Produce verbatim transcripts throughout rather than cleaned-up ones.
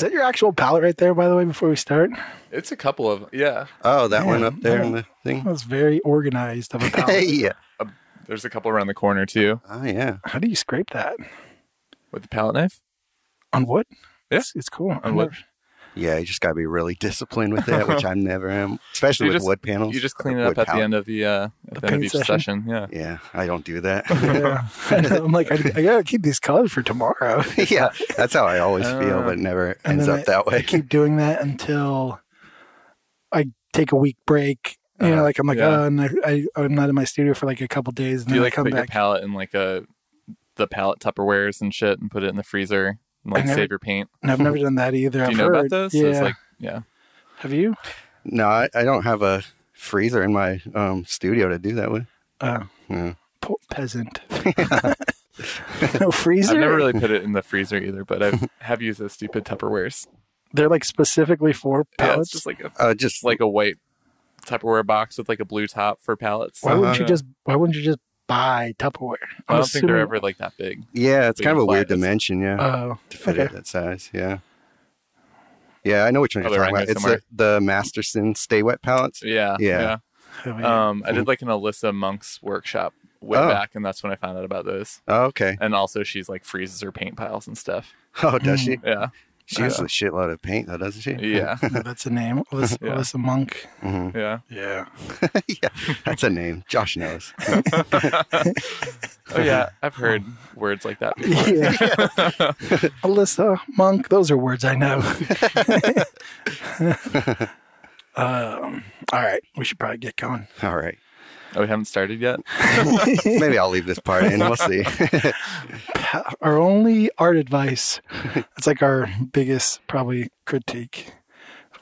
Is that your actual palette right there, by the way, before we start? It's a couple of, yeah. Oh, that yeah. one up there in the thing? That was very organized of a palette. Yeah. Uh, there's a couple around the corner, too. Oh, yeah. How do you scrape that? With the palette knife? On wood? Yeah. It's, it's cool. On wood. Yeah, you just got to be really disciplined with that, which I never am, especially you with just, wood panels. You just clean it up at palette. the end of the, uh, at the the end of each session. session. Yeah, yeah, I don't do that. Yeah. I'm like, I, I got to keep these colors for tomorrow. Yeah, that's how I always uh, feel, but it never ends up I, that way. I keep doing that until I take a week break. You uh, know, like I'm like, yeah. oh, and I, I, I'm not in my studio for like a couple days. And do then you like I come put back. your palette in like a, the palette Tupperwares and shit and put it in the freezer? And, like, never, save your paint. No, I've never done that either. Do I've you know heard. about those? Yeah. So it's like, yeah. Have you? No, I, I don't have a freezer in my um, studio to do that with. Oh. Yeah. Poor peasant. No freezer? I've never really put it in the freezer either, but I have used those stupid Tupperwares. They're like specifically for pallets? Yeah, it's just like a, uh, just like a white Tupperware box with like a blue top for pallets. Why wouldn't uh, you just? Why wouldn't you just buy Tupperware? I'm I don't assuming... think they're ever like that big. Yeah, it's big kind of a flat. weird dimension, yeah. Oh, to fit okay. it that size, yeah. Yeah, I know which one you're oh, talking about. It's the, the Masterson Stay Wet palettes. Yeah, yeah. yeah. Um, I did like an Alyssa Monks workshop way oh. back, and that's when I found out about those. Oh, okay. And also she's like freezes her paint piles and stuff. Oh, does she? Yeah. She uses uh, a shitload of paint, though, doesn't she? Yeah. That's a name. Alyssa, yeah. Alyssa Monk. Mm-hmm. Yeah. Yeah. Yeah. That's a name. Josh knows. Oh, yeah. I've heard words like that before. Yeah. Alyssa Monk. Those are words I know. um, all right. We should probably get going. All right. Oh, we haven't started yet? Maybe I'll leave this part in. We'll see. Our only art advice. That's like our biggest, probably, critique.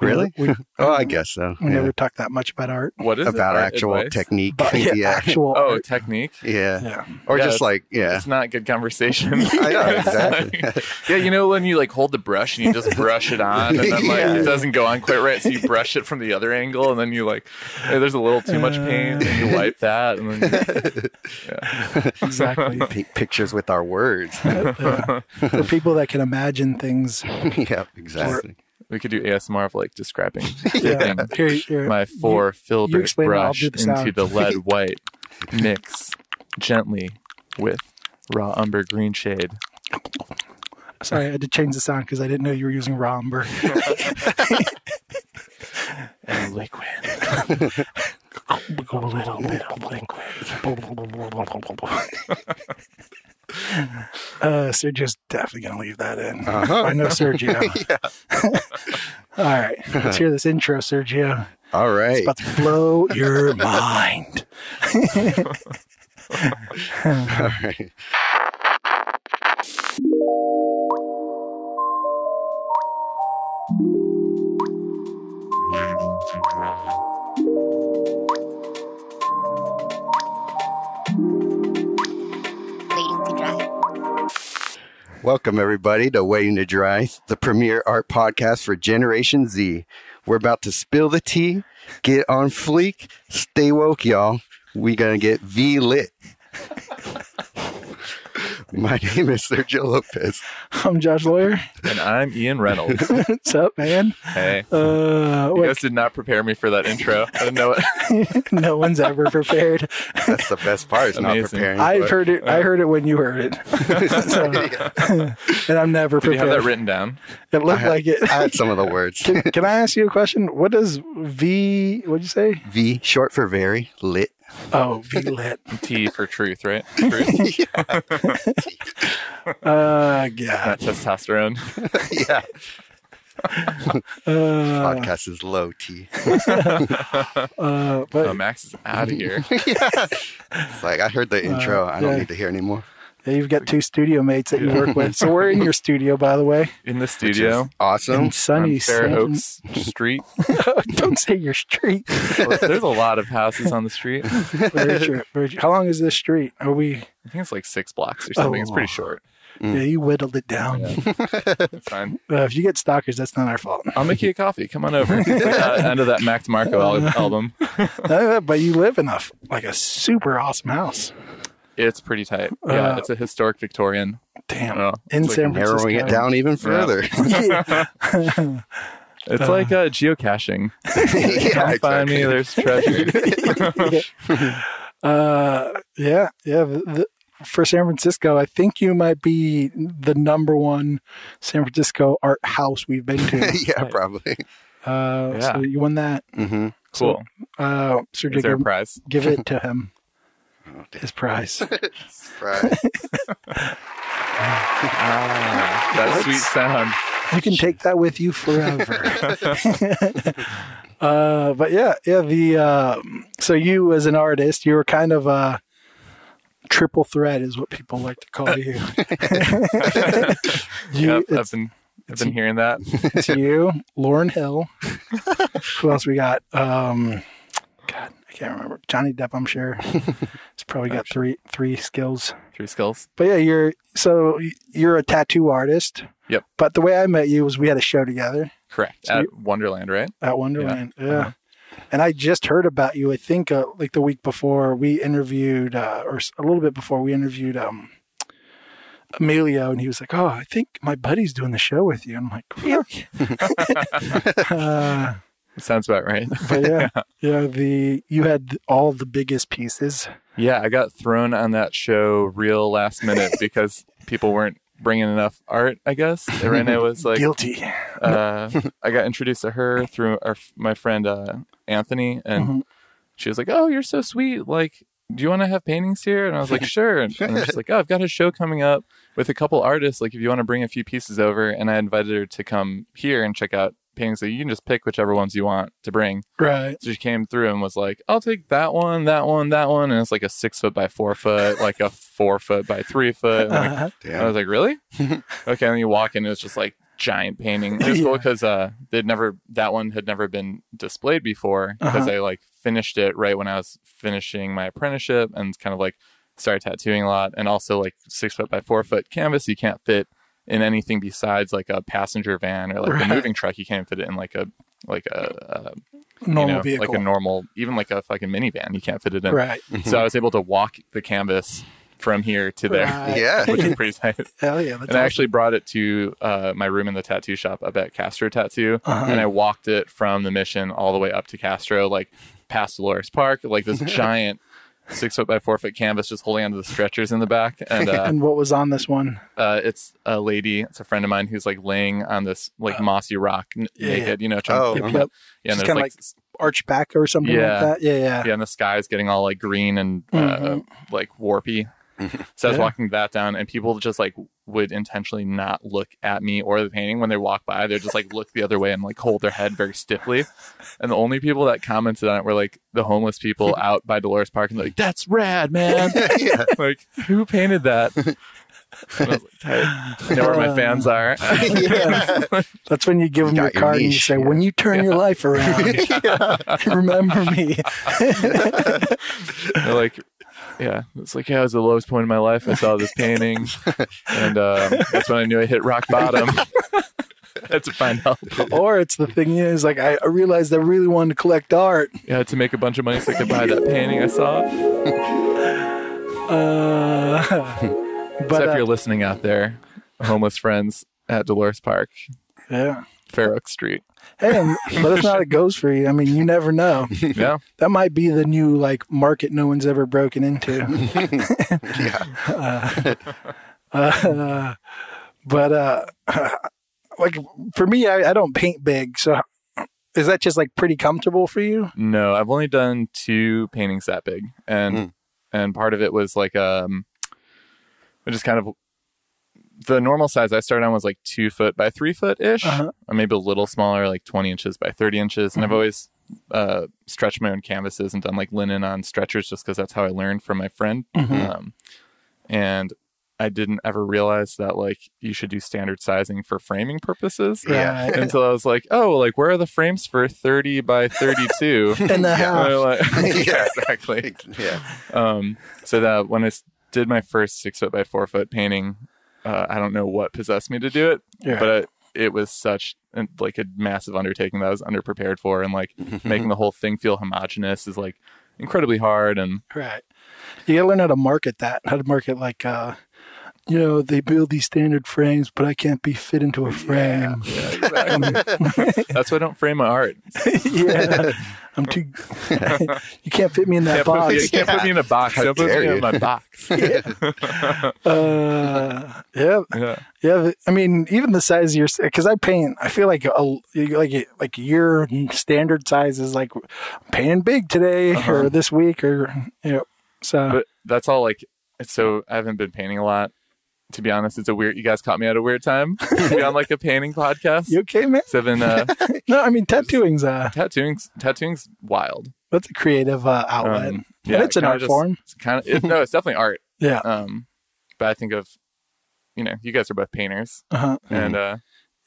Really? We, we, oh, I guess so. We yeah. never talk that much about art. What is about it? About actual advice? technique. But, yeah, yeah. Actual oh, art. technique? Yeah. yeah. Or yeah, just like, yeah. It's not good conversation. I know, exactly. Yeah, you know when you like hold the brush and you just brush it on and then like yeah. it doesn't go on quite right, so you brush it from the other angle and then you like, hey, there's a little too much paint and you wipe that. And then, yeah. Exactly. P pictures with our words. Yeah. For people that can imagine things. Yeah, exactly. For, we could do A S M R of like describing yeah. here, here. my four filbert brush it, into the lead white mix gently with raw umber green shade. Sorry, I had to change the sound because I didn't know you were using raw umber. And liquid. A little bit of liquid. Uh, Sergio's definitely going to leave that in. Uh-huh. I know Sergio. All right. Let's hear this intro, Sergio. All right. It's about to blow your mind. All right. Welcome, everybody, to Waiting to Dry, the premier art podcast for Generation Z. We're about to spill the tea, get on fleek, stay woke, y'all. We're going to get V-lit. My name is Sergio Lopez. I'm Josh Lawyer. And I'm Ian Reynold. What's up, man? Hey. Uh, you guys did not prepare me for that intro. I didn't know it. No one's ever prepared. That's the best part, is not preparing. I've but, heard it. Yeah. I heard it when you heard it. So, yeah. And I'm never prepared. Did you have that written down? It looked had, like it. I had some of the words. Can, can I ask you a question? What does V, what'd you say? V, short for very, lit. Oh, V-lit. T for truth, right? Truth. Yeah. Uh, yeah. Not testosterone. Yeah. Uh, podcast is low T. uh, but, so Max is out of here. Yeah. It's like, I heard the intro. Uh, I don't yeah. need to hear anymore. Yeah, you've got two studio mates that you work with. So we're in your studio, by the way. In the studio. Awesome. In sunny Fair Oaks Street. Don't say your street. Well, there's a lot of houses on the street. Very true. Very true. How long is this street? Are we? I think it's like six blocks or something. Oh. It's pretty short. Mm. Yeah, you whittled it down. Yeah. That's fine. Uh, if you get stalkers, that's not our fault. I'll make you a coffee. Come on over. uh, end of that Mac DeMarco album. Uh, but you live in a, like a super awesome house. It's pretty tight. Yeah, uh, it's a historic Victorian. Damn. Oh, in like San Francisco. Narrowing it down even further. Yeah. Yeah. It's uh, like uh, geocaching. Yeah, Come exactly. find me, there's treasure. Yeah. Uh, yeah, yeah. The, for San Francisco, I think you might be the number one San Francisco art house we've been to. Yeah, right. Probably. Uh, yeah. So you won that. Mm-hmm. Cool. So, uh, Sir Is there a prize? Give it to him. Oh, his prize. His prize. Ah, that what? Sweet sound. You can take that with you forever. uh, but yeah, yeah. The uh, so you as an artist, you were kind of a triple threat, is what people like to call you. you yep, I've been I've been hearing that. It's you, Lauryn Hill. Who else we got? Um, God, I can't remember. Johnny Depp, I'm sure. He's probably got three three skills. Three skills. But yeah, you're so you're a tattoo artist. Yep. But the way I met you was we had a show together. Correct. So at you, Wonderland, right? At Wonderland, yeah. yeah. Uh-huh. And I just heard about you, I think, uh, like the week before we interviewed, uh, or a little bit before we interviewed um, Emilio, and he was like, oh, I think my buddy's doing the show with you. And I'm like, yeah. uh, sounds about right. But yeah, yeah. The you had all the biggest pieces. Yeah, I got thrown on that show real last minute because people weren't bringing enough art, I guess. And it was like guilty. uh, I got introduced to her through our, my friend uh, Anthony, and mm-hmm. she was like, "Oh, you're so sweet. Like, do you want to have paintings here?" And I was like, "Sure." And, and she's like, "Oh, I've got a show coming up with a couple artists. Like, if you want to bring a few pieces over," and I invited her to come here and check out paintings. So you can just pick whichever ones you want to bring. Right. So she came through and was like, "I'll take that one, that one, that one," and it's like a six foot by four foot, like a four foot by three foot. Like, uh-huh. I was like, "Really?" Okay. And then you walk in, it was just like giant painting. It was yeah. cool because uh, they'd never that one had never been displayed before because uh-huh. I like finished it right when I was finishing my apprenticeship and kind of like started tattooing a lot. And also like six foot by four foot canvas, you can't fit in anything besides like a passenger van or like right. a moving truck. You can't fit it in like a like a, a normal you know, vehicle, like a normal, even like a fucking minivan. You can't fit it in. Right. Mm-hmm. So I was able to walk the canvas from here to there. Right. Yeah, which is pretty tight. Hell yeah! That's and awesome. I actually brought it to uh, my room in the tattoo shop up at Castro Tattoo, uh-huh. and I walked it from the Mission all the way up to Castro, like past Dolores Park, like this giant six foot by four foot canvas just holding onto the stretchers in the back. And, uh, and what was on this one? Uh, it's a lady. It's a friend of mine who's like laying on this like uh, mossy rock n- yeah, naked, you know, trying oh, to yep, yep. Yeah, and there's like, like arched back or something yeah, like that. Yeah, yeah. Yeah. And the sky is getting all like green and uh, mm-hmm. like warpy. So I was yeah. walking that down and people just like would intentionally not look at me or the painting when they walk by. They'd just like look the other way and like hold their head very stiffly. And the only people that commented on it were like the homeless people out by Dolores Park and like, "That's rad, man." Yeah. Like, who painted that? And I was like, tight. I know where my fans are. Yeah. That's when you give them you your, your card niche. And you say, "When you turn yeah. your life around, yeah. remember me." They're like, yeah, it's like, yeah, it was the lowest point in my life. I saw this painting, and um, that's when I knew I hit rock bottom. That's a fine help. Or it's the thing is, like, I, I realized I really wanted to collect art. Yeah, to make a bunch of money so I could buy that painting I saw. Uh, but Except uh, if you're listening out there, homeless friends at Dolores Park. Yeah. Fair Oaks Street. Hey, let us know how it goes for you. I mean, you never know. Yeah. That might be the new like market no one's ever broken into. Yeah. uh, uh, but uh, like for me, I, I don't paint big. So is that just like pretty comfortable for you? No, I've only done two paintings that big. And mm. and part of it was like um, I just kind of the normal size I started on was like two foot by three foot ish, uh-huh. or maybe a little smaller, like twenty inches by thirty inches. And mm-hmm. I've always uh, stretched my own canvases and done like linen on stretchers just because that's how I learned from my friend. Mm-hmm. Um, and I didn't ever realize that like you should do standard sizing for framing purposes. Yeah. Until I was like, oh, like where are the frames for thirty by thirty-two? And the half. Like, yeah, exactly. Yeah. Um, so that when I did my first six foot by four foot painting, Uh, I don't know what possessed me to do it, yeah. but it, it was such like a massive undertaking that I was underprepared for. And like making the whole thing feel homogenous is like incredibly hard. And right. You got to learn how to market that, how to market like, uh, you know, they build these standard frames, but I can't be fit into a frame. Yeah, yeah, exactly. That's why I don't frame my art. Yeah. I'm too, you can't fit me in that can't box. Me, you can't yeah. put me in a box. How you can't put me in my box. Yeah. Uh, yeah. Yeah. Yeah. I mean, even the size of your, because I paint, I feel like a, like like your standard size is like, I'm painting big today uh-huh. or this week or, you know, so. But that's all like, so I haven't been painting a lot. To be honest, it's a weird. You guys caught me at a weird time. We're on like a painting podcast. You okay, man? Seven. Uh, no, I mean tattooing's. Uh, tattooing's tattooing's wild. That's a creative uh, outlet. Um, yeah, and it's an art just, form. It's kind of it, no, it's definitely art. Yeah. Um, but I think of, you know, you guys are both painters, uh-huh. and uh,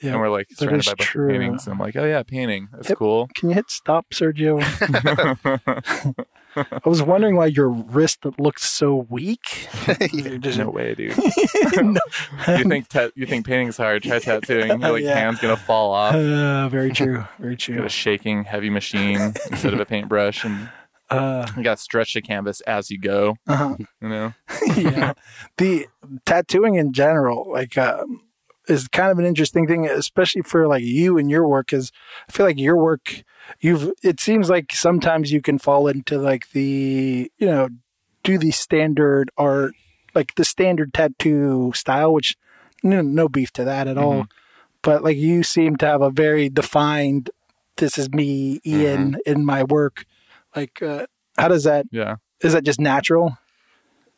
yeah, and we're like surrounded by a bunch true. of paintings. And I'm like, oh yeah, painting. That's hit, cool. Can you hit stop, Sergio? I was wondering why your wrist looked so weak. You're just, no way, dude. No. You think you think painting's hard? Try tattooing. Your like yeah. hand's gonna fall off. Uh, very true. Very true. Got a shaking heavy machine instead of a paintbrush, and uh, you got to stretch the canvas as you go. Uh-huh. You know. Yeah. The tattooing in general, like, uh, is kind of an interesting thing, especially for like you and your work. Is I feel like your work. You've, it seems like sometimes you can fall into like the, you know, do the standard art, like the standard tattoo style, which no, no beef to that at mm-hmm. all. But like you seem to have a very defined, this is me, Ian, mm-hmm. in my work. Like, uh, how does that, yeah. is that just natural?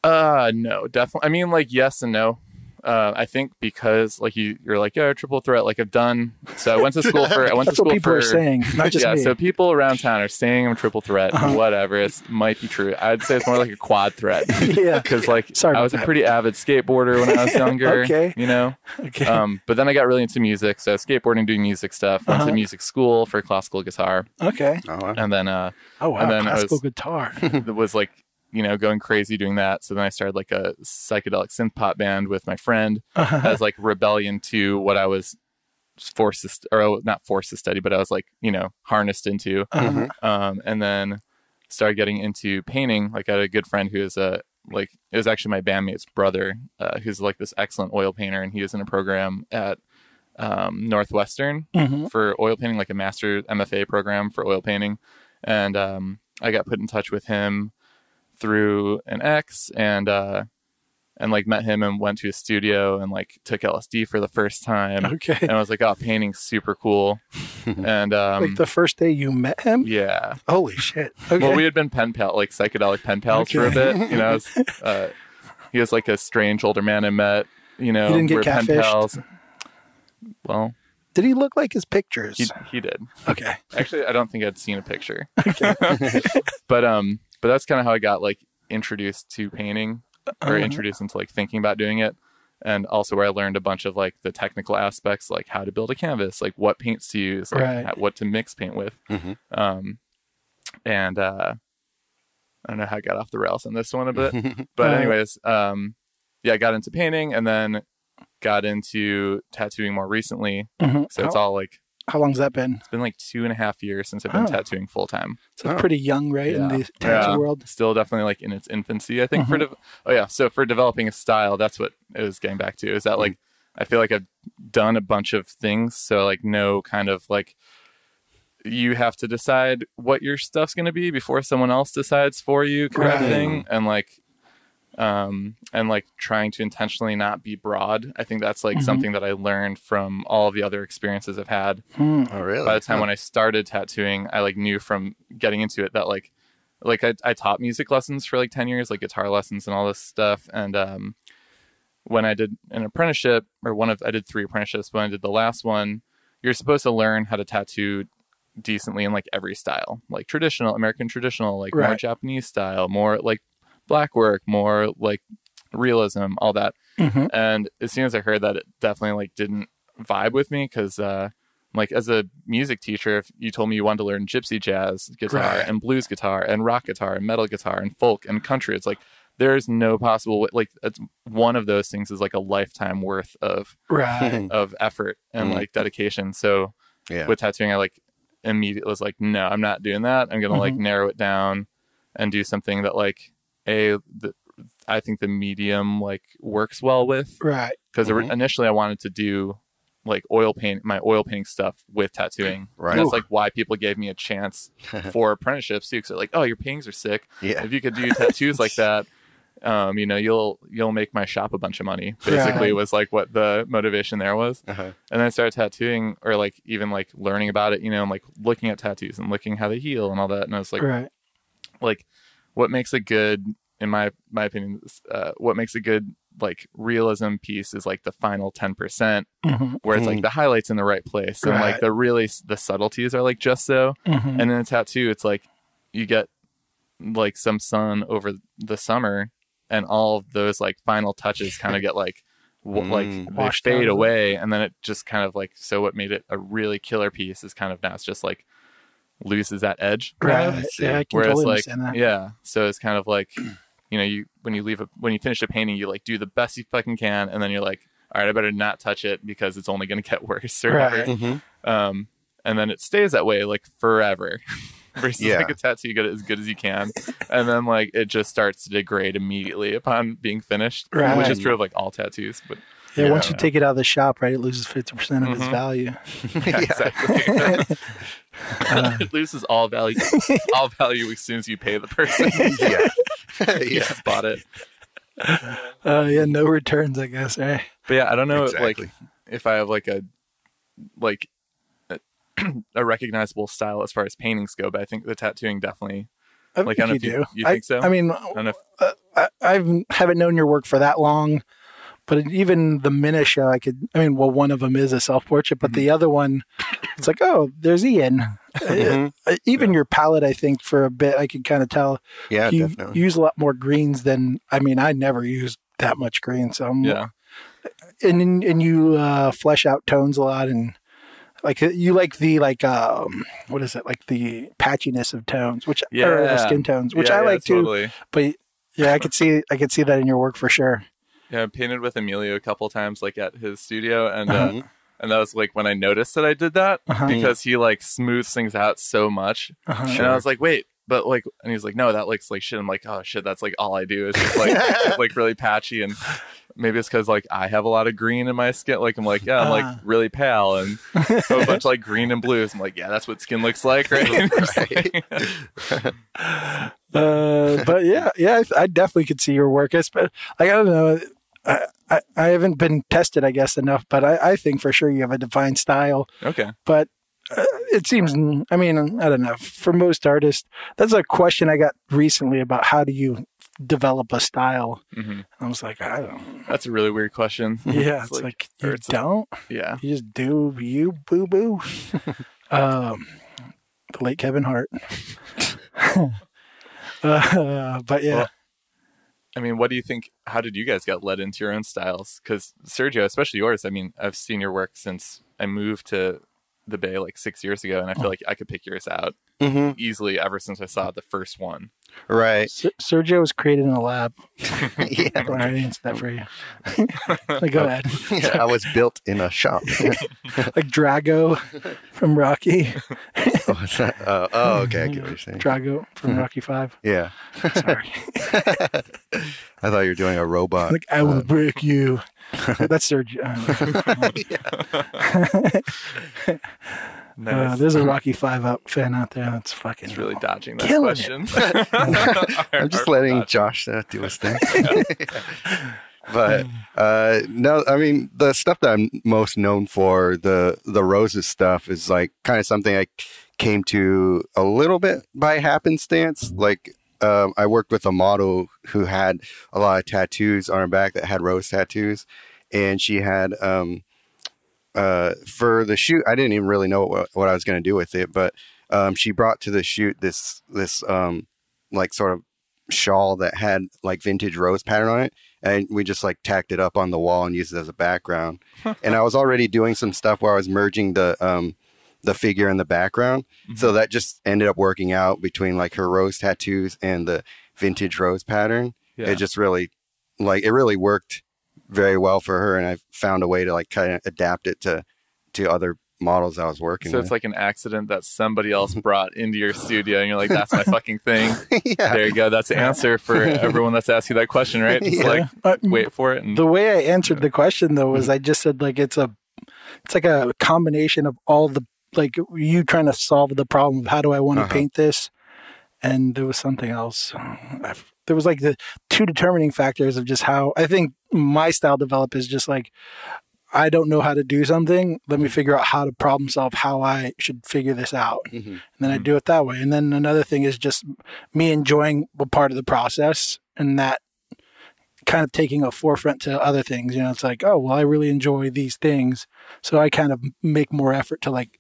Uh, no, definitely. I mean, like, yes and no. Uh, I think because like you, you're like, yeah, triple threat. Like I've done. So I went to school for. I went That's to school what people for. Are saying, not just yeah. me. So people around town are saying I'm triple threat. Uh-huh. Whatever, it might be true. I'd say it's more like a quad threat. Yeah. Because like Sorry I was a pretty that. avid skateboarder when I was younger. Okay. You know. Okay. Um, but then I got really into music. So skateboarding, doing music stuff. Went uh-huh. to music school for classical guitar. Okay. Oh, wow. And then. Uh, oh wow! And then classical I was, guitar. It was like. You know, going crazy doing that. So then I started like a psychedelic synth pop band with my friend uh-huh. as like rebellion to what I was forced to, or not forced to study, but I was like, you know, harnessed into. Uh-huh. Um, and then started getting into painting. Like I had a good friend who is a, like, it was actually my bandmate's brother, uh, who's like this excellent oil painter. And he was in a program at um, Northwestern uh-huh. for oil painting, like a master M F A program for oil painting. And um, I got put in touch with him through an ex and uh and like met him and went to his studio and like took L S D for the first time. Okay. And I was like, oh, painting's super cool. And um like the first day you met him? Yeah. Holy shit. Okay. Well, we had been pen pal like psychedelic pen pals okay. for a bit. You know, I was, uh he was like a strange older man I met, you know, we were pen pals. Well, did he look like his pictures? He, he did. Okay. Actually, I don't think I'd seen a picture. Okay. But um But that's kind of how I got like introduced to painting or introduced into like thinking about doing it. And also where I learned a bunch of like the technical aspects, like how to build a canvas, like what paints to use, like right. what to mix paint with. Mm-hmm. Um, and uh, I don't know how I got off the rails on this one a bit. But anyways, um, yeah, I got into painting and then got into tattooing more recently. Mm-hmm. So it's oh. all like. How long's that been? It's been like two and a half years since I've been oh. tattooing full time. So oh. pretty young, right? Yeah. In the tattoo yeah. world, still definitely like in its infancy, I think. Mm-hmm. For de- oh yeah, so for developing a style, that's what it was getting back to. Is that like I feel like I've done a bunch of things, so like no kind of like you have to decide what your stuff's going to be before someone else decides for you, kind right. of thing, and like um and like trying to intentionally not be broad. I think that's like mm-hmm. something that I learned from all of the other experiences I've had. Mm. Oh really? By the time yeah. when I started tattooing, I like knew from getting into it that like like I, I taught music lessons for like ten years, like guitar lessons and all this stuff. And um when I did an apprenticeship or one of I did three apprenticeships, when I did the last one, you're supposed to learn how to tattoo decently in like every style, like traditional American traditional, like right. more Japanese style, more like black work, more like realism, all that. Mm-hmm. And as soon as I heard that, it definitely like didn't vibe with me because uh like as a music teacher, if you told me you wanted to learn gypsy jazz guitar right. and blues guitar and rock guitar and metal guitar and folk and country, it's like there's no possible way. Like it's, one of those things is like a lifetime worth of right. of effort and mm-hmm. like dedication. So yeah. with tattooing, I like immediately was like, no, I'm not doing that. I'm gonna mm-hmm. like narrow it down and do something that like a the, I think the medium like works well with, right? Because mm-hmm. initially I wanted to do like oil paint, my oil painting stuff with tattooing. Right. And that's like why people gave me a chance for apprenticeships too. Cause they're like, oh, your paintings are sick. Yeah. If you could do tattoos like that, um, you know, you'll, you'll make my shop a bunch of money. Basically right. was like what the motivation there was. Uh-huh. And then I started tattooing or like, even like learning about it, you know, and like looking at tattoos and looking how they heal and all that. And I was like, right. like what makes a good, in my, my opinion, uh, what makes a good, like realism piece is like the final ten percent mm-hmm. where it's like the highlights in the right place right. and like the really the subtleties are like just so mm-hmm. and in a tattoo it's like you get like some sun over the summer and all of those like final touches kind of get like w- mm. like washed fade away and then it just kind of like so what made it a really killer piece is kind of now it's just like loses that edge right, right. yeah I can whereas totally like that. Yeah so it's kind of like you know, you when you leave a, when you finish a painting, you like do the best you fucking can, and then you're like, all right, I better not touch it because it's only going to get worse, or right. whatever. Mm-hmm. Um, and then it stays that way like forever. Versus yeah. like a tattoo, you get it as good as you can, and then like it just starts to degrade immediately upon being finished, right. which is true of like all tattoos. But yeah, yeah once you know. take it out of the shop, right, it loses fifty percent of mm-hmm. its value. Yeah, exactly. Uh, it loses all value. All value as soon as you pay the person. Yeah. yeah. You just bought it. Oh uh, yeah, no returns, I guess. Right? But yeah, I don't know, exactly. if, like if I have like a like a, a recognizable style as far as paintings go, but I think the tattooing definitely. I like think I don't you know if do. You, you I, think so? I mean, I don't know if, uh, I I've, haven't known your work for that long, but even the minutia, I could. I mean, well, one of them is a self-portrait, but mm-hmm. the other one, it's like, oh, there's Ian. Mm-hmm. Even yeah. your palette, I think, for a bit, I could kind of tell. Yeah, you definitely. Use a lot more greens than, I mean, I never used that much green. So I'm, yeah. And and you uh, flesh out tones a lot, and like you like the like um what is it like the patchiness of tones, which yeah. or the skin tones, which yeah, I yeah, like too. Totally. But yeah, I could see I could see that in your work for sure. Yeah, I painted with Emilio a couple times, like at his studio, and. Mm-hmm. Uh, And that was like when I noticed that I did that uh-huh. because he like smooths things out so much. Uh-huh. And I was like, wait, but like, and he's like, no, that looks like shit. I'm like, oh shit, that's like all I do is just like, like really patchy. And maybe it's because like I have a lot of green in my skin. Like, I'm like, yeah, I'm like really pale and so a bunch of like green and blues. I'm like, yeah, that's what skin looks like, right? right. uh, but yeah, yeah, I, I definitely could see your work. I, sp- I don't know. I, I, I haven't been tested, I guess, enough, but I, I think for sure you have a defined style. Okay. But uh, it seems, I mean, I don't know. For most artists, that's a question I got recently about how do you develop a style? Mm-hmm. I was like, I don't know. That's a really weird question. Yeah. It's, it's like, like you don't. Like, yeah. You just do you, boo-boo. um, the late Kevin Hart. uh, but yeah. Well, I mean, what do you think? How did you guys get led into your own styles? Because Sergio, especially yours, I mean, I've seen your work since I moved to the Bay like six years ago, and I feel like I could pick yours out mm-hmm. easily ever since I saw the first one. Right. S- Sergio was created in a lab. yeah. I already answered that for you. like, go ahead. yeah, I was built in a shop. like Drago from Rocky. oh, is that, uh, oh, okay. I get what you're saying. Drago from mm-hmm. Rocky Five. Yeah. Sorry. I thought you were doing a robot. Like, I will um, break you. That's Sergio. Oh. Nice. Uh, there's a Rocky Five out fan out there that's fucking. It's really dodging that question. I'm just letting Josh uh, do his thing. But uh, no, I mean the stuff that I'm most known for, the the roses stuff, is like kind of something I came to a little bit by happenstance. Like um, I worked with a model who had a lot of tattoos on her back that had rose tattoos, and she had. Um, Uh, for the shoot, I didn't even really know what, what I was going to do with it, but um, she brought to the shoot this this um, like sort of shawl that had like vintage rose pattern on it, and we just like tacked it up on the wall and used it as a background. And I was already doing some stuff where I was merging the um, the figure in the background, mm-hmm. so that just ended up working out between like her rose tattoos and the vintage rose pattern. Yeah. It just really like it really worked. Very well for her, and I found a way to like kind of adapt it to to other models I was working with. So it's with. like an accident that somebody else brought into your studio and you're like, that's my fucking thing. Yeah. There you go. That's the answer for everyone that's asking that question, right? It's yeah. like, uh, wait for it. And, the way I answered the question, though, was I just said, like, it's a, it's like a combination of all the, like, you trying to solve the problem of how do I want to uh-huh. paint this? And there was something else. I've, there was like the two determining factors of just how I think my style develop is just like, I don't know how to do something. Let me figure out how to problem solve how I should figure this out. Mm-hmm. And then mm-hmm. I do it that way. And then another thing is just me enjoying a part of the process and that kind of taking a forefront to other things. You know, it's like, oh, well, I really enjoy these things. So I kind of make more effort to like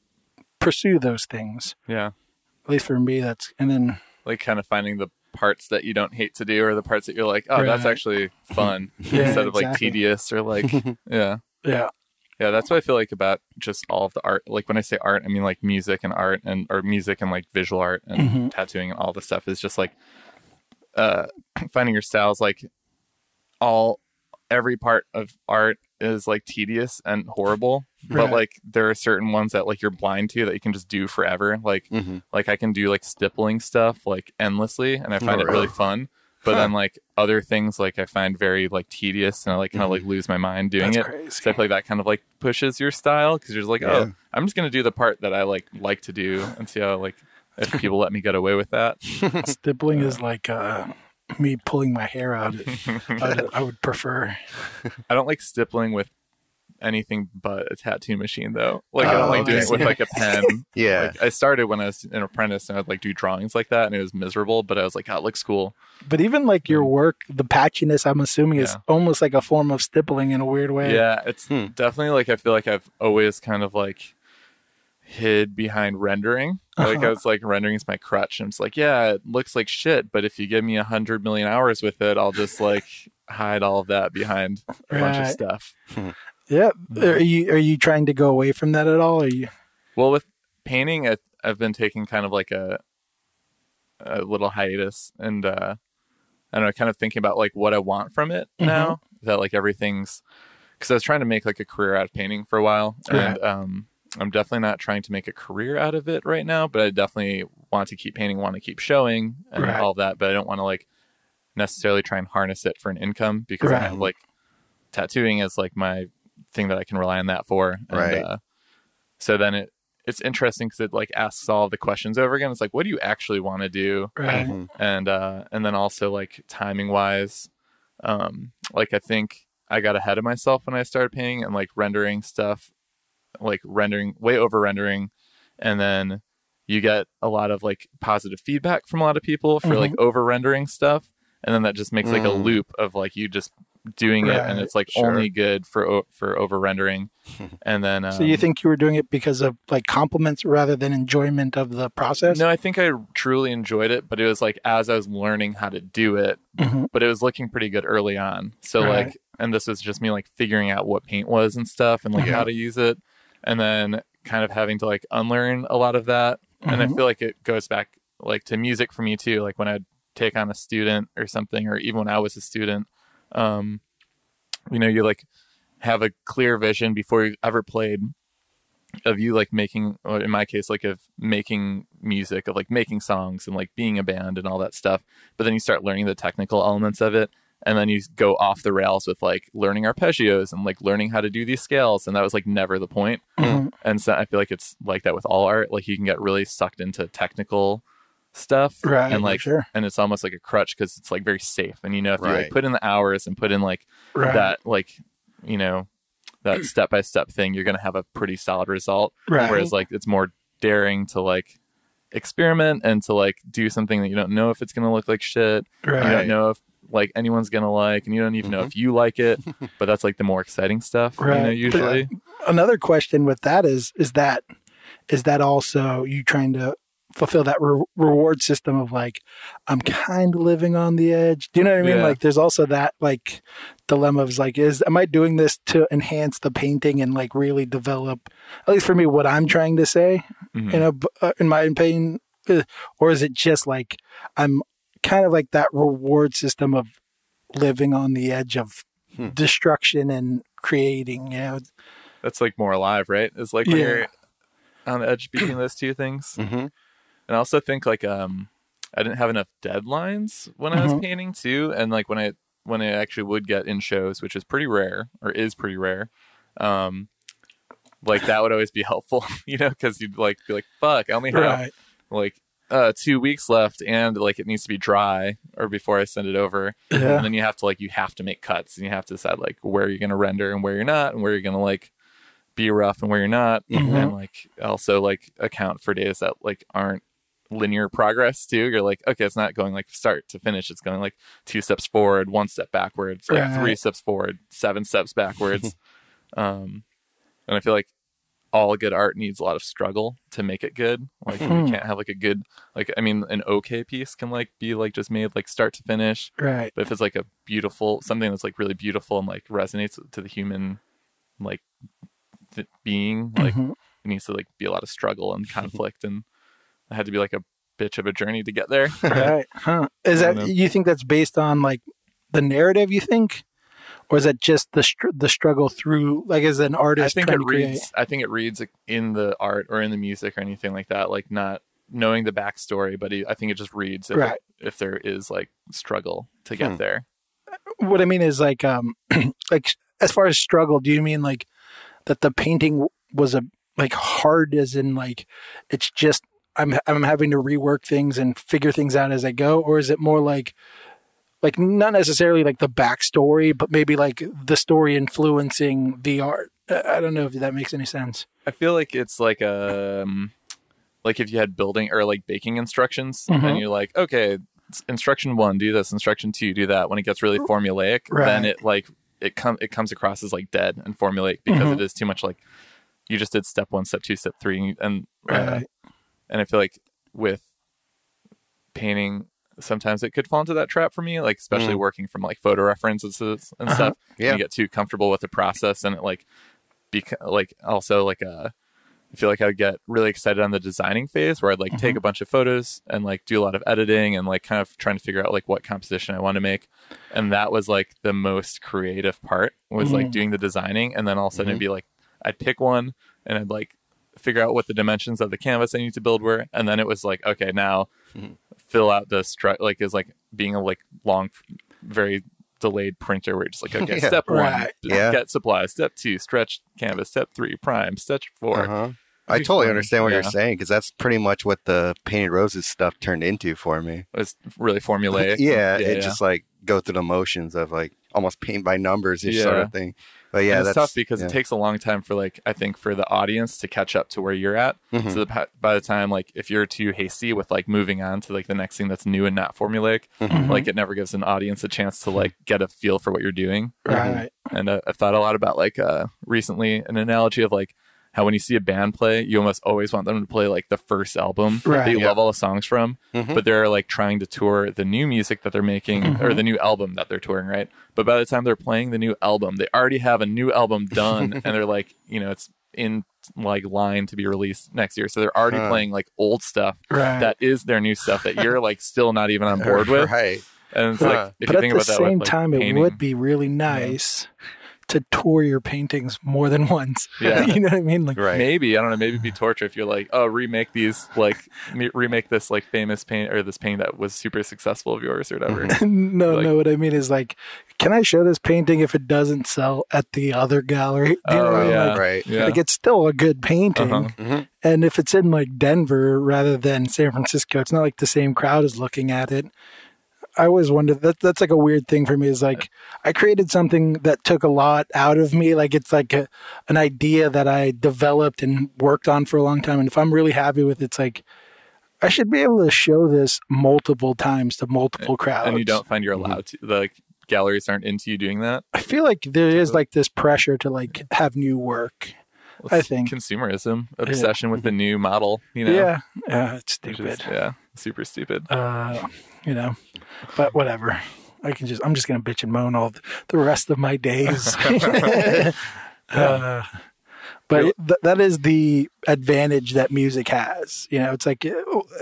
pursue those things. Yeah. At least for me, that's, and then. Like kind of finding the parts that you don't hate to do or the parts that you're like, oh, right. that's actually fun yeah, instead of exactly. like tedious or like, yeah. Yeah. Yeah. That's what I feel like about just all of the art. Like when I say art, I mean like music and art and, or music and like visual art and mm-hmm. tattooing and all this stuff is just like, uh, finding your styles, like all, every part of art is like tedious and horrible, right. but like there are certain ones that like you're blind to that you can just do forever. Like, mm-hmm. like I can do like stippling stuff like endlessly and I find oh, it really, really fun. But huh. then, like, other things, like, I find very, like, tedious, and I, like, kind of, like, lose my mind doing That's it. Crazy. So I feel like that kind of, like, pushes your style, because you're just like, yeah. oh, I'm just going to do the part that I, like, like to do, and see how, like, if people let me get away with that. Stippling uh, is like uh, me pulling my hair out. I, I would prefer. I don't like stippling with anything but a tattoo machine, though. Like, oh, I don't like doing it with, like, a pen. Yeah. Like, I started when I was an apprentice, and I'd, like, do drawings like that, and it was miserable, but I was like, oh, it looks cool. But even like your work, the patchiness, I'm assuming, is yeah. almost like a form of stippling in a weird way. Yeah, it's hmm. definitely like I feel like I've always kind of like hid behind rendering. Uh-huh. Like I was like, rendering is my crutch. And it's like, yeah, it looks like shit, but if you give me a hundred million hours with it, I'll just like hide all of that behind a right. bunch of stuff. Hmm. Yeah. Are you are you trying to go away from that at all? Are you? Well, with painting, I, I've been taking kind of like a a little hiatus and. uh I don't know, kind of thinking about like what I want from it mm-hmm. now that like everything's, because I was trying to make like a career out of painting for a while and yeah. um, I'm definitely not trying to make a career out of it right now, but I definitely want to keep painting, want to keep showing and right. all that, but I don't want to like necessarily try and harness it for an income because right. I have like tattooing is like my thing that I can rely on that for. And, right. Uh, so then it, it's interesting because it like asks all the questions over again. It's like, what do you actually want to do? Right. Mm-hmm. And, uh, and then also like timing wise, um, like I think I got ahead of myself when I started painting and like rendering stuff, like rendering way over rendering. And then you get a lot of like positive feedback from a lot of people for mm-hmm. like over rendering stuff. And then that just makes like mm. a loop of like, you just doing right. it and it's like sure. only good for for over rendering and then um, so you think you were doing it because of like compliments rather than enjoyment of the process? No, I think I truly enjoyed it, but it was like as I was learning how to do it mm-hmm. but it was looking pretty good early on, so right. like, and this was just me like figuring out what paint was and stuff and like yeah. how to use it and then kind of having to like unlearn a lot of that mm-hmm. and I feel like it goes back like to music for me too, like when I'd take on a student or something or even when I was a student, um you know, you like have a clear vision before you ever played of you like making, or in my case like of making music, of like making songs and like being a band and all that stuff, but then you start learning the technical elements of it and then you go off the rails with like learning arpeggios and like learning how to do these scales and that was like never the point mm-hmm. and so I feel like it's like that with all art, like you can get really sucked into technical stuff right, and like sure. and it's almost like a crutch because it's like very safe and you know if right. you like put in the hours and put in like right. that like you know that step-by-step thing you're gonna have a pretty solid result right. whereas like it's more daring to like experiment and to like do something that you don't know if it's gonna look like shit right. you don't know if like anyone's gonna like and you don't even mm-hmm. know if you like it but that's like the more exciting stuff right. you know usually. But another question with that is is that is that also you trying to fulfill that re- reward system of like, I'm kind of living on the edge. Do you know what I mean? Yeah. Like there's also that like dilemma of like, is, am I doing this to enhance the painting and like really develop, at least for me, what I'm trying to say, mm-hmm. you know, uh, in my opinion, uh, or is it just like, I'm kind of like that reward system of living on the edge of hmm. destruction and creating, you know? That's like more alive, right? It's like, yeah. on the edge between those two things. Mm-hmm. And I also think like um, I didn't have enough deadlines when mm-hmm. I was painting too, and like when I when I actually would get in shows, which is pretty rare or is pretty rare. Um, like that would always be helpful, you know, because you'd like be like, "Fuck, I only have right. like uh, two weeks left, and like it needs to be dry or before I send it over." Yeah. And then you have to like you have to make cuts, and you have to decide like where you're gonna render and where you're not, and where you're gonna like be rough and where you're not, mm-hmm. and like also like account for days that like aren't linear progress too. You're like, okay, it's not going like start to finish. It's going like two steps forward, one step backwards, right. like three steps forward, seven steps backwards. um, and I feel like all good art needs a lot of struggle to make it good. Like mm-hmm. you can't have like a good, like, I mean, an okay piece can like be like just made like start to finish. Right. But if it's like a beautiful, something that's like really beautiful and like resonates to the human, like th- being, like mm-hmm. it needs to like be a lot of struggle and conflict. And I had to be like a bitch of a journey to get there. Right. Huh. Is that, know. You think that's based on like the narrative you think? Or is that just the str- the struggle through, like, as an artist? I think it reads. I think it reads in the art or in the music or anything like that. Like not knowing the backstory, but I think it just reads if, right. it, if there is like struggle to get hmm. there. What I mean is like, um, like as far as struggle, do you mean like that the painting was a like hard as in like it's just I'm I'm having to rework things and figure things out as I go, or is it more like? Like, not necessarily, like, the backstory, but maybe, like, the story influencing the art. I don't know if that makes any sense. I feel like it's, like, um, like if you had building or, like, baking instructions. Mm-hmm. And you're like, okay, instruction one, do this. Instruction two, do that. When it gets really formulaic, right. then it, like, it, com- it comes across as, like, dead and formulaic because mm-hmm. it is too much, like, you just did step one, step two, step three. And, right. uh, and I feel like with painting... sometimes it could fall into that trap for me, like especially mm. working from like photo references and uh-huh. stuff. Yeah. And you get too comfortable with the process, and it like, bec- like also like uh, I feel like I would get really excited on the designing phase where I'd like mm-hmm. take a bunch of photos and like do a lot of editing and like kind of trying to figure out like what composition I want to make. And that was like the most creative part was mm-hmm. like doing the designing, and then all of a sudden mm-hmm. it'd be like I'd pick one and I'd like figure out what the dimensions of the canvas I need to build were, and then it was like, okay, now mm-hmm. fill out the stru- like is like being a like long very delayed printer where you're just like, okay, yeah, step right. one yeah. get supplies, step two stretch canvas, step three prime, step four uh-huh. I totally understand what yeah. you're saying, because that's pretty much what the Painted Roses stuff turned into for me. It's really formulaic. yeah, yeah it yeah. Just like go through the motions of like almost paint by numbers ish yeah. sort of thing. But yeah, and it's that's, tough because yeah. it takes a long time for like I think for the audience to catch up to where you're at. Mm-hmm. So the, by the time like if you're too hasty with like moving on to like the next thing that's new and not formulaic, mm-hmm. like it never gives an audience a chance to like get a feel for what you're doing. Right. And uh, I've thought a lot about like uh, recently an analogy of like how when you see a band play, you almost always want them to play like the first album right. that you yeah. love all the songs from, mm-hmm. but they're like trying to tour the new music that they're making mm-hmm. or the new album that they're touring, right? But by the time they're playing the new album, they already have a new album done, and they're like, you know, it's in like line to be released next year. So they're already huh. playing like old stuff right. that is their new stuff that you're like still not even on board with. Right. And it's huh. like, if but you think about that, at the same with, like, time, painting, it would be really nice you know? to tour your paintings more than once. Yeah. You know what I mean? Like right. maybe, I don't know, maybe it'd be torture if you're like, oh, remake these, like remake this like famous paint or this painting that was super successful of yours or whatever. no, like, no. What I mean is like, can I show this painting if it doesn't sell at the other gallery? Oh, you know, yeah. Like, right. Yeah. Like it's still a good painting. Uh-huh. Mm-hmm. And if it's in like Denver rather than San Francisco, it's not like the same crowd is looking at it. I always wonder that that's like a weird thing for me is like I created something that took a lot out of me. Like it's like a, an idea that I developed and worked on for a long time. And if I'm really happy with it, it's like I should be able to show this multiple times to multiple crowds. And you don't find you're allowed to, the like, galleries aren't into you doing that? I feel like there is like this pressure to like have new work. Well, I think consumerism, obsession yeah. with the new model, you know? Yeah. Yeah. It's stupid. Is, yeah. Super stupid. Uh, you know, but whatever. I can just, I'm just going to bitch and moan all the, the rest of my days. uh, but th- that is the advantage that music has. You know, it's like,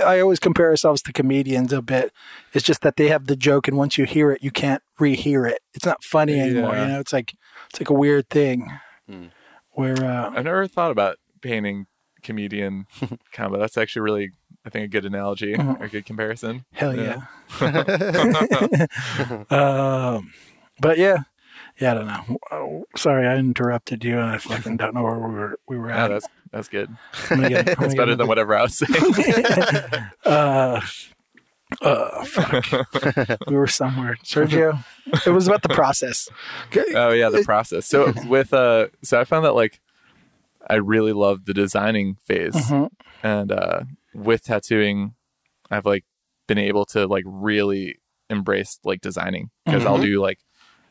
I always compare ourselves to comedians a bit. It's just that they have the joke, and once you hear it, you can't rehear it. It's not funny anymore. Yeah. You know, it's like, it's like a weird thing. Hmm. Where, uh, I've never thought about painting comedian combo. That's actually really, I think, a good analogy, mm-hmm. a good comparison. Hell yeah. yeah. um, but yeah. Yeah, I don't know. Oh, sorry, I interrupted you, and I fucking don't know where we were. We were at. No, that's that's good. Get, that's better than whatever I was saying. uh, uh, fuck. We were somewhere, Sergio. It was about the process. Oh yeah, the process. So with uh, so I found that like I really loved the designing phase, mm-hmm. and uh, with tattooing, I've like been able to like really embrace like designing because mm-hmm. I'll do like.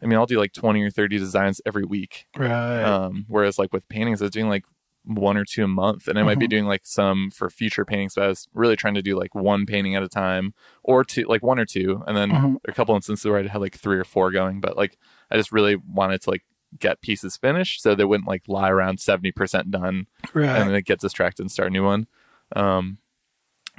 I mean, I'll do like twenty or thirty designs every week. Right. Um, whereas like with paintings, I was doing like one or two a month. And I mm-hmm. might be doing like some for future paintings, but I was really trying to do like one painting at a time or two, like one or two. And then mm-hmm. a couple instances where I had like three or four going. But like, I just really wanted to like get pieces finished so they wouldn't like lie around seventy percent done. Right. And then get distracted and start a new one. Um,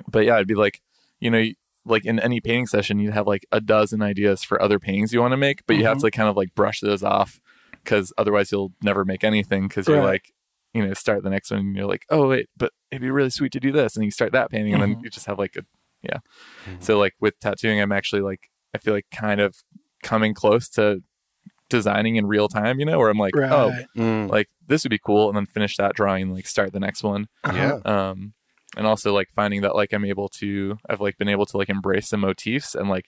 but yeah, I'd be like, you know... like in any painting session, you'd have like a dozen ideas for other paintings you want to make, but mm-hmm. you have to kind of like brush those off because otherwise you'll never make anything because right. you're like, you know, start the next one and you're like, oh, wait, but it'd be really sweet to do this. And you start that painting mm-hmm. and then you just have like a, yeah. Mm-hmm. So like with tattooing, I'm actually like, I feel like kind of coming close to designing in real time, you know, where I'm like, right. oh, mm. like this would be cool. And then finish that drawing and like start the next one. Yeah. Um, And also, like, finding that, like, I'm able to, I've, like, been able to, like, embrace the motifs and, like,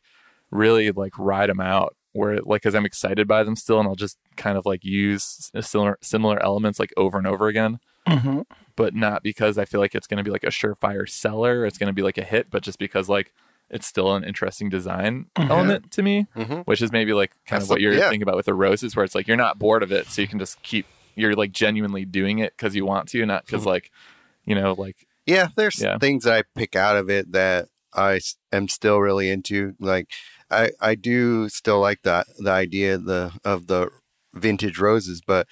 really, like, ride them out where, like, because I'm excited by them still and I'll just kind of, like, use similar, similar elements, like, over and over again. Mm-hmm. But not because I feel like it's going to be, like, a surefire seller. It's going to be, like, a hit, but just because, like, it's still an interesting design mm-hmm. element to me, mm-hmm. which is maybe, like, kind That's of what the, you're yeah. thinking about with the roses where it's, like, you're not bored of it. So you can just keep, you're, like, genuinely doing it because you want to, not because, mm-hmm. like, you know, like, Yeah, there's yeah. things I pick out of it that I am still really into. Like, I, I do still like the the idea of the, of the vintage roses, but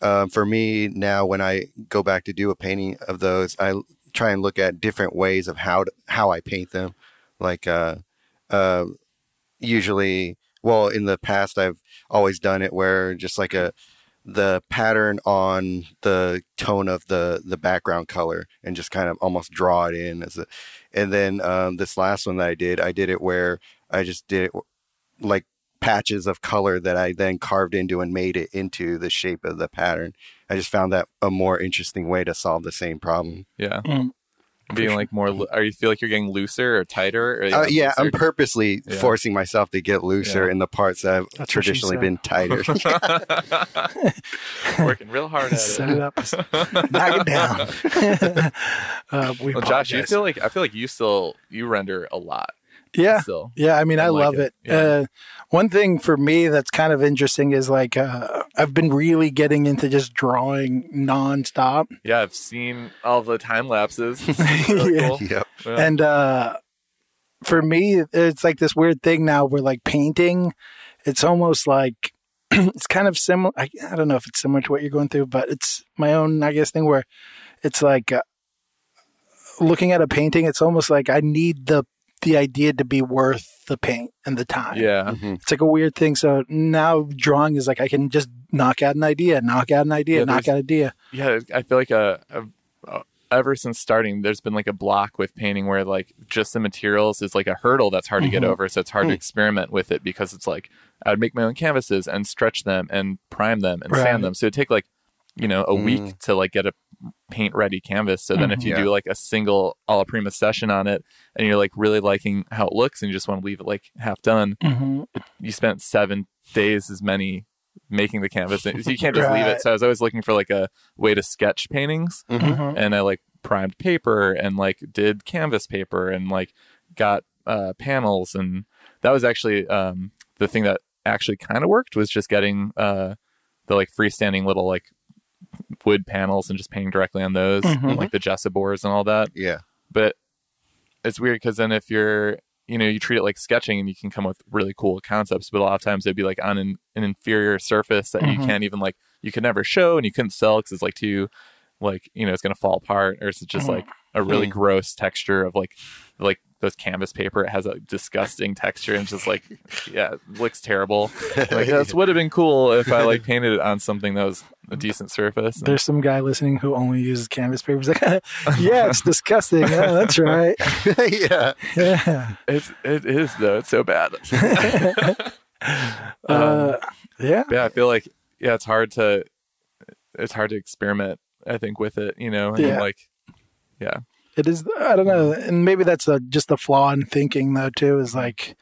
uh, for me now, when I go back to do a painting of those, I try and look at different ways of how to, how I paint them. Like, uh, uh, usually, well, in the past, I've always done it where just like a the pattern on the tone of the the background color and just kind of almost draw it in as a, and then um, this last one that I did, I did it where I just did it like patches of color that I then carved into and made it into the shape of the pattern. I just found that a more interesting way to solve the same problem. Yeah. Mm. Being like more, lo- are you feel like you're getting looser or tighter? Or uh, yeah, looser? I'm purposely yeah. forcing myself to get looser yeah. in the parts that I've That's traditionally been tighter. Working real hard at Set it. Set it up, knock it down. uh, we well, Josh, you feel like I feel like you still you render a lot. Yeah, still. yeah. I mean, I, I love like it. it. Yeah. Uh, one thing for me that's kind of interesting is like uh, I've been really getting into just drawing nonstop. Yeah, I've seen all the time lapses. Really yeah. Cool. Yep. yeah, and uh, for me, it's like this weird thing now where like painting, it's almost like it's kind of similar. I, I don't know if it's similar to what you're going through, but it's my own, I guess, thing where it's like uh, looking at a painting. It's almost like I need the the idea to be worth the paint and the time. Yeah. Mm-hmm. It's like a weird thing. So now drawing is like, I can just knock out an idea, knock out an idea, yeah, knock out an idea. Yeah. I feel like a, a, ever since starting, there's been like a block with painting where like just the materials is like a hurdle that's hard mm-hmm. to get over. So it's hard mm-hmm. to experiment with it because it's like, I would make my own canvases and stretch them and prime them and right. sand them. So it'd take like, you know, a mm. week to like get a paint ready canvas. So then mm-hmm. if you yeah. do like a single a la prima session on it and you're like really liking how it looks and you just want to leave it like half done, mm-hmm. it, you spent seven days as many making the canvas. So you can't just right. leave it. So I was always looking for like a way to sketch paintings mm-hmm. and I like primed paper and like did canvas paper and like got uh, panels. And that was actually um, the thing that actually kind of worked was just getting uh, the like freestanding little like wood panels and just painting directly on those mm-hmm. and like the Jessabors and all that. Yeah. But it's weird because then if you're, you know, you treat it like sketching and you can come up with really cool concepts, but a lot of times it'd be like on an, an inferior surface that mm-hmm. you can't even like, you could never show and you couldn't sell because it's like too, like, you know, it's going to fall apart or it's just mm-hmm. like a really mm-hmm. gross texture of like, like both canvas paper. It has a disgusting texture and just like, yeah, it looks terrible. Like, this would have been cool if I like painted it on something that was a decent surface. There's some guy listening who only uses canvas paper. He's like, yeah, it's disgusting. Oh, that's right. yeah. yeah. It's, it is, though. It's so bad. um, uh, yeah. Yeah, I feel like, yeah, it's hard to, it's hard to experiment, I think, with it, you know, and yeah. like, yeah. It is, I don't know, and maybe that's a, just a flaw in thinking, though, too, is like,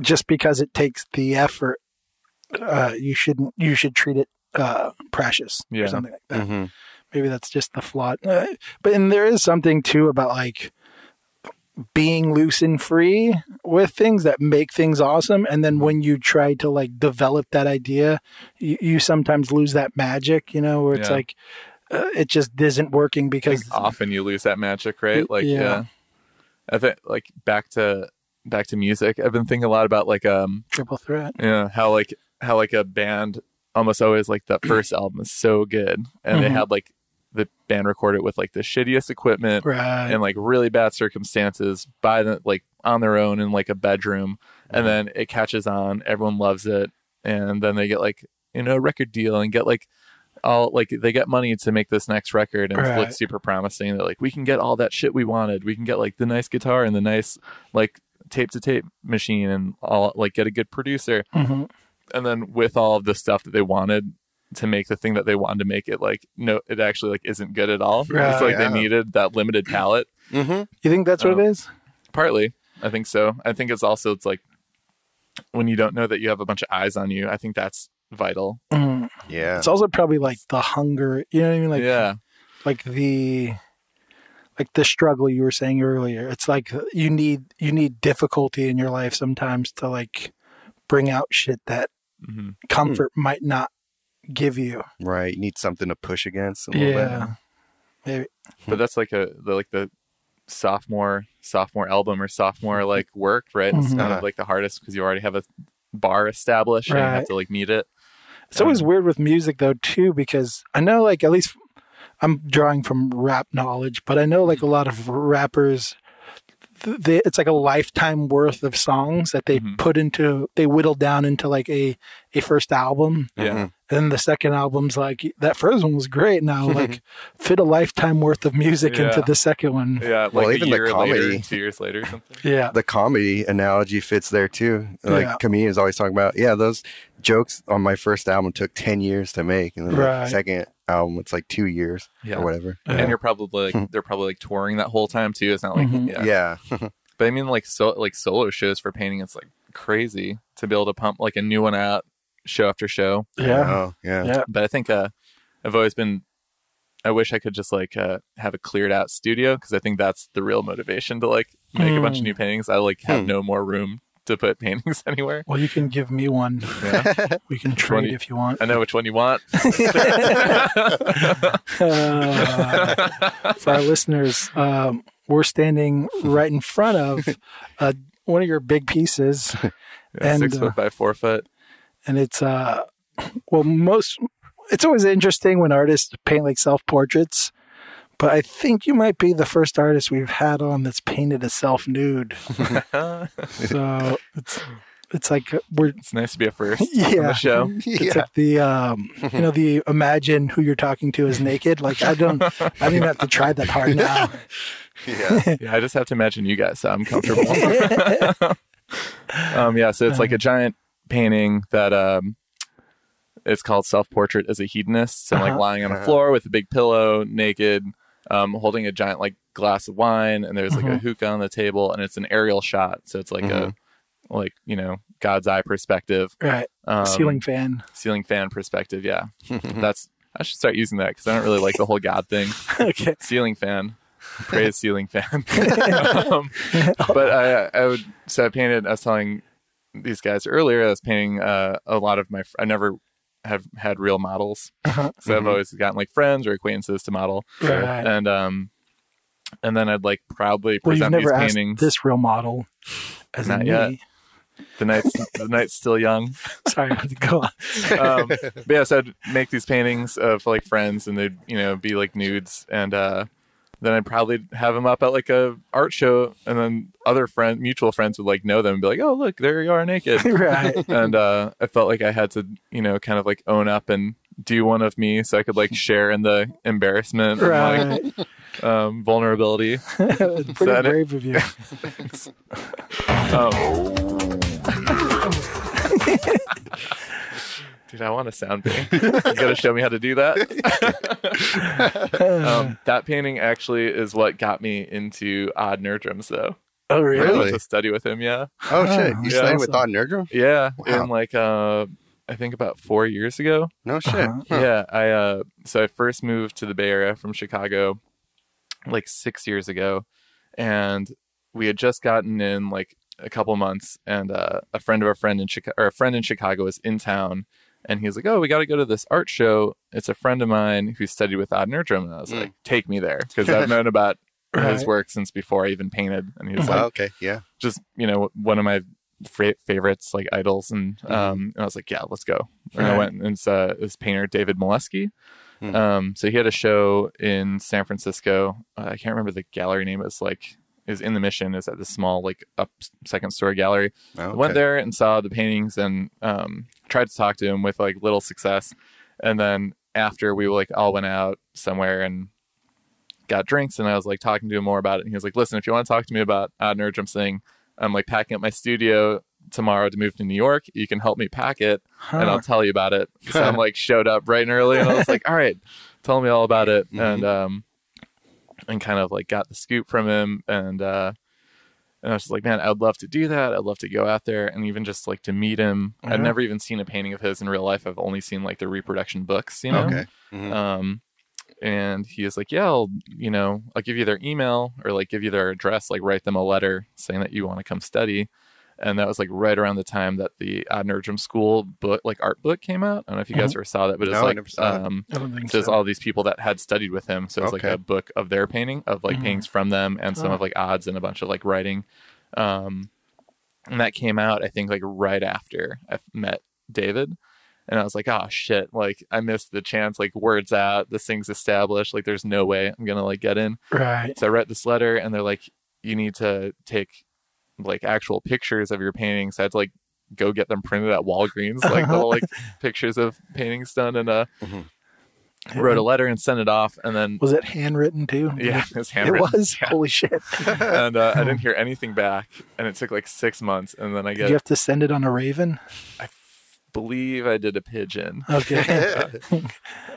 just because it takes the effort, uh, you shouldn't, you should treat it uh, precious yeah. or something like that. Mm-hmm. Maybe that's just the flaw. Uh, but, and there is something, too, about like being loose and free with things that make things awesome. And then when you try to like develop that idea, you, you sometimes lose that magic, you know, where it's yeah. like, Uh, it just isn't working because like often you lose that magic, right? Like, yeah. yeah, I think like back to back to music. I've been thinking a lot about like um Triple Threat. Yeah, you know, how like how like a band almost always like that first album is so good, and mm-hmm. they had like the band record it with like the shittiest equipment right. and like really bad circumstances by the like on their own in like a bedroom, and right. then it catches on. Everyone loves it, and then they get like you know a record deal and get like. all like they get money to make this next record and right. it looks super promising. They're like, we can get all that shit we wanted. We can get like the nice guitar and the nice like tape to tape machine and all like get a good producer. Mm-hmm. And then with all of the stuff that they wanted to make the thing that they wanted to make it like, no, it actually like isn't good at all. Right, it's like yeah. they needed that limited palette. Mm-hmm. You think that's um, what it is? Partly. I think so. I think it's also, it's like when you don't know that you have a bunch of eyes on you, I think that's vital. Mm. Yeah, it's also probably like the hunger, you know what I mean? Like yeah, like the like the struggle you were saying earlier. It's like you need you need difficulty in your life sometimes to like bring out shit that mm-hmm. comfort mm. might not give you. Right, you need something to push against a little yeah. bit. Maybe. But that's like a the, like the sophomore sophomore album or sophomore like work, right? Mm-hmm. It's kind uh-huh. of like the hardest because you already have a bar established right. and you have to like meet it. It's always weird with music, though, too, because I know, like, at least I'm drawing from rap knowledge, but I know, like, a lot of rappers, they, it's like a lifetime worth of songs that they mm-hmm. put into, they whittle down into, like, a, a first album. Yeah. Mm-hmm. And then the second album's like, that first one was great. Now, like, fit a lifetime worth of music yeah. into the second one. Yeah. Like well, even the comedy. Later, two years later or something. Yeah. The comedy analogy fits there, too. Like, yeah. Camille is always talking about, yeah, those jokes on my first album took ten years to make, and then right. the second album it's like two years yeah. or whatever. Yeah. And you're probably like they're probably like touring that whole time too. It's not like mm-hmm. yeah. yeah. But I mean like so like solo shows for painting, it's like crazy to be able to pump like a new one out show after show. Yeah, oh, yeah. yeah. But I think uh, I've always been. I wish I could just like uh, have a cleared out studio because I think that's the real motivation to like make mm. a bunch of new paintings. I like have mm. no more room to put paintings anywhere. Well, you can give me one. Yeah. We can trade if you want. I know which one you want. uh, for our listeners, um, we're standing right in front of uh, one of your big pieces. Yeah, and, six foot uh, by four foot. And it's, uh, well, most, it's always interesting when artists paint like self-portraits. But I think you might be the first artist we've had on that's painted a self-nude. So it's it's like we're. It's nice to be a first yeah, on the show. It's yeah. like the um, you know the imagine who you're talking to is naked. Like I don't I don't even have to try that hard now. yeah, yeah. I just have to imagine you guys, so I'm comfortable. um, yeah, so it's like a giant painting that. Um, It's called Self-Portrait as a Hedonist. So I'm, like uh-huh. lying on a floor with a big pillow, naked, um, holding a giant like glass of wine, and there's like mm-hmm. a hookah on the table, and it's an aerial shot. So it's like mm-hmm. a like you know God's eye perspective, right? Um, ceiling fan, ceiling fan perspective. Yeah, that's I should start using that because I don't really like the whole God thing. Okay, ceiling fan, praise ceiling fan. um, but I I would so I painted. I was telling these guys earlier. I was painting uh, a lot of my. I never. have had real models uh-huh. so mm-hmm. I've always gotten like friends or acquaintances to model right. and um and then I'd like proudly present well, you've never these paintings asked this real model as not me. Yet the night's the night's still young sorry I had to go on um but yeah so I'd make these paintings of like friends and they'd you know be like nudes and uh then I'd probably have them up at like a art show, and then other friend, mutual friends would like know them and be like, "Oh, look, there you are naked." Right. And uh, I felt like I had to, you know, kind of like own up and do one of me, so I could like share in the embarrassment, right? And, like, um, vulnerability. Pretty so brave of you. um, Dude, I want a sound painting. You gotta show me how to do that. um, that painting actually is what got me into Odd Nerdrum, though. Oh, really? I went to study with him, yeah. Oh, shit. You yeah, studied awesome. with Odd Nerdrum? Yeah. Wow. In like, uh, I think about four years ago. No shit. Uh-huh. Huh. Yeah. I uh, So I first moved to the Bay Area from Chicago like six years ago. And we had just gotten in like a couple months. And uh, a friend of our friend in Chicago, or a friend in Chicago was in town. And he was like, "Oh, we got to go to this art show. It's a friend of mine who studied with Odd Nerdrum." And I was mm. like, "Take me there," because I've known about right. his work since before I even painted. And he was like, oh, "Okay, yeah, just you know, one of my f- favorites, like idols." And mm. um, and I was like, "Yeah, let's go." And right. I went, and it's uh, this painter David Molesky. Mm. Um, so he had a show in San Francisco. Uh, I can't remember the gallery name. It's like is in the Mission. Is at this small like up second story gallery. Oh, okay. I went there and saw the paintings and um. tried to talk to him with like little success, and then after we like all went out somewhere and got drinks, and I was like talking to him more about it, and he was like, "Listen, if you want to talk to me about Odd Nerdrum thing, I'm like packing up my studio tomorrow to move to New York. You can help me pack it, huh. and I'll tell you about it." So I'm like showed up bright and early, and I was like, "All right, tell me all about it," mm-hmm. and um and kind of like got the scoop from him, and uh and I was just like, man, I'd love to do that. I'd love to go out there and even just like to meet him. Mm-hmm. I'd never even seen a painting of his in real life. I've only seen like the reproduction books, you know? Okay. Mm-hmm. Um, and he was like, yeah, I'll, you know, I'll give you their email or like give you their address, like write them a letter saying that you want to come study. And that was like right around the time that the Odd Nerdrum School book, like art book came out. I don't know if you guys mm-hmm. ever saw that, but it's no, like, um, there's so. all these people that had studied with him. So it's okay. like a book of their painting of like mm-hmm. paintings from them and some oh. of like odds and a bunch of like writing. Um, and that came out, I think like right after I met David, and I was like, oh shit. Like I missed the chance, like word's out, this thing's established. Like there's no way I'm going to like get in. Right. So I wrote this letter and they're like, you need to take like actual pictures of your paintings. So I had to like go get them printed at Walgreens, like little like pictures of paintings done, and uh mm-hmm. wrote a letter and sent it off. And then was it handwritten too? Yeah, it was handwritten. It was yeah. holy shit. And uh, I didn't hear anything back, and it took like six months. And then I get did you have to send it on a raven. I f- believe I did a pigeon. Okay. uh,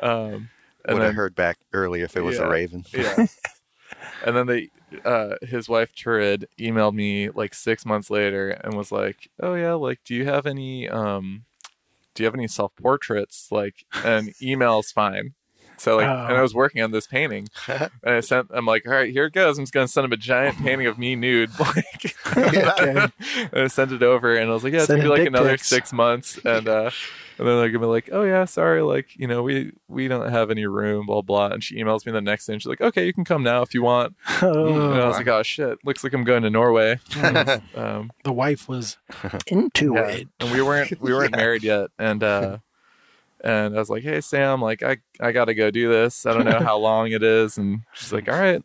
um, and would have heard back early if it was yeah, a raven. Yeah. And then they, uh, his wife Turid emailed me like six months later and was like, "Oh yeah, like do you have any, um, do you have any self portraits? Like an email's fine." So like, oh. and I was working on this painting, and I sent. I'm like, "All right, here it goes. I'm just gonna send him a giant painting of me nude." Like, and I sent it over, and I was like, "Yeah, it's send gonna be like another dicks. six months." And uh, and then they're gonna be like, "Oh yeah, sorry, like you know, we we don't have any room, blah blah." And she emails me the next day, and she's like, "Okay, you can come now if you want." Oh. And I was like, "Oh shit, looks like I'm going to Norway." And, um, the wife was into yeah, it, and we weren't we weren't yeah. married yet, and. uh And I was like, "Hey, Sam, like, I, I got to go do this. I don't know how long it is." And she's like, "All right,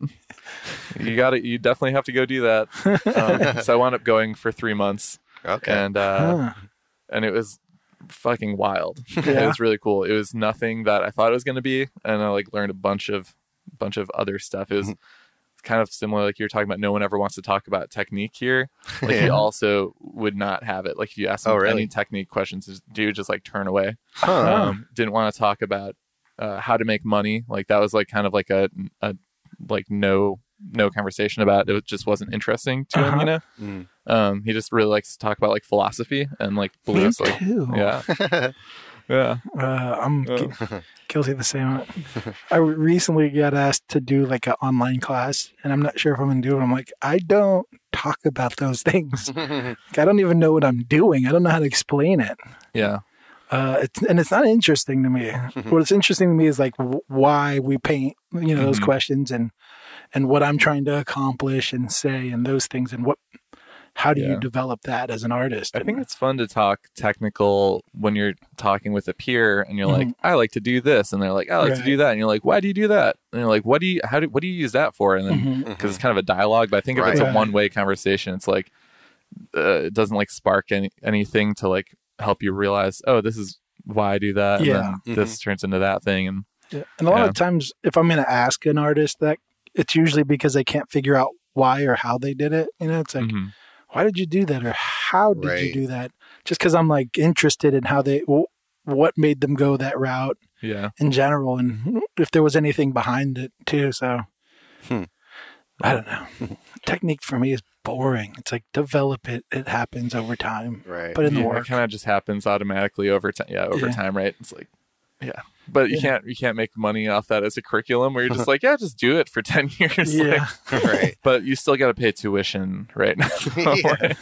you got to, you definitely have to go do that." Um, so I wound up going for three months. Okay. And, uh, huh. and it was fucking wild. Yeah. It was really cool. It was nothing that I thought it was going to be. And I like learned a bunch of, bunch of other stuff. It was kind of similar, like you're talking about. No one ever wants to talk about technique here. Like yeah. you also would not have it. Like if you ask them oh, really? any technique questions, dude, just like turn away. Huh. Um, didn't want to talk about uh, how to make money. Like that was like kind of like a, a like no no conversation about it. It just wasn't interesting to him, uh-huh. you know. Mm. Um, he just really likes to talk about like philosophy and like beliefs. Like, yeah, yeah. Uh, I'm. Uh. Guilty of the same. I recently got asked to do like an online class, and I'm not sure if I'm going to do it. I'm like, I don't talk about those things. Like, I don't even know what I'm doing. I don't know how to explain it. Yeah. Uh, it's, and it's not interesting to me. What's interesting to me is like w- why we paint, you know, those mm-hmm. questions and, and what I'm trying to accomplish and say and those things and what how do yeah. you develop that as an artist? I think it's fun to talk technical when you're talking with a peer and you're mm-hmm. like, I like to do this. And they're like, I like right. to do that. And you're like, why do you do that? And you're like, what do you, how do, what do you use that for? And then, mm-hmm. cause it's kind of a dialogue, but I think right. if it's a one way conversation, it's like, uh, it doesn't like spark any, anything to like help you realize, oh, this is why I do that. Yeah. And then mm-hmm. this turns into that thing. And, yeah. and a lot yeah. of times if I'm going to ask an artist that, it's usually because they can't figure out why or how they did it. You know, it's like, mm-hmm. why did you do that? Or how did right. you do that? Just because I'm like interested in how they, w- what made them go that route yeah. in general. And if there was anything behind it too. So hmm. I don't know. Technique for me is boring. It's like develop it. It happens over time. Right. But in yeah, the work. It kind of just happens automatically over time. Yeah. Over yeah. time. Right. It's like, yeah. But you yeah. can't you can't make money off that as a curriculum where you're just like, yeah, just do it for ten years. Yeah. Like, right. But you still got to pay tuition, right? yeah.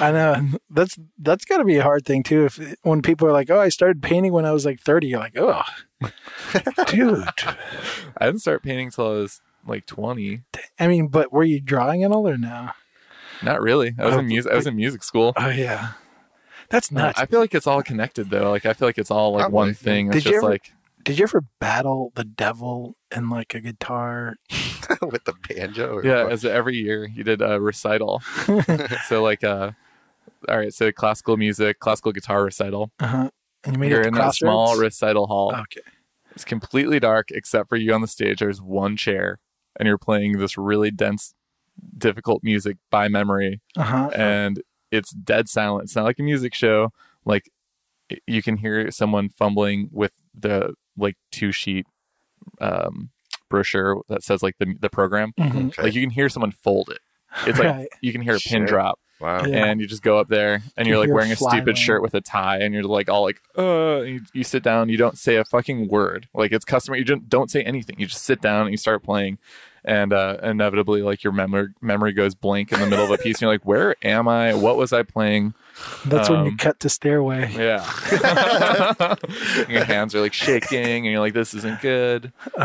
I know. That's that's got to be a hard thing, too. If when people are like, oh, I started painting when I was like thirty, you're like, oh, dude. I didn't start painting until I was like twenty. I mean, but were you drawing at all or no? Not really. I was, oh, in, mu- I was in music school. Oh, yeah. That's nuts. I feel like it's all connected though. Like I feel like it's all like Probably. one thing. It's did just you ever, like Did you ever battle the devil in like a guitar with the banjo? Or yeah, what? As every year you did a recital. So like uh all right, so classical music, classical guitar recital. Uh-huh. And you made You're it in Crossroads? A small recital hall. Okay. It's completely dark except for you on the stage. There's one chair and you're playing this really dense, difficult music by memory. Uh-huh. And it's dead silent. It's not like a music show. Like you can hear someone fumbling with the like two sheet um, brochure that says like the the program. Mm-hmm. Okay. Like you can hear someone fold it. It's like right. you can hear a Shit. pin drop. Wow. Yeah. And you just go up there and you're like wearing a stupid away. shirt with a tie and you're like all like, uh, you, you sit down. You don't say a fucking word. Like it's customary. You don't, don't say anything. You just sit down and you start playing. And uh, inevitably, like your memory memory goes blank in the middle of a piece. And you're like, where am I? What was I playing? That's um, when you cut to Stairway. Yeah. Your hands are like shaking and you're like, this isn't good. Uh,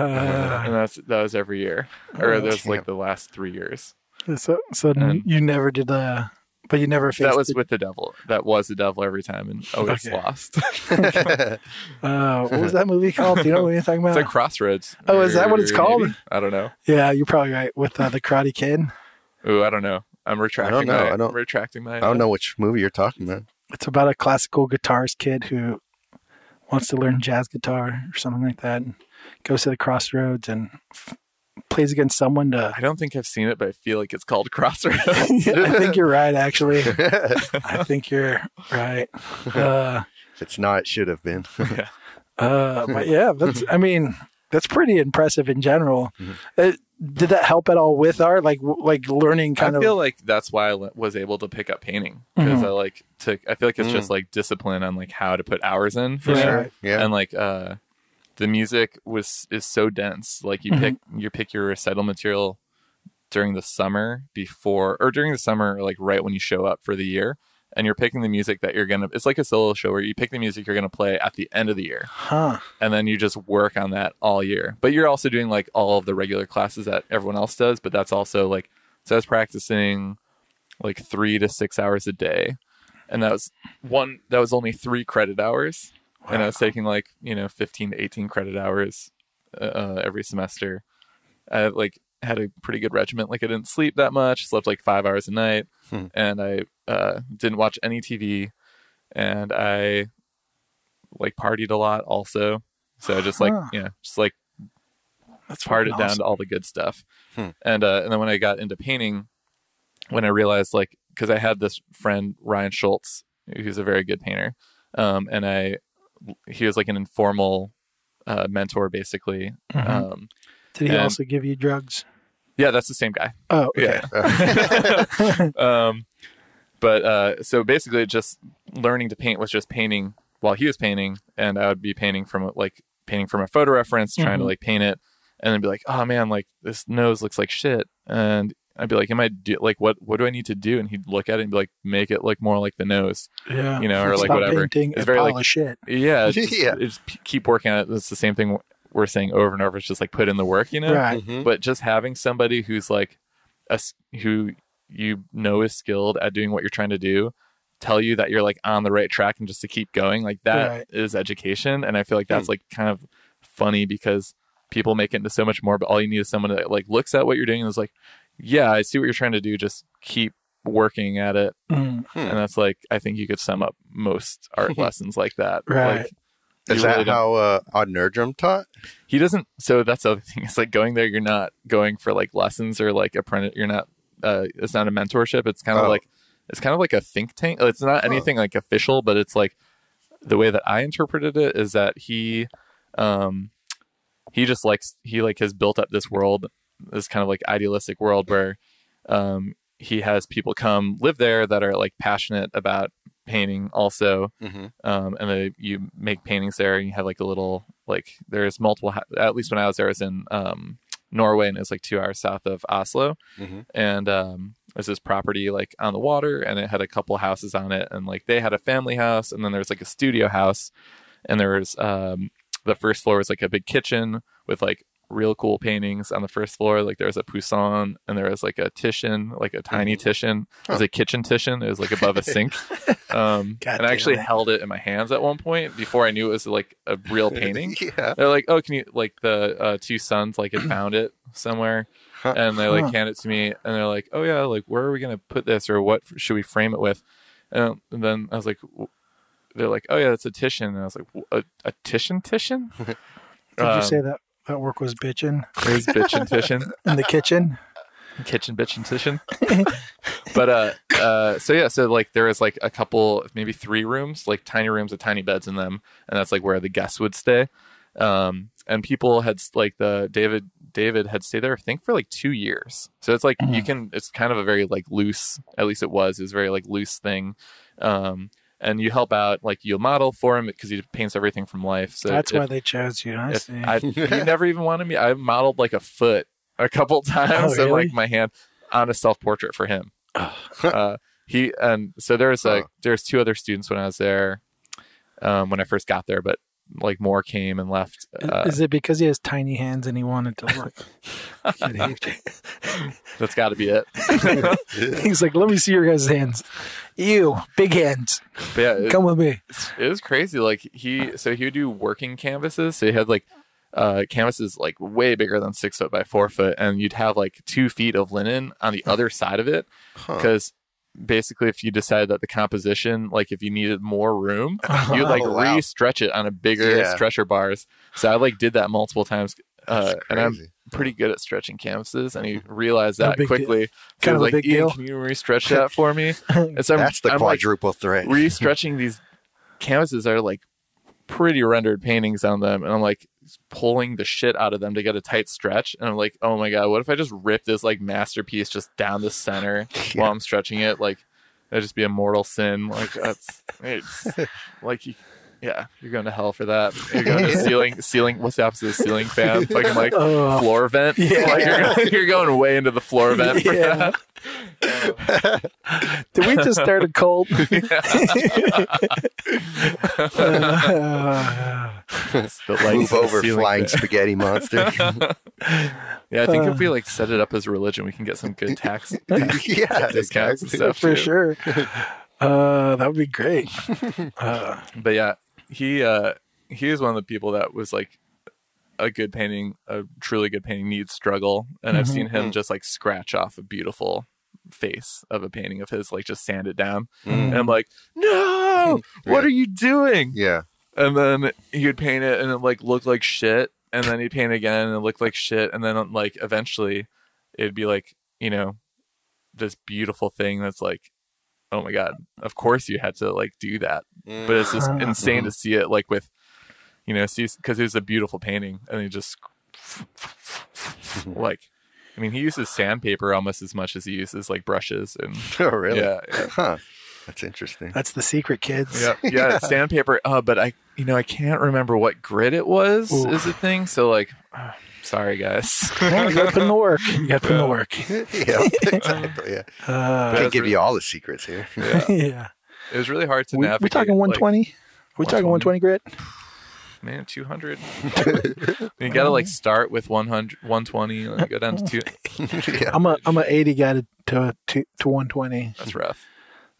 and that's, that was every year. Or that was like the last three years. So, so and you never did, uh, but you never faced That was the... with the devil. That was the devil every time and always okay. lost. uh, what was that movie called? Do you know what you're talking about? It's like Crossroads. Oh, is that what it's called? Maybe? I don't know. Yeah, you're probably right. With uh, the Karate Kid. Ooh, I don't know. I'm retracting I don't know. my I don't, I'm retracting my I don't know which movie you're talking about. It's about a classical guitarist kid who wants to learn jazz guitar or something like that and goes to the crossroads and... F- plays against someone to... I don't think I've seen it, but I feel like it's called Crossroads. I think you're right, actually. I think you're right. Uh, if it's not, it should have been. yeah. Uh, but yeah, that's, I mean, that's pretty impressive in general. Mm-hmm. It, did that help at all with art? Like, like learning kind I of... I feel like that's why I was able to pick up painting. Because mm-hmm. I like to... I feel like it's mm-hmm. just like discipline on like how to put hours in. For yeah. sure. Yeah. And like... uh The music was is so dense. Like you mm-hmm. pick you pick your recital material during the summer before or during the summer, like right when you show up for the year, and you're picking the music that you're gonna. It's like a solo show where you pick the music you're gonna play at the end of the year, huh? And then you just work on that all year. But you're also doing like all of the regular classes that everyone else does. But that's also like so I was practicing like three to six hours a day, and that was one that was only three credit hours. Wow. And I was taking like, you know, fifteen to eighteen credit hours uh, every semester. I like had a pretty good regimen. Like I didn't sleep that much, slept like five hours a night. Hmm. And I uh, didn't watch any T V. And I like partied a lot also. So I just like, huh. you know, just like That's parted awesome. down to all the good stuff. Hmm. And, uh, and then when I got into painting, when I realized like, because I had this friend, Ryan Schultz, who's a very good painter. Um, and I... He was like an informal uh, mentor, basically. Mm-hmm. Um, Did he and, also give you drugs? Yeah, that's the same guy. Oh, okay. Yeah. um, but uh, so basically, just learning to paint was just painting while he was painting, and I would be painting from like painting from a photo reference, trying mm-hmm. to like paint it, and then be like, "Oh man, like this nose looks like shit," and I'd be like, "Am I do- like what? What do I need to do?" And he'd look at it and be like, "Make it look more like the nose, yeah, you know, or like whatever." It's very like shit. Yeah, it's just, yeah. It's keep working on it. It's the same thing we're saying over and over. It's just like put in the work, you know. Right. Mm-hmm. But just having somebody who's like, a, who you know is skilled at doing what you're trying to do tell you that you're like on the right track and just to keep going, like that right. is education. And I feel like that's like kind of funny because people make it into so much more, but all you need is someone that like looks at what you're doing and is like, yeah, I see what you're trying to do. Just keep working at it. Mm. And that's like, I think you could sum up most art lessons like that. Right. Like, is that really how uh, Odd Nerdrum taught? He doesn't. So that's the other thing. It's like going there, you're not going for like lessons or like apprentice. You're not, uh, it's not a mentorship. It's kind of oh. like, it's kind of like a think tank. It's not anything oh. like official, but it's like the way that I interpreted it is that he, um, he just likes, he like has built up this world, this kind of like idealistic world where, um, he has people come live there that are like passionate about painting also. Mm-hmm. Um, and they, you make paintings there and you have like a little, like there's multiple, at least when I was there, I was in, um, Norway, and it's like two hours south of Oslo. Mm-hmm. And, um, there's this property like on the water, and it had a couple houses on it, and like they had a family house, and then there was like a studio house, and there was um the first floor was like a big kitchen with like real cool paintings on the first floor. Like there was a Poussin, and there was like a Titian, like a tiny mm-hmm. Titian. It was huh. a kitchen Titian. It was like above a sink. Um and I actually it. held it in my hands at one point before I knew it was like a real painting. yeah. They're like, oh, can you like the uh, two sons like had found it somewhere. Huh. And they like huh. hand it to me, and they're like, "Oh yeah, like where are we gonna put this, or what f- should we frame it with?" And, and then I was like, w-. "They're like, oh yeah, that's a Titian." And I was like, "A, a Titian, Titian?" Did um, you say that that work was bitchin'? It was bitchin' Titian in the kitchen, kitchen bitchin' Titian. But uh, uh, so yeah, so like there was like a couple, maybe three rooms, like tiny rooms with tiny beds in them, and that's like where the guests would stay. Um, and people had like the David David had stayed there, I think, for like two years. So it's like mm-hmm. you can, it's kind of a very like loose, at least it was, it was very like loose thing. Um, and you help out, like you'll model for him because he paints everything from life. So that's if, why they chose you. I see. I, you never even wanted me. I modeled like a foot a couple times, oh, really? and like my hand on a self portrait for him. uh, he and so there's like oh. there's two other students when I was there, um, when I first got there, but. Like more came and left. Uh, Is it because he has tiny hands and he wanted to work? That's got to be it. He's like, let me see your guys' hands. Ew, big hands. But yeah, it, come with me. It was crazy. Like he, so he would do working canvases. So he had like uh, canvases like way bigger than six foot by four foot, and you'd have like two feet of linen on the other side of it because. Huh. Basically, if you decided that the composition, like if you needed more room, you'd like oh, wow. re-stretch it on a bigger yeah. stretcher bars. So I like did that multiple times, uh, and I'm pretty good at stretching canvases. And he realized that no quickly. So I was like, Ian, can you re-stretch that for me? And so that's I'm, the I'm quadruple like threat. Re-stretching these canvases are like pretty rendered paintings on them, and I'm like pulling the shit out of them to get a tight stretch, and I'm like, oh my god, what if I just rip this like masterpiece just down the center yeah. while I'm stretching it? Like that'd just be a mortal sin. Like that's it's like yeah, you're going to hell for that. You're going to ceiling ceiling what's the opposite of ceiling fan? Fucking like oh. floor vent. Yeah. Like you're, you're going way into the floor vent for yeah. that. Oh. Did we just start a cult? uh, The move over, flying bit. Spaghetti monster. Yeah, I think uh, if we like set it up as a religion, we can get some good tax, tax yeah, discounts and stuff for too. Sure. Uh, that would be great. Uh, but yeah, he uh, he is one of the people that was like a good painting, a truly good painting needs struggle, and mm-hmm. I've seen him just like scratch off a beautiful face of a painting of his, like just sand it down, mm. and I'm like, no, yeah. what are you doing? Yeah. And then he would paint it, and it like looked like shit. And then he'd paint it again, and it looked like shit. And then like eventually, it'd be like, you know, this beautiful thing that's like, oh my god, of course you had to like do that. Mm. But it's just insane to see it like with, you know, see because it was a beautiful painting, and he just like, I mean, he uses sandpaper almost as much as he uses like brushes and. Oh really? Yeah. yeah. Huh. That's interesting. That's the secret, kids. Yeah, yeah, yeah. Sandpaper. Uh, but I, you know, I can't remember what grit it was. Ooh. Is the thing. So like, uh, sorry guys. Well, you got to put in the work. You got to put yeah. in the work. Yeah, exactly. Yeah. Uh, can't give really, you all the secrets here. Yeah. yeah. It was really hard to we, navigate. We're talking one twenty. Like, we're talking one twenty grit. man, two hundred. You gotta like start with one hundred, one twenty, and then go down to two. Yeah. I'm a I'm an eighty guy to to, to to one twenty. That's rough.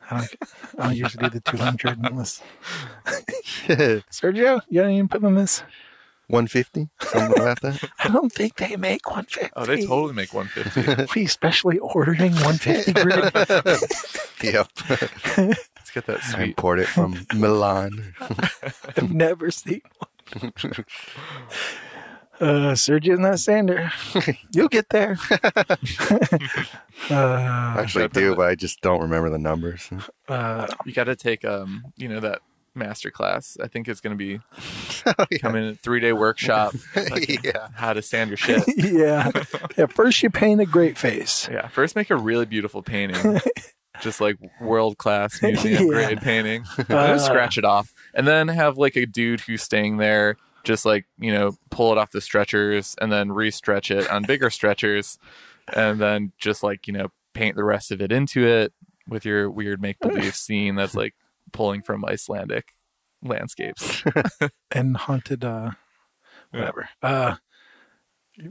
I don't, I don't usually do the two hundred unless. Sergio, you got any input on this? one fifty, something like that. I don't think they make one fifty. Oh, they totally make one fifty. We especially ordering one fifty. Yep. Let's get that sweet. I import it from Milan. I've never seen one. Uh, Sergio's not Sander. You'll get there. uh, I actually do, but I just don't remember the numbers. Uh, you got to take, um, you know, that masterclass. I think it's going to be oh, yeah. coming in a three-day workshop. Like, yeah. How to sand your shit. Yeah. Yeah. First, you paint a great face. Yeah. First, make a really beautiful painting. Just like world-class museum grade yeah. painting. Uh, scratch it off. And then have like a dude who's staying there just like, you know, pull it off the stretchers and then re-stretch it on bigger stretchers. And then just like, you know, paint the rest of it into it with your weird make-believe scene that's like pulling from Icelandic landscapes and haunted uh whatever. Uh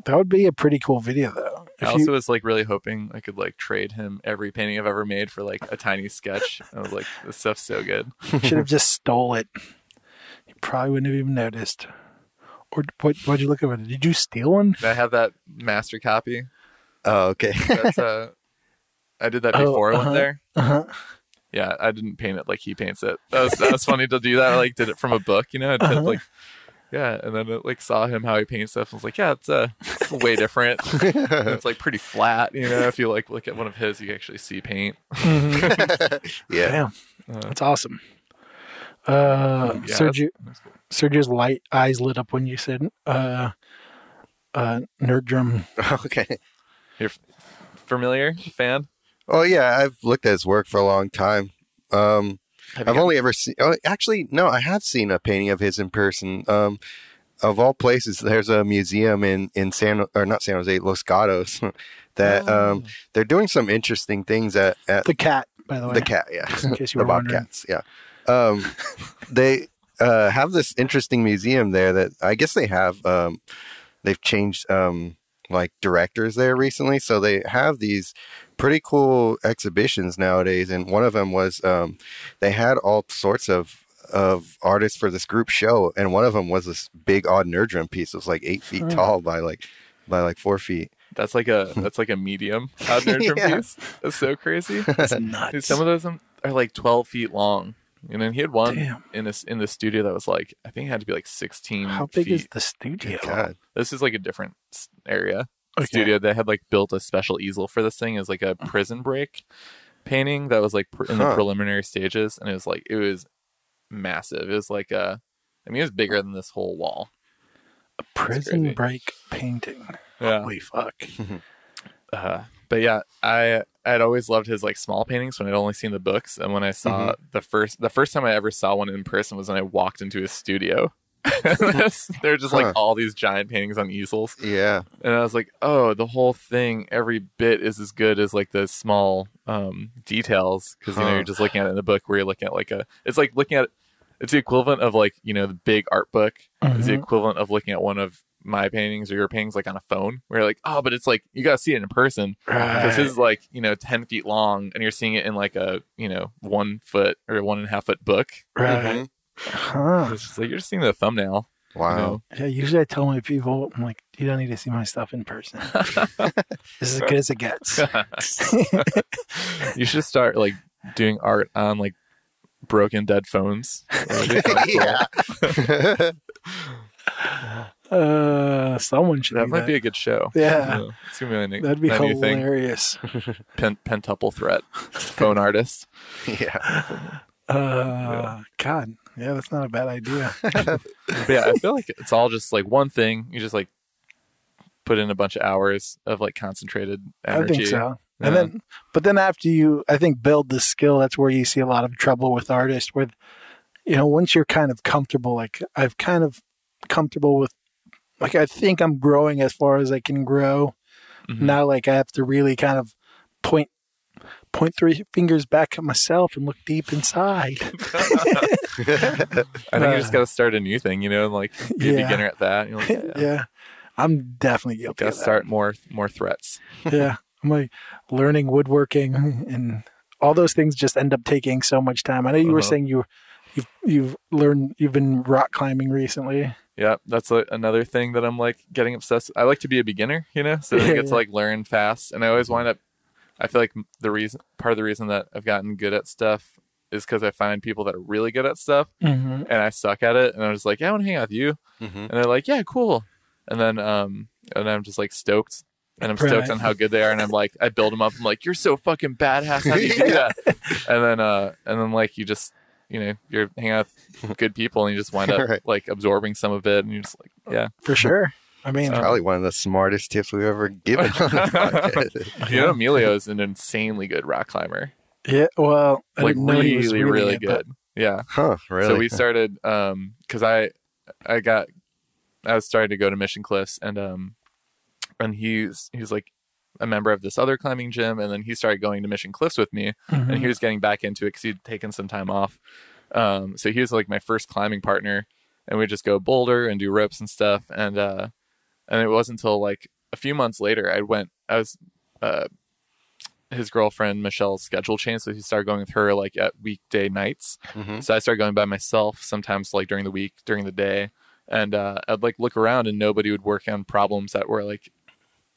that would be a pretty cool video though. If I also you... was like really hoping I could like trade him every painting I've ever made for like a tiny sketch. I was like, this stuff's so good. Should have just stole it. You probably wouldn't have even noticed. Or what, why'd you look over it? Did you steal one? I have that master copy. Oh, okay. That's, uh, I did that before oh, uh-huh, I went there. Uh-huh. Yeah, I didn't paint it like he paints it. That was, that was funny to do that. I like did it from a book, you know. I did, uh-huh. Like, yeah, and then I, like saw him how he paints stuff. And was like, yeah, it's uh, it's way different. And it's like pretty flat, you know. If you like look at one of his, you actually see paint. Mm-hmm. Yeah, damn. Uh, that's awesome. Uh, yeah, Sergio, that's, that's cool. Sergio's light eyes lit up when you said uh, uh, Nerdrum. Okay, you're familiar fan. Oh, yeah. I've looked at his work for a long time. Um, I've got... only ever seen... Oh, actually, no, I have seen a painting of his in person. Um, of all places, there's a museum in, in San... Or not San Jose, Los Gatos. That oh. um, they're doing some interesting things at, at... The cat, by the way. The cat, yeah. In case you were the bobcats, yeah. Um, they uh, have this interesting museum there that I guess they have... Um, they've changed... Um, like directors there recently. So they have these pretty cool exhibitions nowadays. And one of them was, um, they had all sorts of, of artists for this group show. And one of them was this big Odd Nerdrum piece. It was like eight feet oh. tall by like, by like four feet. That's like a, that's like a medium Odd Nerdrum yeah. piece. That's so crazy. That's nuts. Dude, some of those are like twelve feet long. And then he had one Damn. in this in the studio that was like, I think it had to be like sixteen. How big feet. Is the studio? God. This is like a different area okay. studio. They had like built a special easel for this thing. It was like a Prison Break painting that was like pr in huh. the preliminary stages, and it was like it was massive. It was like a, I mean, it was bigger than this whole wall. A Prison Break painting. Yeah. Holy fuck. uh, but yeah, I. I'd always loved his like small paintings when I'd only seen the books. And when I saw mm-hmm. the first, the first time I ever saw one in person was when I walked into his studio. They're just like huh. all these giant paintings on easels. Yeah. And I was like, oh, the whole thing, every bit is as good as like the small um, details. Cause you huh. know, you're just looking at it in the book where you're looking at like a, it's like looking at, it's the equivalent of like, you know, the big art book mm-hmm. is the equivalent of looking at one of my paintings or your paintings like on a phone where you're like, oh, but it's like you gotta see it in person because right. This is like, you know, ten feet long and you're seeing it in like a, you know, one foot or one and a half foot book, right? Mm-hmm. Huh. It's just like you're just seeing the thumbnail. Wow. You know? Yeah, usually I tell my people, I'm like, you don't need to see my stuff in person. This is as good as it gets. You should start like doing art on like broken dead phones. Yeah. Uh, someone should. That might that. be a good show. Yeah, yeah. It's gonna be a, that'd be that hilarious. Pen, pentuple threat, phone artist. Yeah. Uh, yeah. God, yeah, that's not a bad idea. But yeah, I feel like it's all just like one thing. You just like put in a bunch of hours of like concentrated energy. I think so. Yeah. And then, but then after you, I think build the skill. That's where you see a lot of trouble with artists. With, you know, once you're kind of comfortable, like I've kind of comfortable with. Like, I think I'm growing as far as I can grow. Mm-hmm. Now, like, I have to really kind of point point three fingers back at myself and look deep inside. I think uh, you just got to start a new thing, you know, like be yeah. a beginner at that. You're like, yeah. yeah. I'm definitely guilty of that. Start more, more threats. yeah. I'm like learning woodworking and all those things just end up taking so much time. I know you uh-huh. were saying you, you've, you've learned, you've been rock climbing recently. Yeah, that's a, another thing that I'm like getting obsessed with. I like to be a beginner, you know, so I get yeah, yeah. to like learn fast. And I always wind up, I feel like the reason, part of the reason that I've gotten good at stuff is because I find people that are really good at stuff mm-hmm. and I suck at it. And I'm just like, yeah, I want to hang out with you. Mm-hmm. And they're like, yeah, cool. And then, um, and I'm just like stoked. And I'm right. stoked on how good they are. And I'm like, I build them up. I'm like, you're so fucking badass. How do you do that? And then, uh, and then like you just, you know, you're hanging out with good people and you just wind up right. like absorbing some of it and you're just like, yeah. For sure. I mean, it's um, probably one of the smartest tips we've ever given on the podcast. You know, Emilio is an insanely good rock climber. Yeah. Well, like really, really, really good. That. Yeah. Huh. Really? So we started, um, cause I, I got, I was starting to go to Mission Cliffs and, um, and he's, he's like a member of this other climbing gym. And then he started going to Mission Cliffs with me mm-hmm. and he was getting back into it cause he'd taken some time off. Um, so he was like my first climbing partner and we just go boulder and do ropes and stuff. And, uh, and it wasn't until like a few months later, I went, I was, uh, his girlfriend, Michelle's schedule changed. So he started going with her like at weekday nights. Mm-hmm. So I started going by myself sometimes like during the week, during the day. And, uh, I'd like look around and nobody would work on problems that were like,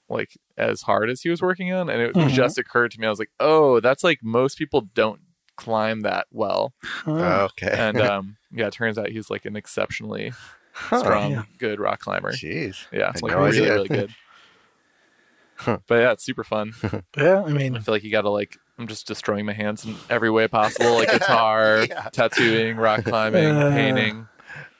like as hard as he was working on. And it mm-hmm. just occurred to me, I was like, oh, that's like most people don't climb that well. Huh. Okay. And um yeah, it turns out he's like an exceptionally huh, strong, yeah. good rock climber. Jeez. Yeah. It's I like really, really good. Huh. But yeah, it's super fun. Yeah, I mean I feel like you gotta like I'm just destroying my hands in every way possible, like guitar, yeah. tattooing, rock climbing, uh, painting.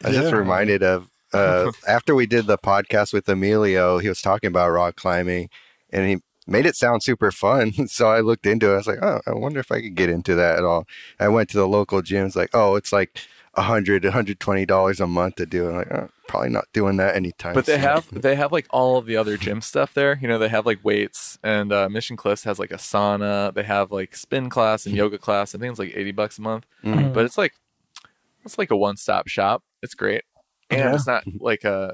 I was yeah. just reminded of Uh, after we did the podcast with Emilio, he was talking about rock climbing and he made it sound super fun. So I looked into it. I was like, oh, I wonder if I could get into that at all. I went to the local gym. It's like, oh, it's like one hundred, one hundred twenty dollars a month to do. I'm like, oh, probably not doing that anytime But soon. they have, they have like all of the other gym stuff there. You know, they have like weights and uh, Mission Cliffs has like a sauna. They have like spin class and yoga class. I think it's like eighty bucks a month, mm-hmm. but it's like, it's like a one-stop shop. It's great. And yeah. it's not like a,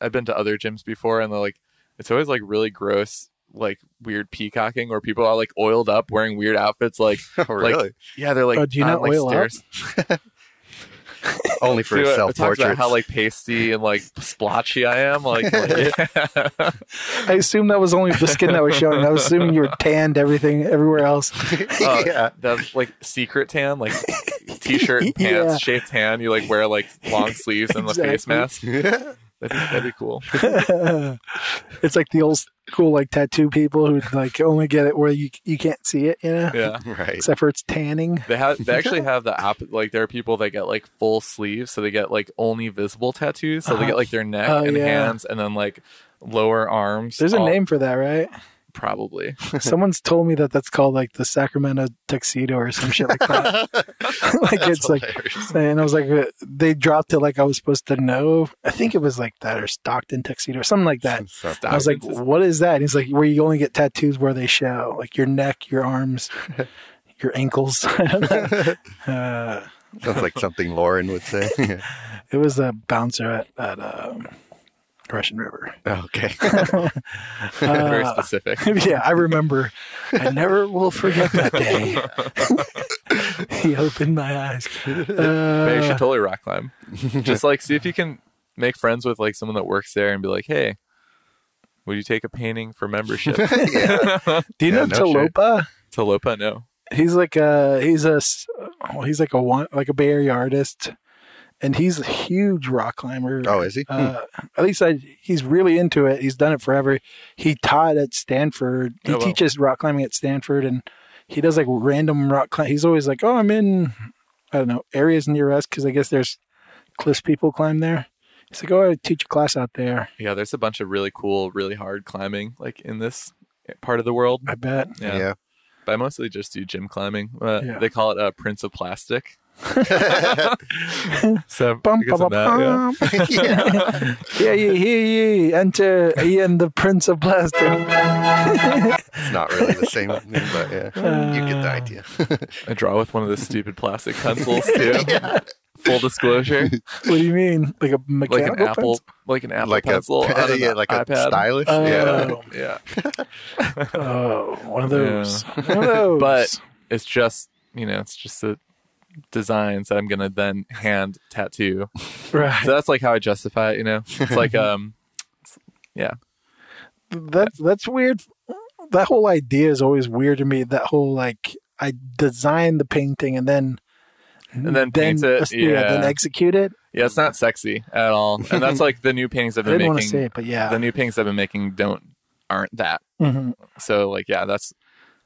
I've been to other gyms before and they're like, it's always like really gross, like weird peacocking where people are like oiled up wearing weird outfits. Like, oh, really? Like yeah, they're like, oh, do you not like oil stairs. Up? Only for self-portraits. It talks about how like pasty and like splotchy I am. Like, like yeah. I assume that was only the skin that was showing. I was assuming you were tanned everything everywhere else. Uh, yeah. That's like secret tan, like t-shirt and pants, yeah. shaved tan. You like wear like long sleeves and exactly. the face mask. Yeah. That'd, that'd be cool. It's like the old cool like tattoo people who like only get it where you you can't see it, you know? Yeah, right. Except for it's tanning. They have they actually have the app. Like there are people that get like full sleeves, so they get like only visible tattoos. So uh-huh. they get like their neck oh, and yeah. hands, and then like lower arms. There's all. a name for that, right? Probably. Someone's told me that that's called like the Sacramento tuxedo or some shit like that. Like that's it's hilarious. Like, and I was like, they dropped it like I was supposed to know. I think it was like that or Stockton tuxedo or something like that. Stockton. I was like, what is that? And he's like, where you only get tattoos where they show, like your neck, your arms, your ankles. I don't know. Uh, Sounds like something Lauren would say. It was a bouncer at at. Um, Russian River. Okay. uh, Very specific. Yeah, I remember. I never will forget that day. He opened my eyes. Uh, Man, you should totally rock climb. Just like see if you can make friends with like someone that works there and be like, hey, would you take a painting for membership? yeah. Do you yeah, know no Talopa? Sure. Talopa, no. He's like a he's a well, he's like a like a Bay Area artist. And he's a huge rock climber. Oh, is he? Uh, hmm. At least I, he's really into it. He's done it forever. He taught at Stanford. He oh, well. teaches rock climbing at Stanford, and he does like random rock climbing. He's always like, oh, I'm in, I don't know, areas near us because I guess there's cliffs people climb there. He's like, oh, I teach a class out there. Yeah, there's a bunch of really cool, really hard climbing like in this part of the world. I bet. Yeah. yeah. But I mostly just do gym climbing. Uh, yeah. They call it uh, Prince of Plastic. So bum, bum, bum, that, bum. Yeah. Yeah, yeah, hear ye, enter Ian the Prince of Blasting. It's not really the same thing, but yeah, uh, you get the idea. I draw with one of those stupid plastic pencils too. Yeah. Full disclosure. What do you mean? Like a mechanical like an apple pencil? Like an Apple like pencil? A, on yeah, an like iPad. A stylus? Oh. Yeah. Yeah. Oh, one of those. Yeah. One of those. But it's just, you know, it's just a designs that I'm gonna then hand tattoo, right? So that's like how I justify it, you know. It's like, um, yeah, that's that's weird. That whole idea is always weird to me. That whole like I design the painting and then and then paint then, it, yeah, yeah, then execute it. Yeah, it's not sexy at all. And that's like the new paintings I've been I didn't making. Want to say it, but yeah, the new paintings I've been making don't aren't that. Mm-hmm. So like, yeah, that's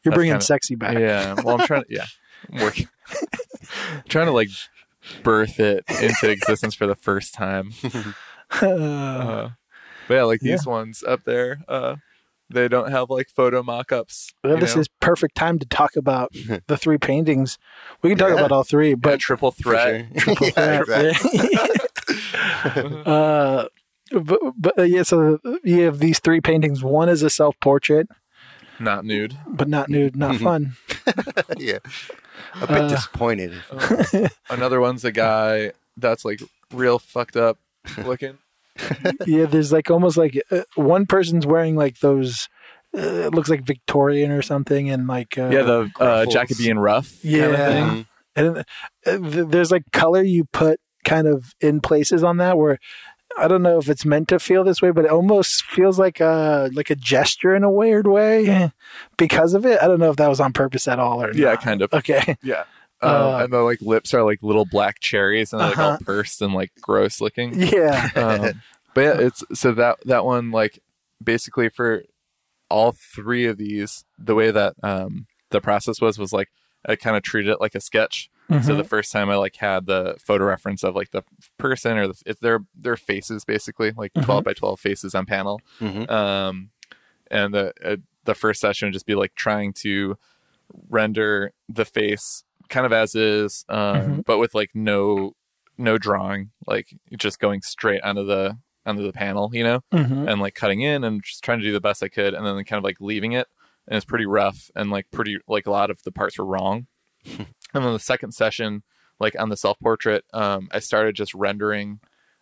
you're that's bringing kinda, sexy back. Yeah, well, I'm trying to, yeah. Working, trying to like birth it into existence for the first time. Uh, but yeah, like these yeah. ones up there, uh, they don't have like photo mock-ups. Well, this know? Is perfect time to talk about the three paintings. We can talk yeah. about all three, but yeah, triple threat, sure. triple yeah, threat. Exactly. uh, but, but uh, yeah, so you have these three paintings. One is a self-portrait. Not nude. But not nude, not fun. Yeah. A bit uh, disappointed. Uh, another one's a guy that's like real fucked up looking. Yeah, there's like almost like uh, one person's wearing like those, uh, it looks like Victorian or something. And like. Uh, yeah, the uh, Jacobean ruff. Yeah. Kind of thing. And then, uh, there's like color you put kind of in places on that where. I don't know if it's meant to feel this way, but it almost feels like a like a gesture in a weird way because of it. I don't know if that was on purpose at all or yeah, not. Kind of. Okay. Yeah. Uh, um, and the like lips are like little black cherries and they're like uh-huh. all pursed and like gross looking. Yeah. Um, but yeah, it's so that that one like basically for all three of these, the way that um, the process was was like I kind of treated it like a sketch. Mm-hmm. So the first time I like had the photo reference of like the person or the, if their their faces basically like mm-hmm. twelve by twelve faces on panel, mm-hmm. um, and the uh, the first session would just be like trying to render the face kind of as is, uh, mm-hmm. but with like no no drawing, like just going straight onto the onto the panel, you know, mm-hmm. and like cutting in and just trying to do the best I could, and then kind of like leaving it, and it's pretty rough and like pretty like a lot of the parts were wrong. And then the second session, like on the self-portrait, um, I started just rendering.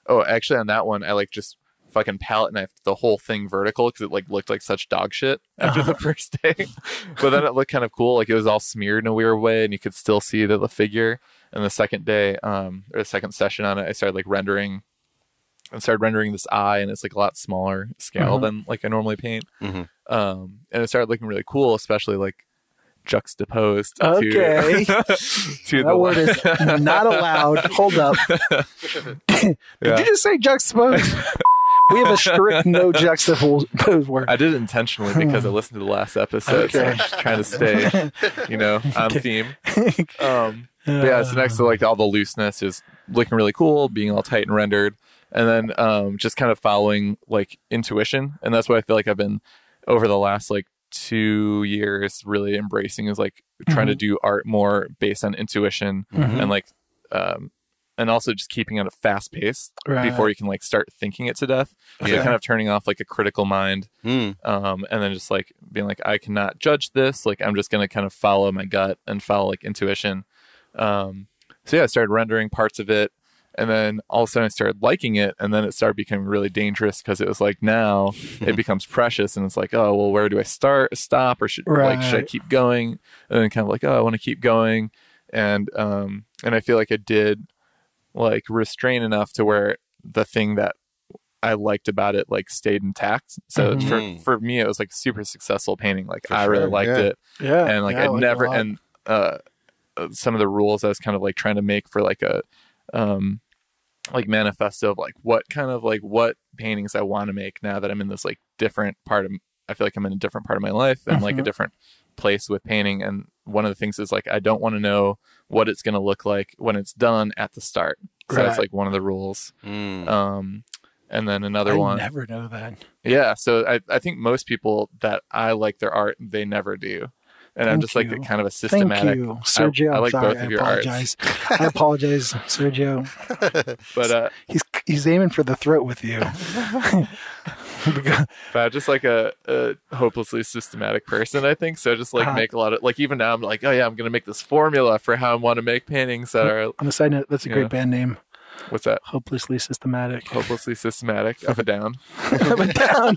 Oh, actually on that one, I like just fucking palette knifed the whole thing vertical because it like looked like such dog shit after uh-huh. the first day. But then it looked kind of cool. Like it was all smeared in a weird way and you could still see the, the figure. And the second day, um, or the second session on it, I started like rendering and started rendering this eye and it's like a lot smaller scale mm-hmm. than like I normally paint. Mm-hmm. Um, and it started looking really cool, especially like juxtaposed okay to, to that the word is not allowed. Hold up. Did yeah. you just say juxtaposed? We have a strict no juxtapose word. I did it intentionally because I listened to the last episode, okay. So I'm just trying to stay, you know, on theme. Um but yeah, so next to like all the looseness is looking really cool, being all tight and rendered, and then um just kind of following like intuition. And that's what I feel like I've been over the last like two years really embracing is like trying mm-hmm. to do art more based on intuition mm-hmm. and like um and also just keeping at a fast pace right. before you can like start thinking it to death. Okay. So kind of turning off like a critical mind mm. um and then just like being like I cannot judge this, like I'm just gonna kind of follow my gut and follow like intuition. Um so yeah, I started rendering parts of it. And then all of a sudden I started liking it, and then it started becoming really dangerous because it was like now it becomes precious, and it's like, oh well, where do I start, stop, or should right. like should I keep going? And then kind of like, oh, I want to keep going, and um, and I feel like I did like restrain enough to where the thing that I liked about it like stayed intact. So mm-hmm. for for me, it was like super successful painting. Like for I sure. really liked yeah. it, yeah, and like yeah, I like never and uh, some of the rules I was kind of like trying to make for like a. um like manifesto of like what kind of like what paintings I want to make now that I'm in this like different part of I feel like I'm in a different part of my life and mm-hmm. like a different place with painting. And one of the things is like I don't want to know what it's going to look like when it's done at the start. So right. that's like one of the rules. Mm. Um and then another I one I never know that. Yeah, so I I think most people that I like their art they never do. And Thank I'm just like you. kind of a systematic. Thank you, Sergio. I, I like Sorry, both of your apologize. arts. I apologize, Sergio. But uh, he's he's aiming for the throat with you. But just like a, a hopelessly systematic person, I think. So I just like huh. make a lot of like even now I'm like, oh yeah, I'm gonna make this formula for how I want to make paintings that are. On the side note, that's a great know. band name. What's that? Hopelessly systematic. Hopelessly systematic. Up and down. Up and down.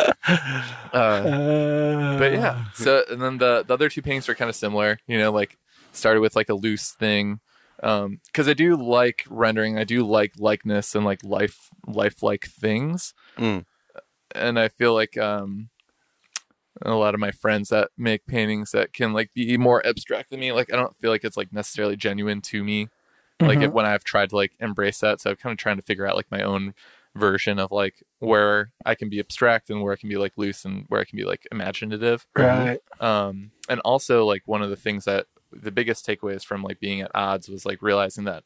uh, uh, but yeah. So and then the, the other two paintings are kind of similar. You know, like started with like a loose thing. Um, because I do like rendering. I do like likeness and like life lifelike things. Mm. And I feel like um a lot of my friends that make paintings that can like be more abstract than me, like I don't feel like it's like necessarily genuine to me. Mm-hmm. Like if, when I've tried to like embrace that, so I'm kind of trying to figure out like my own version of like where I can be abstract and where I can be like loose and where I can be like imaginative. Right. Um, and also like one of the things that the biggest takeaways from like being at Odds was like realizing that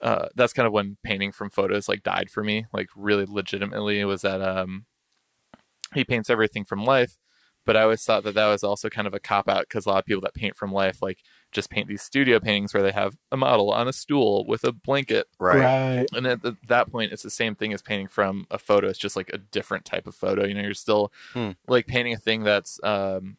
uh, that's kind of when painting from photos like died for me, like really legitimately. It was that um, he paints everything from life. But I always thought that that was also kind of a cop-out because a lot of people that paint from life, like, just paint these studio paintings where they have a model on a stool with a blanket. Right. right. And at th- that point, it's the same thing as painting from a photo. It's just, like, a different type of photo. You know, you're still, hmm. like, painting a thing that's, um,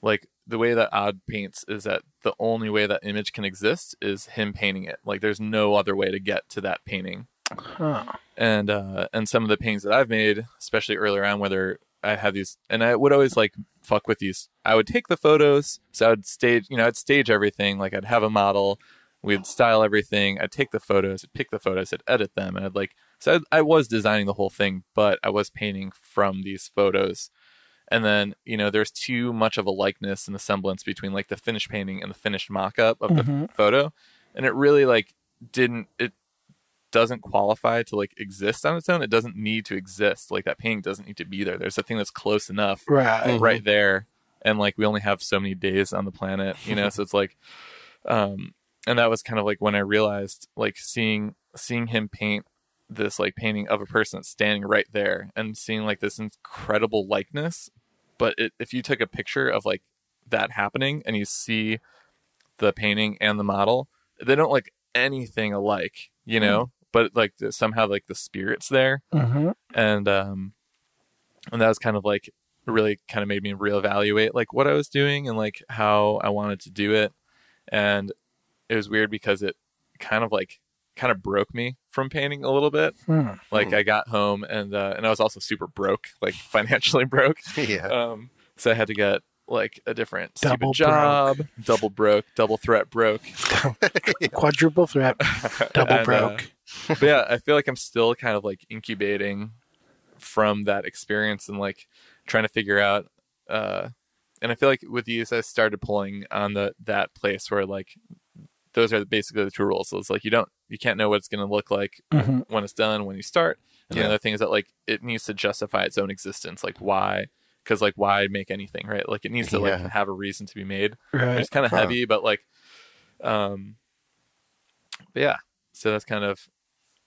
like, the way that Odd paints is that the only way that image can exist is him painting it. Like, there's no other way to get to that painting. Huh. And, uh, and some of the paintings that I've made, especially earlier on, whether... I have these, and I would always like fuck with these. I would take the photos, so I would stage, you know, I'd stage everything. Like I'd have a model, we'd style everything. I'd take the photos, I'd pick the photos, I'd edit them, and I'd like. So I'd, I was designing the whole thing, but I was painting from these photos. And then you know, there's too much of a likeness and a semblance between like the finished painting and the finished mock-up of mm-hmm. the photo, and it really like didn't it. doesn't qualify to like exist on its own. It doesn't need to exist. Like that painting doesn't need to be there. There's a thing that's close enough right, right there. And like, we only have so many days on the planet, you know? So it's like, um, and that was kind of like when I realized like seeing, seeing him paint this like painting of a person that's standing right there and seeing like this incredible likeness. But it, if you took a picture of like that happening and you see the painting and the model, they don't look anything alike, you know? Mm-hmm. But like somehow like the spirit's there. Mm-hmm. And um and that was kind of like really kind of made me reevaluate like what I was doing and like how I wanted to do it. And it was weird because it kind of like kind of broke me from painting a little bit. Mm-hmm. Like I got home and uh and I was also super broke, like financially broke. Yeah. Um so I had to get like a different double job, broke. double broke, double threat broke, quadruple threat, double and, broke. Uh, but yeah, I feel like I'm still kind of like incubating from that experience and like trying to figure out. Uh, and I feel like with these, I started pulling on the that place where like those are basically the two rules. So it's like you don't, you can't know what it's going to look like mm-hmm. when it's done, when you start. And yeah. the other thing is that like it needs to justify its own existence, like why. Because like why make anything, right? Like it needs to like yeah. have a reason to be made. Right. It's kind of heavy, but like, um, but yeah. So that's kind of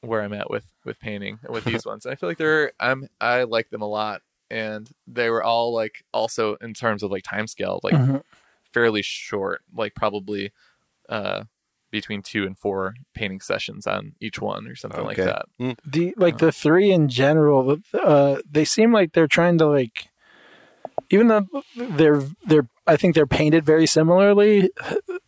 where I'm at with with painting and with these ones. And I feel like they're I'm I like them a lot, and they were all like also in terms of like time scale, like mm-hmm. fairly short, like probably uh, between two and four painting sessions on each one or something okay. like that. Mm. The like uh, the three in general, uh, they seem like they're trying to like. Even though they're they're, I think they're painted very similarly.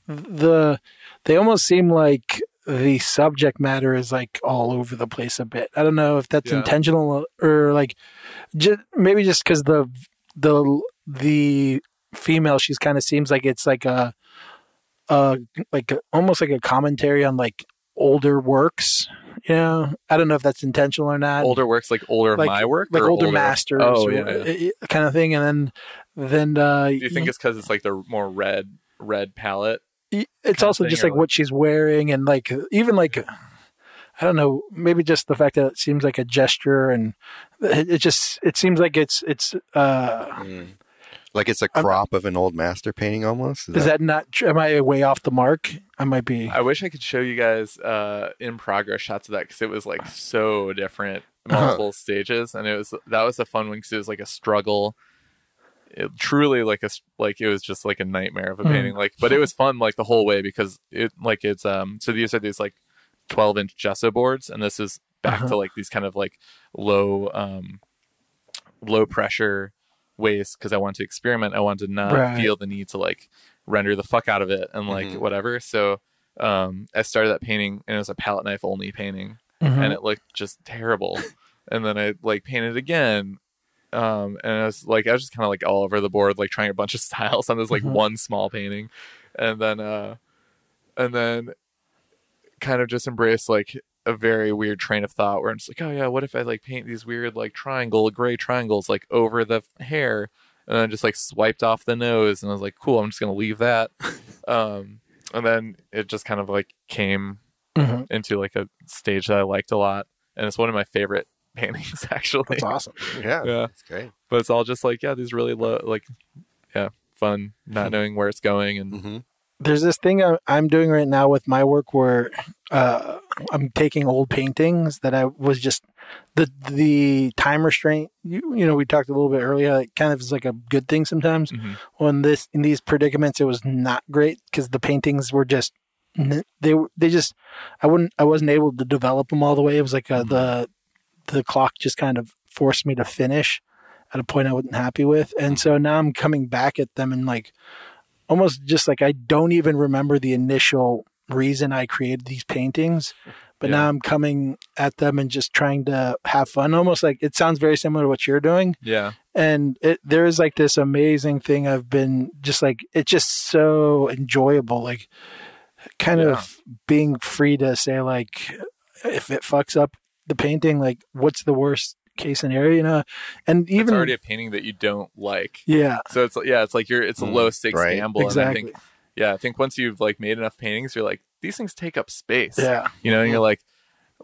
The they almost seem like the subject matter is like all over the place a bit. I don't know if that's yeah. intentional or like, just, maybe just because the the the female, she's kind of seems like it's like a, a like a, almost like a commentary on like older works. Yeah, I don't know if that's intentional or not. Older works, like older like, my work, like or older, older masters, oh, or, yeah, yeah. kind of thing. And then, then uh, do you think y- it's because it's like the more red, red palette? It's also just like, like what she's wearing, and like even like I don't know, maybe just the fact that it seems like a gesture, and it just it seems like it's it's uh, mm. Like it's a crop I'm, of an old master painting almost. Is, is that, that not? Am I way off the mark? I might be. I wish I could show you guys uh, in progress shots of that because it was like so different, multiple uh-huh. stages, and it was that was a fun one because it was like a struggle. It truly like a like it was just like a nightmare of a mm. painting. Like, but it was fun like the whole way because it like it's um. So these are these like twelve inch gesso boards, and this is back uh-huh. to like these kind of like low um low pressure. Waste because I want to experiment. I want to not right. feel the need to like render the fuck out of it and like mm-hmm. whatever. So um I started that painting and it was a palette knife only painting mm-hmm. and it looked just terrible. And then I like painted again. Um and I was like I was just kind of like all over the board, like trying a bunch of styles on this like mm-hmm. one small painting. And then uh and then kind of just embraced like a very weird train of thought where I'm just like, oh yeah, what if I like paint these weird like triangle gray triangles like over the hair, and I just like swiped off the nose, and I was like, cool, I'm just gonna leave that. Um and then it just kind of like came mm-hmm. into like a stage that I liked a lot, and it's one of my favorite paintings actually. That's awesome. Yeah, yeah, it's great. But it's all just like yeah, these really low like yeah fun, not knowing where it's going and. Mm-hmm. There's this thing I'm doing right now with my work where uh, I'm taking old paintings that I was just the the time restraint. You, you know, we talked a little bit earlier. It kind of is like a good thing sometimes. Mm-hmm. When this in these predicaments, it was not great because the paintings were just they they just I wouldn't I wasn't able to develop them all the way. It was like a, mm-hmm. the the clock just kind of forced me to finish at a point I wasn't happy with, and so now I'm coming back at them and like. Almost just like I don't even remember the initial reason I created these paintings, but yeah. now I'm coming at them and just trying to have fun. Almost like it sounds very similar to what you're doing. Yeah. And it, there is like this amazing thing I've been just like, it's just so enjoyable. Like kind yeah. of being free to say like, if it fucks up the painting, like what's the worst case scenario, you know, and even it's already a painting that you don't like. Yeah. So it's yeah, it's like you're it's a low stakes right. gamble. Exactly. And I think yeah, I think once you've like made enough paintings, you're like, these things take up space. Yeah. You know, and you're like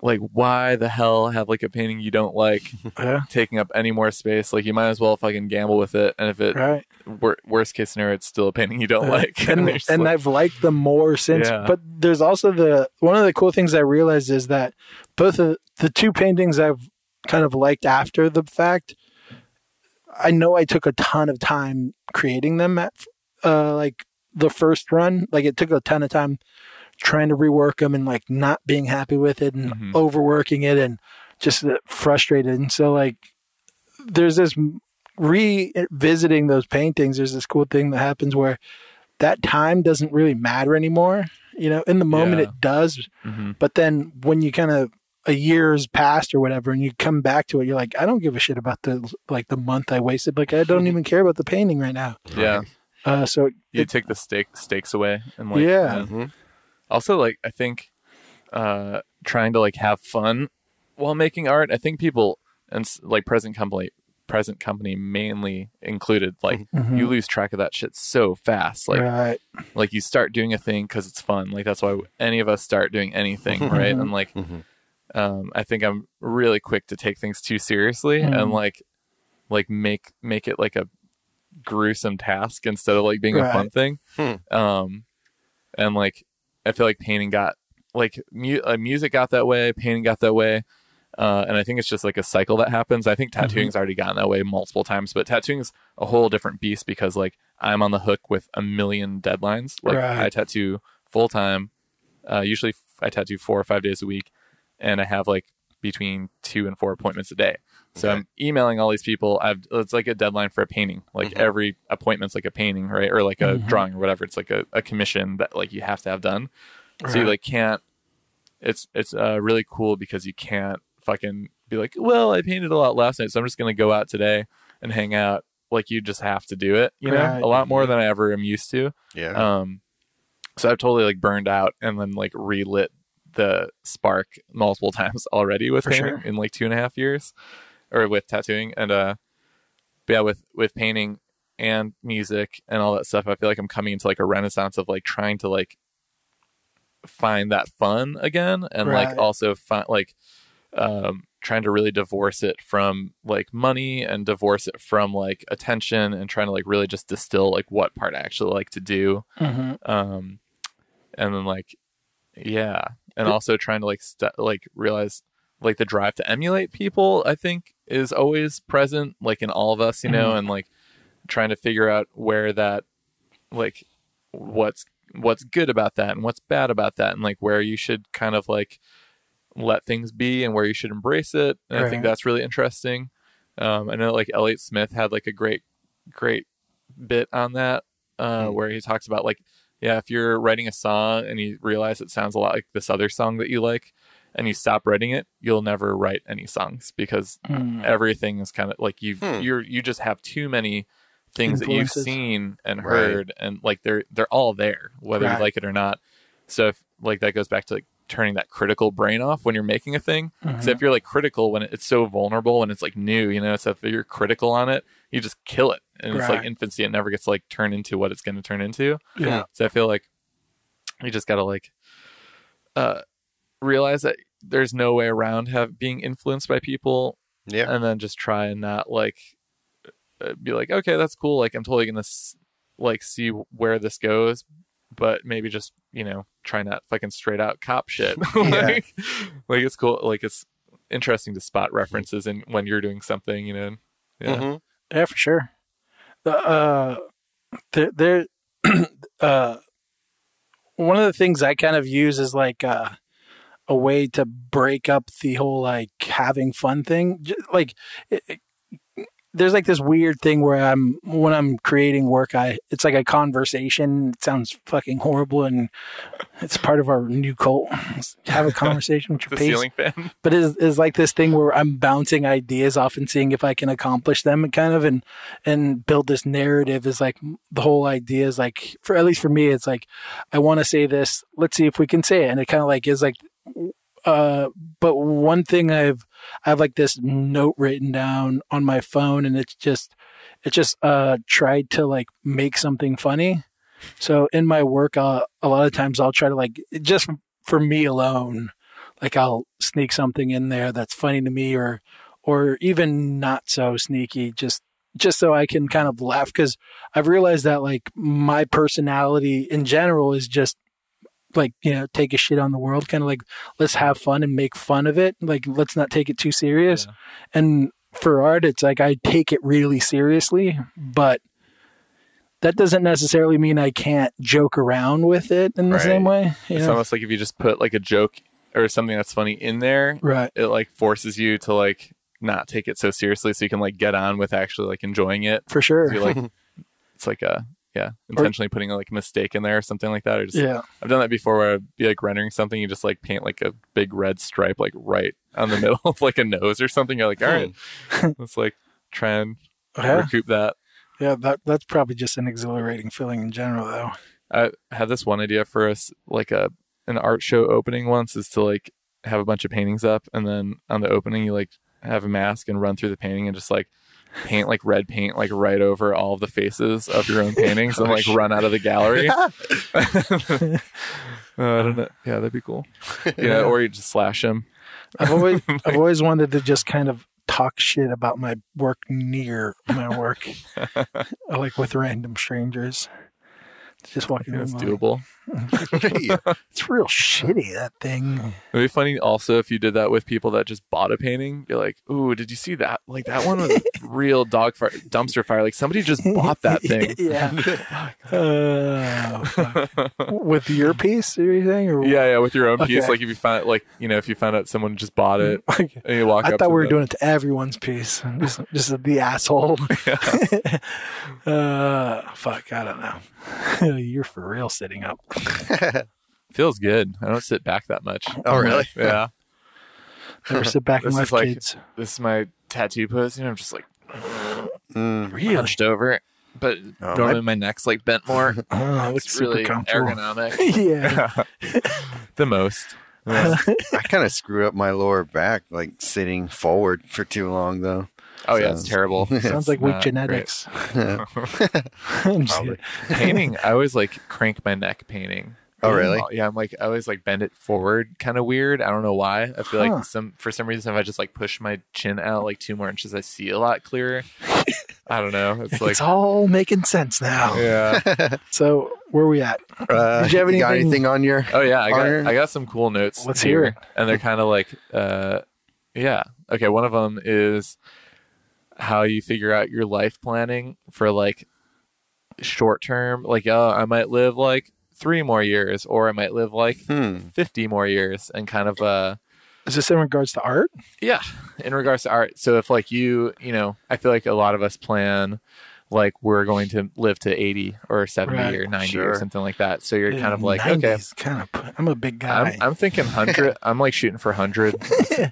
like why the hell have like a painting you don't like yeah. taking up any more space? Like you might as well fucking gamble with it. And if it right. wor worst case scenario, it's still a painting you don't uh, like. And, and, and like, I've liked them more since yeah. but there's also the one of the cool things I realized is that both of the two paintings I've kind of liked after the fact, I know I took a ton of time creating them at uh like the first run. Like it took a ton of time trying to rework them and like not being happy with it and mm-hmm. overworking it and just frustrated. And so like there's this revisiting those paintings, there's this cool thing that happens where that time doesn't really matter anymore, you know, in the moment yeah. it does mm-hmm. but then when you kind of a year's passed or whatever, and you come back to it, you're like, I don't give a shit about the like the month I wasted. Like I don't even care about the painting right now. Yeah. Uh, so it, you take the stake, stakes away, and like yeah. Uh, mm-hmm. Also, like I think uh, trying to like have fun while making art. I think people and like present company, present company mainly included. Like mm-hmm. you lose track of that shit so fast. Like right. like you start doing a thing because it's fun. Like that's why any of us start doing anything, right? And like. Mm-hmm. Um, I think I'm really quick to take things too seriously mm. and like, like make, make it like a gruesome task instead of like being right. a fun thing. Hmm. Um, and like, I feel like painting got like mu uh, music got that way, painting got that way. Uh, and I think it's just like a cycle that happens. I think tattooing's mm-hmm. already gotten that way multiple times, but tattooing's a whole different beast because like I'm on the hook with a million deadlines. Like right. I tattoo full time. Uh, usually I tattoo four or five days a week. And I have like between two and four appointments a day. So okay. I'm emailing all these people. I've it's like a deadline for a painting. Like mm-hmm. every appointment's like a painting, right? Or like a mm-hmm. drawing or whatever. It's like a, a commission that like you have to have done. Right. So you like can't, it's, it's uh, really cool because you can't fucking be like, well, I painted a lot last night, so I'm just going to go out today and hang out. Like you just have to do it, you know, right. a lot more than I ever am used to. Yeah. Um, so I've totally like burned out and then like relit the spark multiple times already with painting sure. in like two and a half years or with tattooing and uh but yeah with with painting and music and all that stuff. I feel like I'm coming into like a renaissance of like trying to like find that fun again and right. like also find like um trying to really divorce it from like money and divorce it from like attention and trying to like really just distill like what part I actually like to do. Mm-hmm. Um, and then like, yeah. And also trying to like, st- like realize like the drive to emulate people, I think is always present like in all of us, you know, mm-hmm. and like trying to figure out where that, like what's, what's good about that and what's bad about that. And like where you should kind of like, let things be and where you should embrace it. And right. I think that's really interesting. Um, I know like Elliot Smith had like a great, great bit on that uh, mm-hmm. where he talks about like, yeah, if you're writing a song and you realize it sounds a lot like this other song that you like and you stop writing it, you'll never write any songs because mm. everything is kind of like you've, hmm. you're, you just have too many things influences. That you've seen and heard right. and like they're, they're all there, whether right. you like it or not. So if like that goes back to like, turning that critical brain off when you're making a thing. Because mm-hmm. if you're like critical when it's so vulnerable and it's like new, you know, so if you're critical on it, you just kill it. And right. it's like infancy. It never gets like turned into what it's going to turn into. Yeah. So I feel like you just got to like uh, realize that there's no way around have being influenced by people. Yeah. And then just try and not like be like, okay, that's cool. Like I'm totally going to like see where this goes. But maybe just, you know, try not fucking straight out cop shit. like, yeah. like, it's cool. Like, it's interesting to spot references in when you're doing something, you know? Yeah, mm-hmm. yeah for sure. The, uh, there, there uh, one of the things I kind of use is like uh, a way to break up the whole like having fun thing. Just, like, it, it, there's like this weird thing where I'm, when I'm creating work, I, it's like a conversation. It sounds fucking horrible. And it's part of our new cult. Have a conversation with your the ceiling fan. But it's, it's like this thing where I'm bouncing ideas off and seeing if I can accomplish them and kind of, and, and build this narrative is like the whole idea is like, for, at least for me, it's like, I want to say this, let's see if we can say it. And it kind of like is like, Uh, but one thing I've, I have like this note written down on my phone and it's just, it just, uh, tried to like make something funny. So in my work, uh, a lot of times I'll try to like, just for me alone, like I'll sneak something in there that's funny to me or, or even not so sneaky, just, just so I can kind of laugh. Cause I've realized that like my personality in general is just, like, you know, take a shit on the world, kind of like, let's have fun and make fun of it. Like, let's not take it too serious. Yeah. And for art, it's like, I take it really seriously, but that doesn't necessarily mean I can't joke around with it in the right. same way. It's know? Almost like if you just put like a joke or something that's funny in there, right. it like forces you to like not take it so seriously. So you can like get on with actually like enjoying it. For sure. You're, like, it's like a, yeah, intentionally or, putting like a mistake in there or something like that. Or just, yeah, I've done that before where I'd be like rendering something, you just like paint like a big red stripe like right on the middle of like a nose or something. You're like, all right, let's like try and yeah. recoup that. Yeah, that that's probably just an exhilarating feeling in general, though. I had this one idea for us, like a an art show opening once, is to like have a bunch of paintings up, and then on the opening you like have a mask and run through the painting and just like paint like red paint like right over all of the faces of your own paintings and like run out of the gallery. uh, I don't know. Yeah, that'd be cool. Yeah, you know, or you just slash them. I've always like, I've always wanted to just kind of talk shit about my work near my work, like with random strangers. Just walking. That's doable. yeah. It's real shitty, that thing. It'd be funny also if you did that with people that just bought a painting. You're like, ooh, did you see that? Like that one was a real dog fire, dumpster fire. Like somebody just bought that thing. yeah. uh, fuck. With your piece or anything? Or yeah, yeah, with your own okay. piece. Like if you find, like you know, if you found out someone just bought it, okay. and you walk. I up thought we were them. doing it to everyone's piece. Just, just the asshole. Yeah. uh, fuck, I don't know. You're for real sitting up. Feels good. I don't sit back that much. Oh, really? Yeah. Never sit back in my like, kids. This is my tattoo pose. You know, I'm just like mm, really? Hunched over. But oh, normally my... my neck's like bent more. Oh, it's really ergonomic. yeah. the most. Yeah. I kind of screw up my lower back, like sitting forward for too long, though. Oh, sounds, yeah, it's terrible. Sounds like weak genetics. Painting, I always like crank my neck painting. Oh, really? Yeah, I'm like, I always like bend it forward kind of weird. I don't know why. I feel huh. like some for some reason if I just like push my chin out like two more inches, I see a lot clearer. I don't know. It's like it's all making sense now. Yeah. So where are we at? Uh, Did you have anything? You got anything on your? Oh yeah, I got your... I got some cool notes. Let's hear it. And they're kind of like, uh, yeah, okay. One of them is how you figure out your life planning for like short term. Like, oh, I might live like three more years, or I might live like hmm. fifty more years, and kind of uh is this in regards to art? Yeah, in regards to art. So if like you you know, I feel like a lot of us plan like we're going to live to eighty or seventy right. or ninety sure. or something like that. So you're yeah, kind of like, okay, kind of, I'm a big guy. I'm, I'm thinking one hundred. I'm like shooting for one hundred.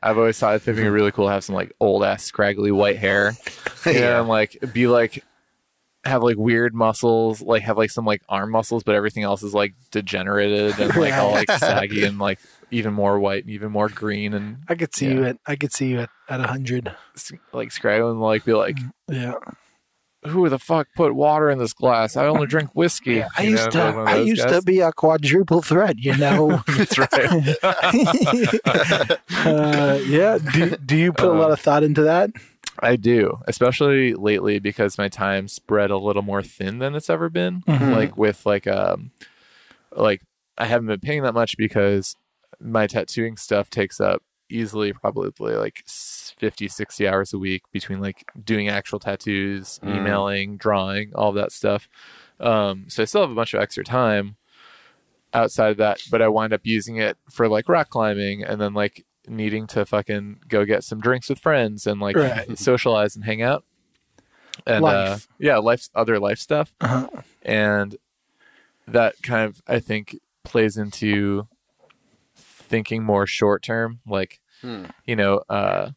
I've always thought it'd be really cool to have some like old ass scraggly white hair. Yeah. You know, and like be like have like weird muscles, like have like some like arm muscles, but everything else is like degenerated and like all like saggy and like even more white and even more green. And I could see yeah. you at I could see you at at one hundred. Like scraggly and like be like, yeah. Who the fuck put water in this glass? I only drink whiskey. Yeah, I you used know, to I used guys. to be a quadruple threat, you know. That's right. uh, yeah. Do, do you put uh, a lot of thought into that? I do, especially lately because my time's spread a little more thin than it's ever been. Mm-hmm. Like with like um, like I haven't been paying that much because my tattooing stuff takes up easily probably like fifty, sixty hours a week between like doing actual tattoos, mm. emailing, drawing, all that stuff. Um, so I still have a bunch of extra time outside of that, but I wind up using it for like rock climbing and then like needing to fucking go get some drinks with friends and like right. socialize and hang out. And life. Uh, yeah, life's other life stuff. Uh-huh. And that kind of, I think, plays into thinking more short term, like hmm. you know, uh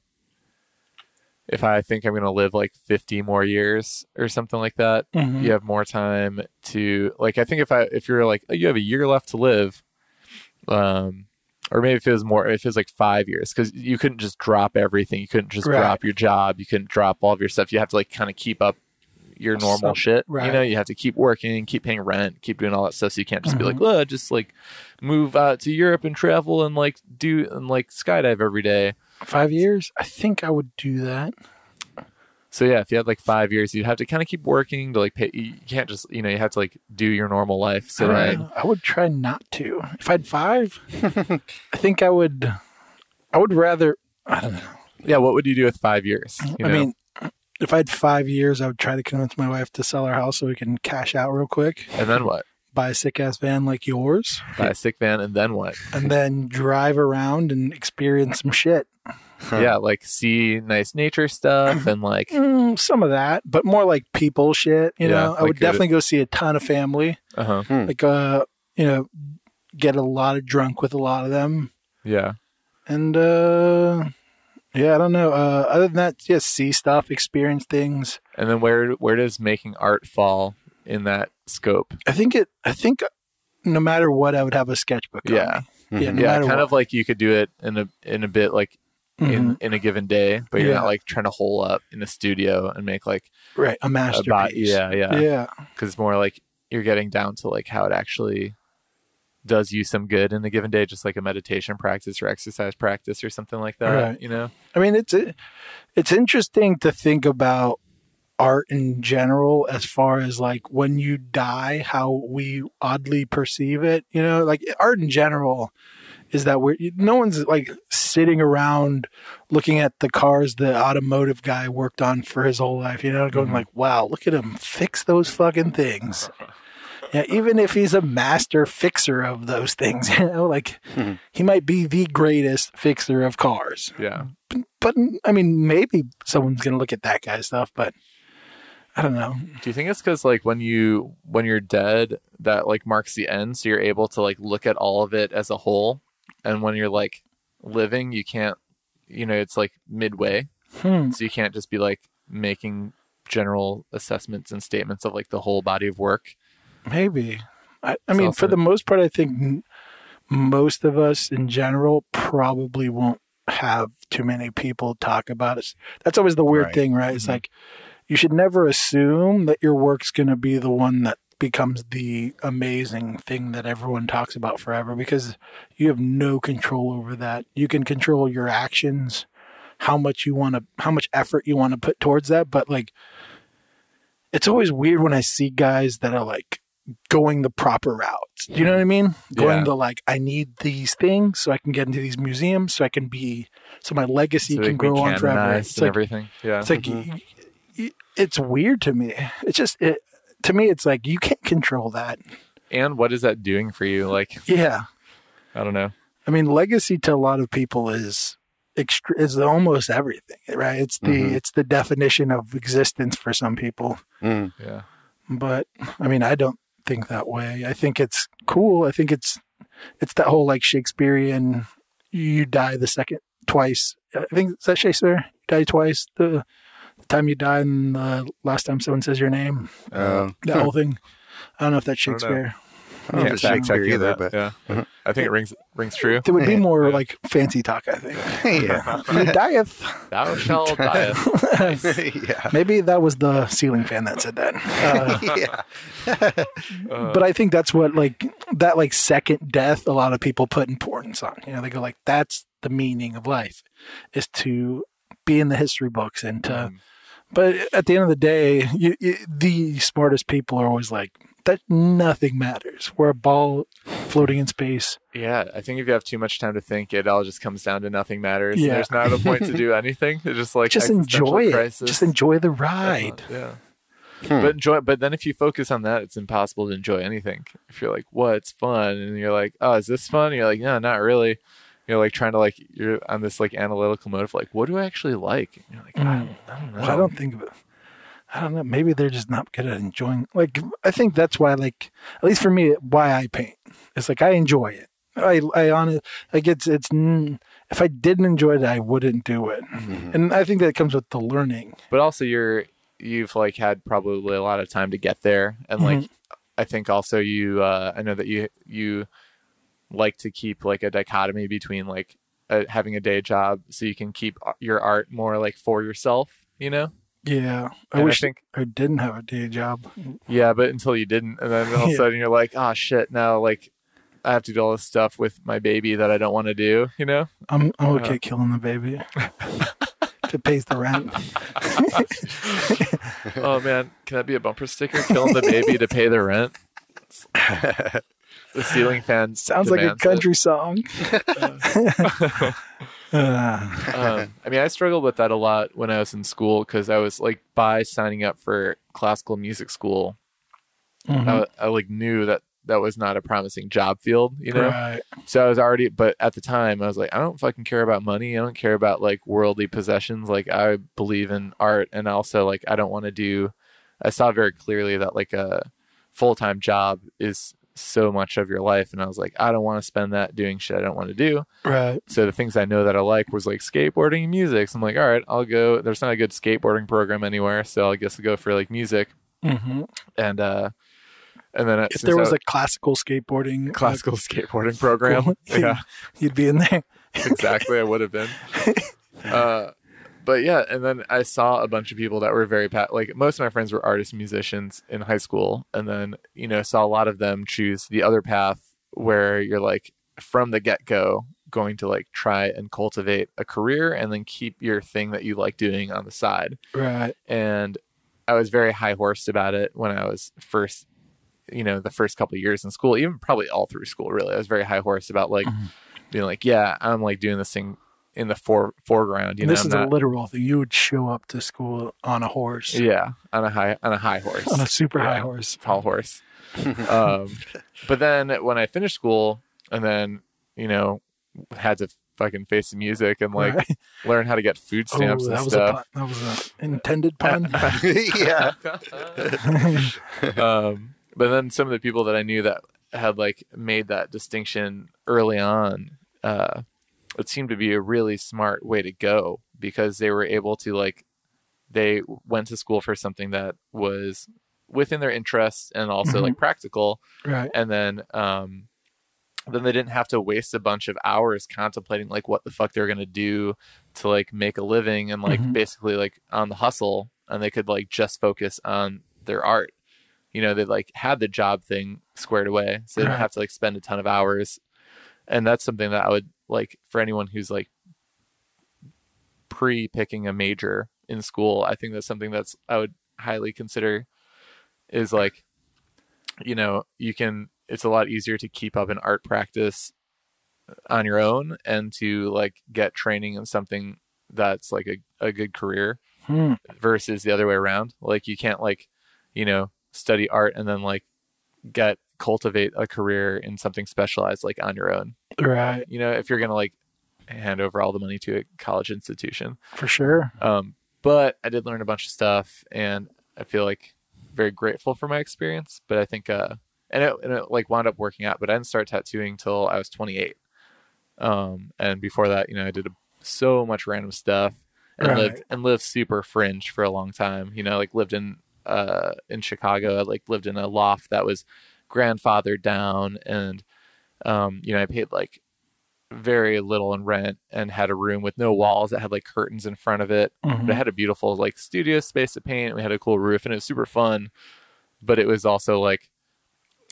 if I think I'm gonna live like fifty more years or something like that, mm-hmm. you have more time to like I think if I if you're like oh, you have a year left to live, um or maybe if it was more if it was like five years, because you couldn't just drop everything, you couldn't just right. drop your job, you couldn't drop all of your stuff, you have to like kind of keep up your normal so, shit right. you know, you have to keep working, keep paying rent, keep doing all that stuff, so you can't just mm-hmm. be like well just like move out to Europe and travel and like do and like skydive every day. Five years, I think I would do that. So yeah, if you had like five years, you'd have to kind of keep working to like pay, you can't just, you know, you have to like do your normal life. So right. then, I would try not to. If I had five, I think I would I would rather I don't know. Yeah, what would you do with five years, you know? I mean, if I had five years, I would try to convince my wife to sell our house so we can cash out real quick. And then what? Buy a sick-ass van like yours. Buy a sick van, and then what? And then drive around and experience some shit. Huh. Yeah, like see nice nature stuff and like... Mm, some of that, but more like people shit, you yeah, know? Like I would definitely go see a ton of family. Uh-huh. Hmm. Like, uh, you know, get a lot of drunk with a lot of them. Yeah. And... uh yeah, I don't know. Uh, other than that, just yeah, see stuff, experience things. And then where where does making art fall in that scope? I think it. I think no matter what, I would have a sketchbook. Yeah, on me. yeah, mm-hmm. no yeah. Kind what. of like you could do it in a in a bit like mm-hmm. in, in a given day, but you're yeah. not like trying to hole up in a studio and make like right a masterpiece. A bot- yeah, yeah, yeah. Because it's more like you're getting down to like how it actually does you some good in a given day, just like a meditation practice or exercise practice or something like that, right. you know? I mean, it's it's interesting to think about art in general as far as like when you die, how we oddly perceive it, you know? Like art in general is that we're, no one's like sitting around looking at the cars the automotive guy worked on for his whole life, you know, going mm-hmm. like, wow, look at him fix those fucking things. Yeah, even if he's a master fixer of those things, you know, like hmm. he might be the greatest fixer of cars. Yeah. But, but I mean, maybe someone's going to look at that guy's stuff, but I don't know. Do you think it's because like when you, when you're dead, that like marks the end. So you're able to like look at all of it as a whole. And when you're like living, you can't, you know, it's like midway. Hmm. So you can't just be like making general assessments and statements of like the whole body of work. Maybe. I, I mean, for the most part, I think n- most of us in general probably won't have too many people talk about us. That's always the weird right. thing, right? It's mm-hmm. like you should never assume that your work's going to be the one that becomes the amazing thing that everyone talks about forever, because you have no control over that. You can control your actions, how much you want to, how much effort you want to put towards that. But like, it's always weird when I see guys that are like going the proper route. You know what I mean? Going yeah. to like, I need these things so I can get into these museums, so I can be, so my legacy so can grow on forever. It's like, everything. Yeah. It's like, mm-hmm. it's weird to me. It's just, it, to me, it's like, you can't control that. And what is that doing for you? Like, yeah, I don't know. I mean, legacy to a lot of people is extre- is almost everything, right? It's the, mm-hmm. it's the definition of existence for some people. Mm. Yeah. But I mean, I don't think that way. I think it's cool. I think it's, it's that whole like Shakespearean, you die the second twice. I think is that Shakespeare? You die twice. The, the time you die and the last time someone says your name. Um, that whole thing. I don't know if that's Shakespeare. I don't know, I don't know if it's Shakespeare either, that, but yeah. Uh-huh. I think it rings rings true. It would be more yeah. like fancy talk, I think. Yeah. You dieth. Thou shalt dieth. Yeah. Maybe that was the ceiling fan that said that. Uh, yeah. But I think that's what like that like second death a lot of people put importance on. You know, they go like, that's the meaning of life, is to be in the history books and to mm. But at the end of the day, you, you, the smartest people are always like, that nothing matters. We're a ball floating in space. Yeah. I think if you have too much time to think, it all just comes down to nothing matters. Yeah. There's not a point to do anything. It's just like, just enjoy it. Crisis. Just enjoy the ride. Uh, yeah. Hmm. But enjoy. But then if you focus on that, it's impossible to enjoy anything. If you're like, what's fun? And you're like, oh, is this fun? And you're like, no, not really. You're like trying to like, you're on this like analytical mode of like, what do I actually like? And you're like, I don't, I don't know. Well, I don't think of it. I don't know. Maybe they're just not good at enjoying. Like, I think that's why, like, at least for me, why I paint. It's like, I enjoy it. I, I honestly, like it's, it's, if I didn't enjoy it, I wouldn't do it. Mm-hmm. And I think that comes with the learning. But also you're, you've like had probably a lot of time to get there. And like, mm-hmm. I think also you, uh, I know that you, you like to keep like a dichotomy between like a, having a day job so you can keep your art more like for yourself, you know? Yeah, I and wish I, think, I didn't have a day job. Yeah, but until you didn't, and then all of a sudden you're like, "Oh shit!" Now, like, I have to do all this stuff with my baby that I don't want to do. You know, I'm I'm okay uh, killing the baby if it pays the rent. Oh man, can that be a bumper sticker? Killing the baby to pay the rent. The ceiling fan sounds like a country it. song. uh, um, I mean, I struggled with that a lot when I was in school, because I was like, by signing up for classical music school, mm-hmm. I, I like knew that that was not a promising job field, you know? Right. So I was already, but at the time I was like, I don't fucking care about money. I don't care about like worldly possessions. Like, I believe in art. And also like, I don't want to do, I saw very clearly that like a full-time job is so much of your life, and I was like, I don't want to spend that doing shit I don't want to do. Right. So the things I know that I like was like skateboarding and music. So I'm like, all right, I'll go. There's not a good skateboarding program anywhere, so I guess I'll go for like music. Mm-hmm. And uh, and then if there was I, a classical skateboarding classical uh, skateboarding program, yeah, you'd be in there. Exactly, I would have been. Uh, but yeah, and then I saw a bunch of people that were very pat- like most of my friends were artists and musicians in high school, and then, you know, saw a lot of them choose the other path where you're like from the get-go going to like try and cultivate a career and then keep your thing that you like doing on the side. Right. And I was very high-horsed about it when I was first, you know, the first couple of years in school, even probably all through school really. I was very high-horsed about like mm-hmm. being like, yeah, I'm like doing this thing in the fore, foreground, you know. This is a literal thing. You would show up to school on a horse. Yeah, on a high on a high horse, on a super yeah, high horse, tall horse. um, but then when I finished school, and then, you know, had to fucking face the music and like right. learn how to get food stamps oh, and that stuff. Was a pun. That was an intended pun. Yeah. um, but then some of the people that I knew that had like made that distinction early on. Uh, It seemed to be a really smart way to go, because they were able to like, they went to school for something that was within their interests and also mm-hmm. like practical. Right. And then, um, then they didn't have to waste a bunch of hours contemplating like what the fuck they're going to do to like make a living and like mm-hmm. basically like on the hustle, and they could like just focus on their art. you know, they like had the job thing squared away. So they don't have to like spend a ton of hours. And that's something that I would like for anyone who's like pre-picking a major in school. I think that's something that's I would highly consider is like, you know, you can, it's a lot easier to keep up an art practice on your own and to like get training in something that's like a, a good career hmm. versus the other way around. Like you can't like, you know, study art and then like get cultivate a career in something specialized like on your own. Right. You know, if you're going to like hand over all the money to a college institution. For sure. Um, but I did learn a bunch of stuff and I feel like very grateful for my experience, but I think, uh, and it, and it like wound up working out, but I didn't start tattooing till I was twenty-eight. Um, and before that, you know, I did a, so much random stuff and right. lived and lived super fringe for a long time. You know, like lived in, uh, in Chicago, I like lived in a loft that was grandfathered down and, um, you know, I paid like very little in rent and had a room with no walls that had like curtains in front of it. Mm-hmm. But it had a beautiful like studio space to paint. We had a cool roof and it was super fun, but it was also like,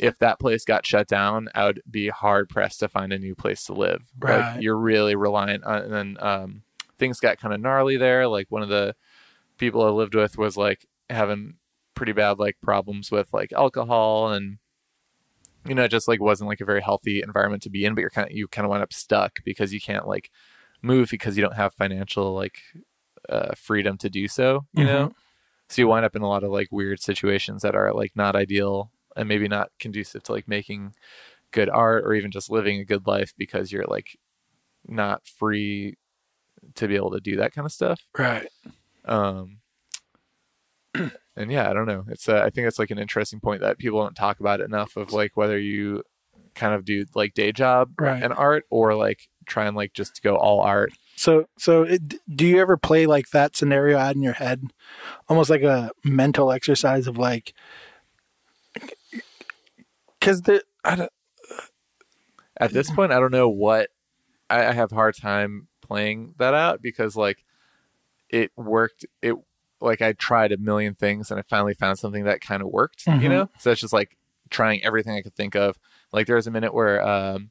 if that place got shut down, I would be hard pressed to find a new place to live. Right. Like, you're really reliant on, and then um, things got kind of gnarly there. Like one of the people I lived with was like having pretty bad like problems with like alcohol and, you know, it just like wasn't like a very healthy environment to be in, but you're kind of, you kind of wind up stuck because you can't like move because you don't have financial like uh, freedom to do so, you mm-hmm. know? So you wind up in a lot of like weird situations that are like not ideal and maybe not conducive to like making good art or even just living a good life because you're like not free to be able to do that kind of stuff. Right. Um, and yeah, I don't know. It's, uh, I think it's like an interesting point that people don't talk about enough of like whether you kind of do like day job right. and art or like try and like just go all art. So, so it, do you ever play like that scenario out in your head? Almost like a mental exercise of like, because the I don't, at this point I don't know what I, I have a hard time playing that out because like it worked it like I tried a million things and I finally found something that kind of worked mm-hmm. you know, so it's just like trying everything I could think of. Like there was a minute where um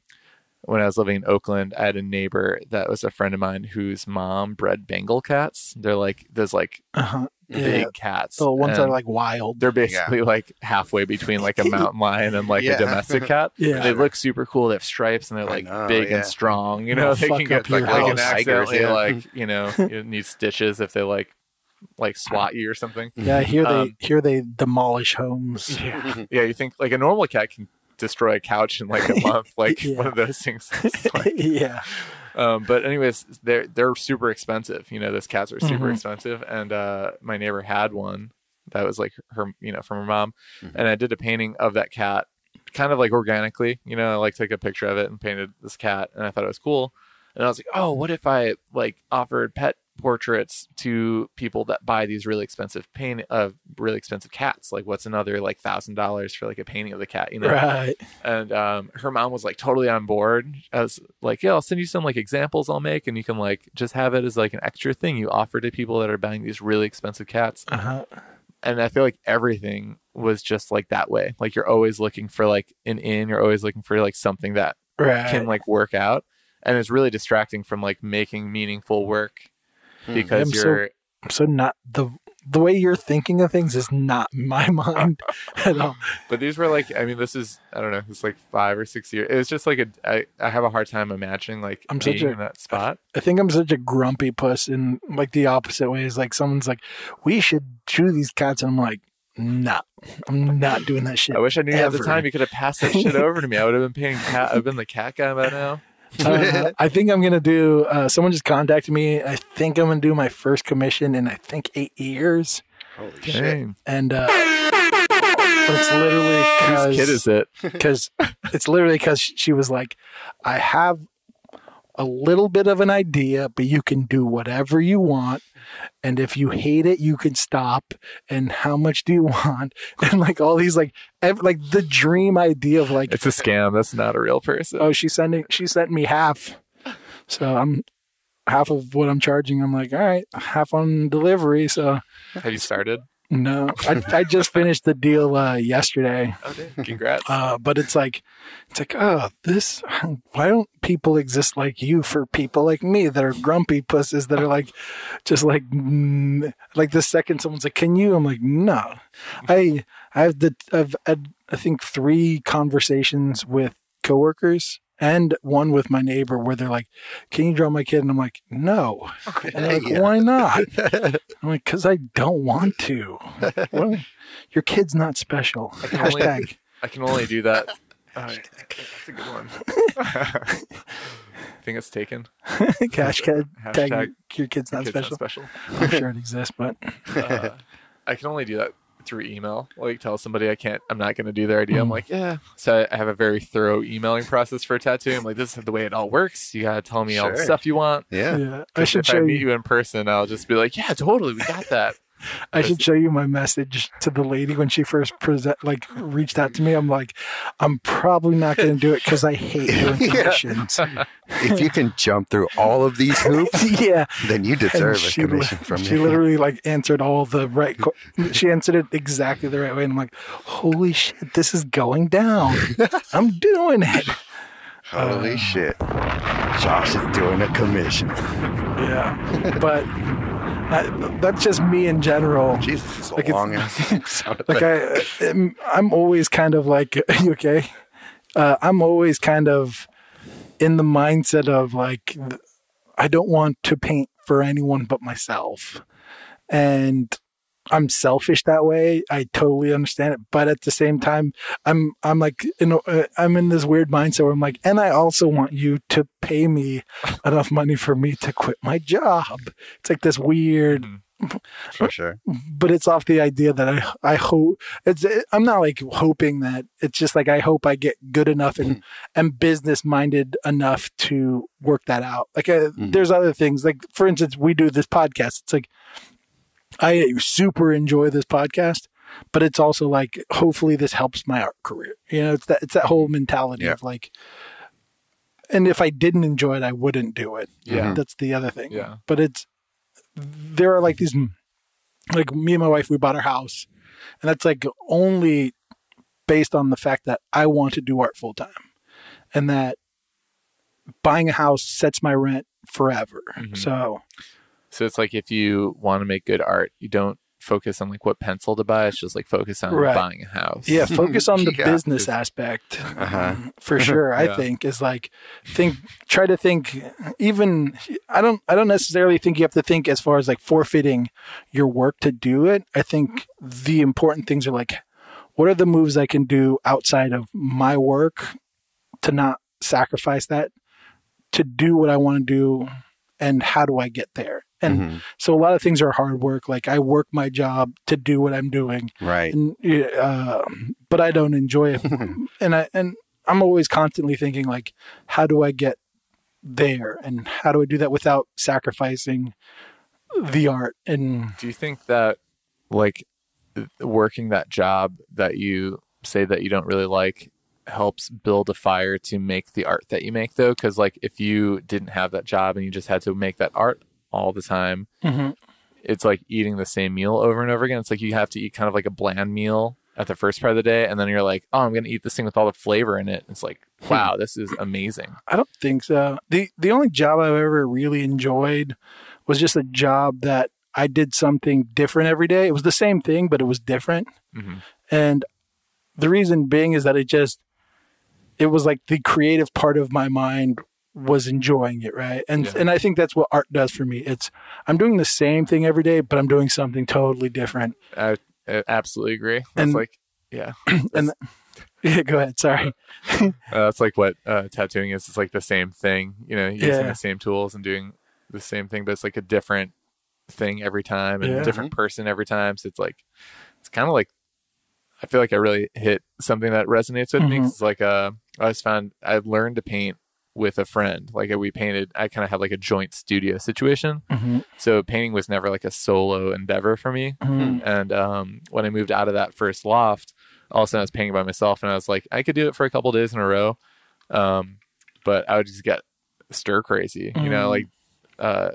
when I was living in Oakland, I had a neighbor that was a friend of mine whose mom bred Bengal cats. They're like those like uh-huh. big yeah. cats. The ones that are like wild. They're basically yeah. like halfway between like a mountain lion and like yeah. a domestic cat. yeah. They look super cool. They have stripes and they're like know, big yeah. and strong. You know, they can get like, like an accidentally yeah. like, you know, you need stitches if they like like swat you or something. Yeah, here they um, here they demolish homes. Yeah. yeah, you think like a normal cat can destroy a couch in like a month, like yeah. one of those things. Like, yeah. Um, but anyways, they're, they're super expensive. You know, those cats are super mm-hmm. expensive. And, uh, my neighbor had one that was like her, you know, from her mom. Mm-hmm. And I did a painting of that cat kind of like organically, you know, I like took a picture of it and painted this cat and I thought it was cool. And I was like, oh, what if I like offered pet portraits to people that buy these really expensive paint of uh, really expensive cats? Like what's another like thousand dollars for like a painting of the cat, you know? Right. And um her mom was like totally on board. I was like, yeah, I'll send you some like examples I'll make and you can like just have it as like an extra thing you offer to people that are buying these really expensive cats. Uh-huh. And I feel like everything was just like that way. Like you're always looking for like an in, you're always looking for like something that right. can like work out. And it's really distracting from like making meaningful work. Because I'm you're so, I'm so not the the way you're thinking of things is not my mind at all. But these were like, I mean, this is, I don't know, it's like five or six years. It was just like a, I, I have a hard time imagining like I'm being such a, in that spot. I, I think I'm such a grumpy puss in like the opposite way. Is like someone's like, we should chew these cats. And I'm like, no, nah, I'm not doing that shit. I wish I knew you at the time. You could have passed that shit over to me. I would have been paying cat. I've been the cat guy by now. uh, I think I'm going to do, uh, someone just contacted me. I think I'm going to do my first commission in, I think, eight years. Holy shit. And uh, it's literally because. Whose kid is it? Because it's literally because she was like, I have a little bit of an idea, but you can do whatever you want. And if you hate it, you can stop. And how much do you want? And like all these, like, every, like the dream idea of like, it's a scam. That's not a real person. Oh, she's sending, she sent me half. So I'm half of what I'm charging. I'm like, all right, half on delivery. So have you started? No, I, I just finished the deal uh, yesterday. Oh, dude. Congrats. Uh, but it's like, it's like, oh, this, why don't people exist like you for people like me that are grumpy pusses that are like, just like, mm, like the second someone's like, can you? I'm like, no, I, I've the, I've had, I think three conversations with coworkers and one with my neighbor where they're like, can you draw my kid? And I'm like, no. And they're like, yeah. Why not? I'm like, because I don't want to. Well, your kid's not special. I can, Hashtag. Only, I can only do that. All right. That's a good one. I think it's taken. Hashtag, Hashtag your kid's not, your kid's special. not special. I'm sure it exists, but. Uh, I can only do that through email. Like, tell somebody I can't, I'm not going to do their idea. Mm. I'm like, yeah. So I have a very thorough emailing process for a tattoo. I'm like, this is the way it all works. You got to tell me sure. all the stuff you want. Yeah. yeah. I should if show I meet you. you in person, I'll just be like, yeah, totally. We got that. I should show you my message to the lady when she first present, like reached out to me. I'm like, I'm probably not going to do it because I hate doing commissions. Yeah. If you can jump through all of these hoops, yeah, then you deserve and a she, commission from me. She you. literally like answered all the right. She answered it exactly the right way, and I'm like, holy shit, this is going down. I'm doing it. Holy uh, shit, Josh is doing a commission. Yeah, but. I, that's just me in general. Jesus, it's like a long ass. Like I, I'm always kind of like, are you okay? Uh, I'm always kind of in the mindset of like, I don't want to paint for anyone but myself. And I'm selfish that way. I totally understand it. But at the same time, I'm, I'm like, you know, I'm in this weird mindset where I'm like, and I also want you to pay me enough money for me to quit my job. It's like this weird, for sure. But it's off the idea that I, I hope it's, I'm not like hoping that it's just like, I hope I get good enough and, mm. and business minded enough to work that out. Like I, mm. there's other things, like for instance, we do this podcast. It's like, I super enjoy this podcast, but it's also like, hopefully this helps my art career. You know, it's that, it's that whole mentality yeah. of like, and if I didn't enjoy it, I wouldn't do it. Yeah. That's the other thing. Yeah. But it's, there are like these, like me and my wife, we bought our house, and that's like only based on the fact that I want to do art full time, and that buying a house sets my rent forever. Mm-hmm. So So it's like, if you want to make good art, you don't focus on like what pencil to buy. It's just like focus on right. buying a house. Yeah. Focus on the yeah. business aspect uh-huh. um, for sure. yeah. I think is like, think, try to think even, I don't, I don't necessarily think you have to think as far as like forfeiting your work to do it. I think the important things are like, what are the moves I can do outside of my work to not sacrifice that, to do what I want to do, and how do I get there? And mm-hmm. so a lot of things are hard work. Like I work my job to do what I'm doing. Right. And, uh, but I don't enjoy it. and I, and I'm always constantly thinking like, how do I get there? And how do I do that without sacrificing the art? And do you think that like working that job that you say that you don't really like helps build a fire to make the art that you make though? Because like if you didn't have that job and you just had to make that art all the time, mm-hmm. it's like eating the same meal over and over again. It's like you have to eat kind of like a bland meal at the first part of the day, and then you're like, oh, I'm gonna eat this thing with all the flavor in it. It's like, wow, this is amazing. I don't think so. The the only job I've ever really enjoyed was just a job that I did something different every day. It was the same thing, but it was different. Mm-hmm. And the reason being is that it just it was like the creative part of my mind was enjoying it, right? And yeah. and I think that's what art does for me. It's I'm doing the same thing every day, but I'm doing something totally different. I, I absolutely agree. That's and, like, yeah. and yeah, go ahead. Sorry. uh, that's like what uh, tattooing is. It's like the same thing, you know, using yeah. the same tools and doing the same thing, but it's like a different thing every time and yeah. a different person every time. So it's like, it's kind of like, I feel like I really hit something that resonates with mm-hmm. me. Cause it's like, uh, I just found I learned to paint with a friend. Like we painted, I kind of had like a joint studio situation. Mm-hmm. So painting was never like a solo endeavor for me. Mm-hmm. And um, when I moved out of that first loft, all of a sudden I was painting by myself, and I was like, I could do it for a couple days in a row. Um, but I would just get stir crazy, mm-hmm. you know, like uh,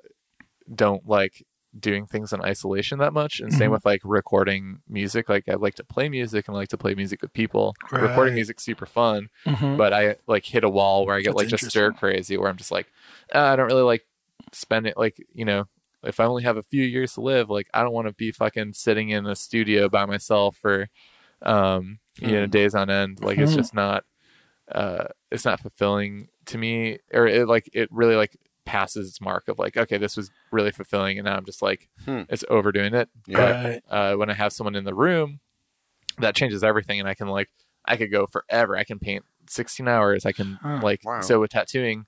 don't like doing things in isolation that much. And same with like recording music. Like I like to play music and I like to play music with people. Right. Recording music's super fun, mm-hmm. but I like hit a wall where I get That's like just stir crazy where I'm just like, oh, I don't really like spend it. Like, you know, if I only have a few years to live, like I don't want to be fucking sitting in a studio by myself for, um, you mm. know, days on end. Like mm. it's just not, uh, it's not fulfilling to me, or it like, it really like, passes its mark of like, okay, this was really fulfilling, and now I'm just like hmm. it's overdoing it. Yeah. But uh when I have someone in the room, that changes everything, and I can like I could go forever. I can paint sixteen hours. I can huh, like wow. So with tattooing,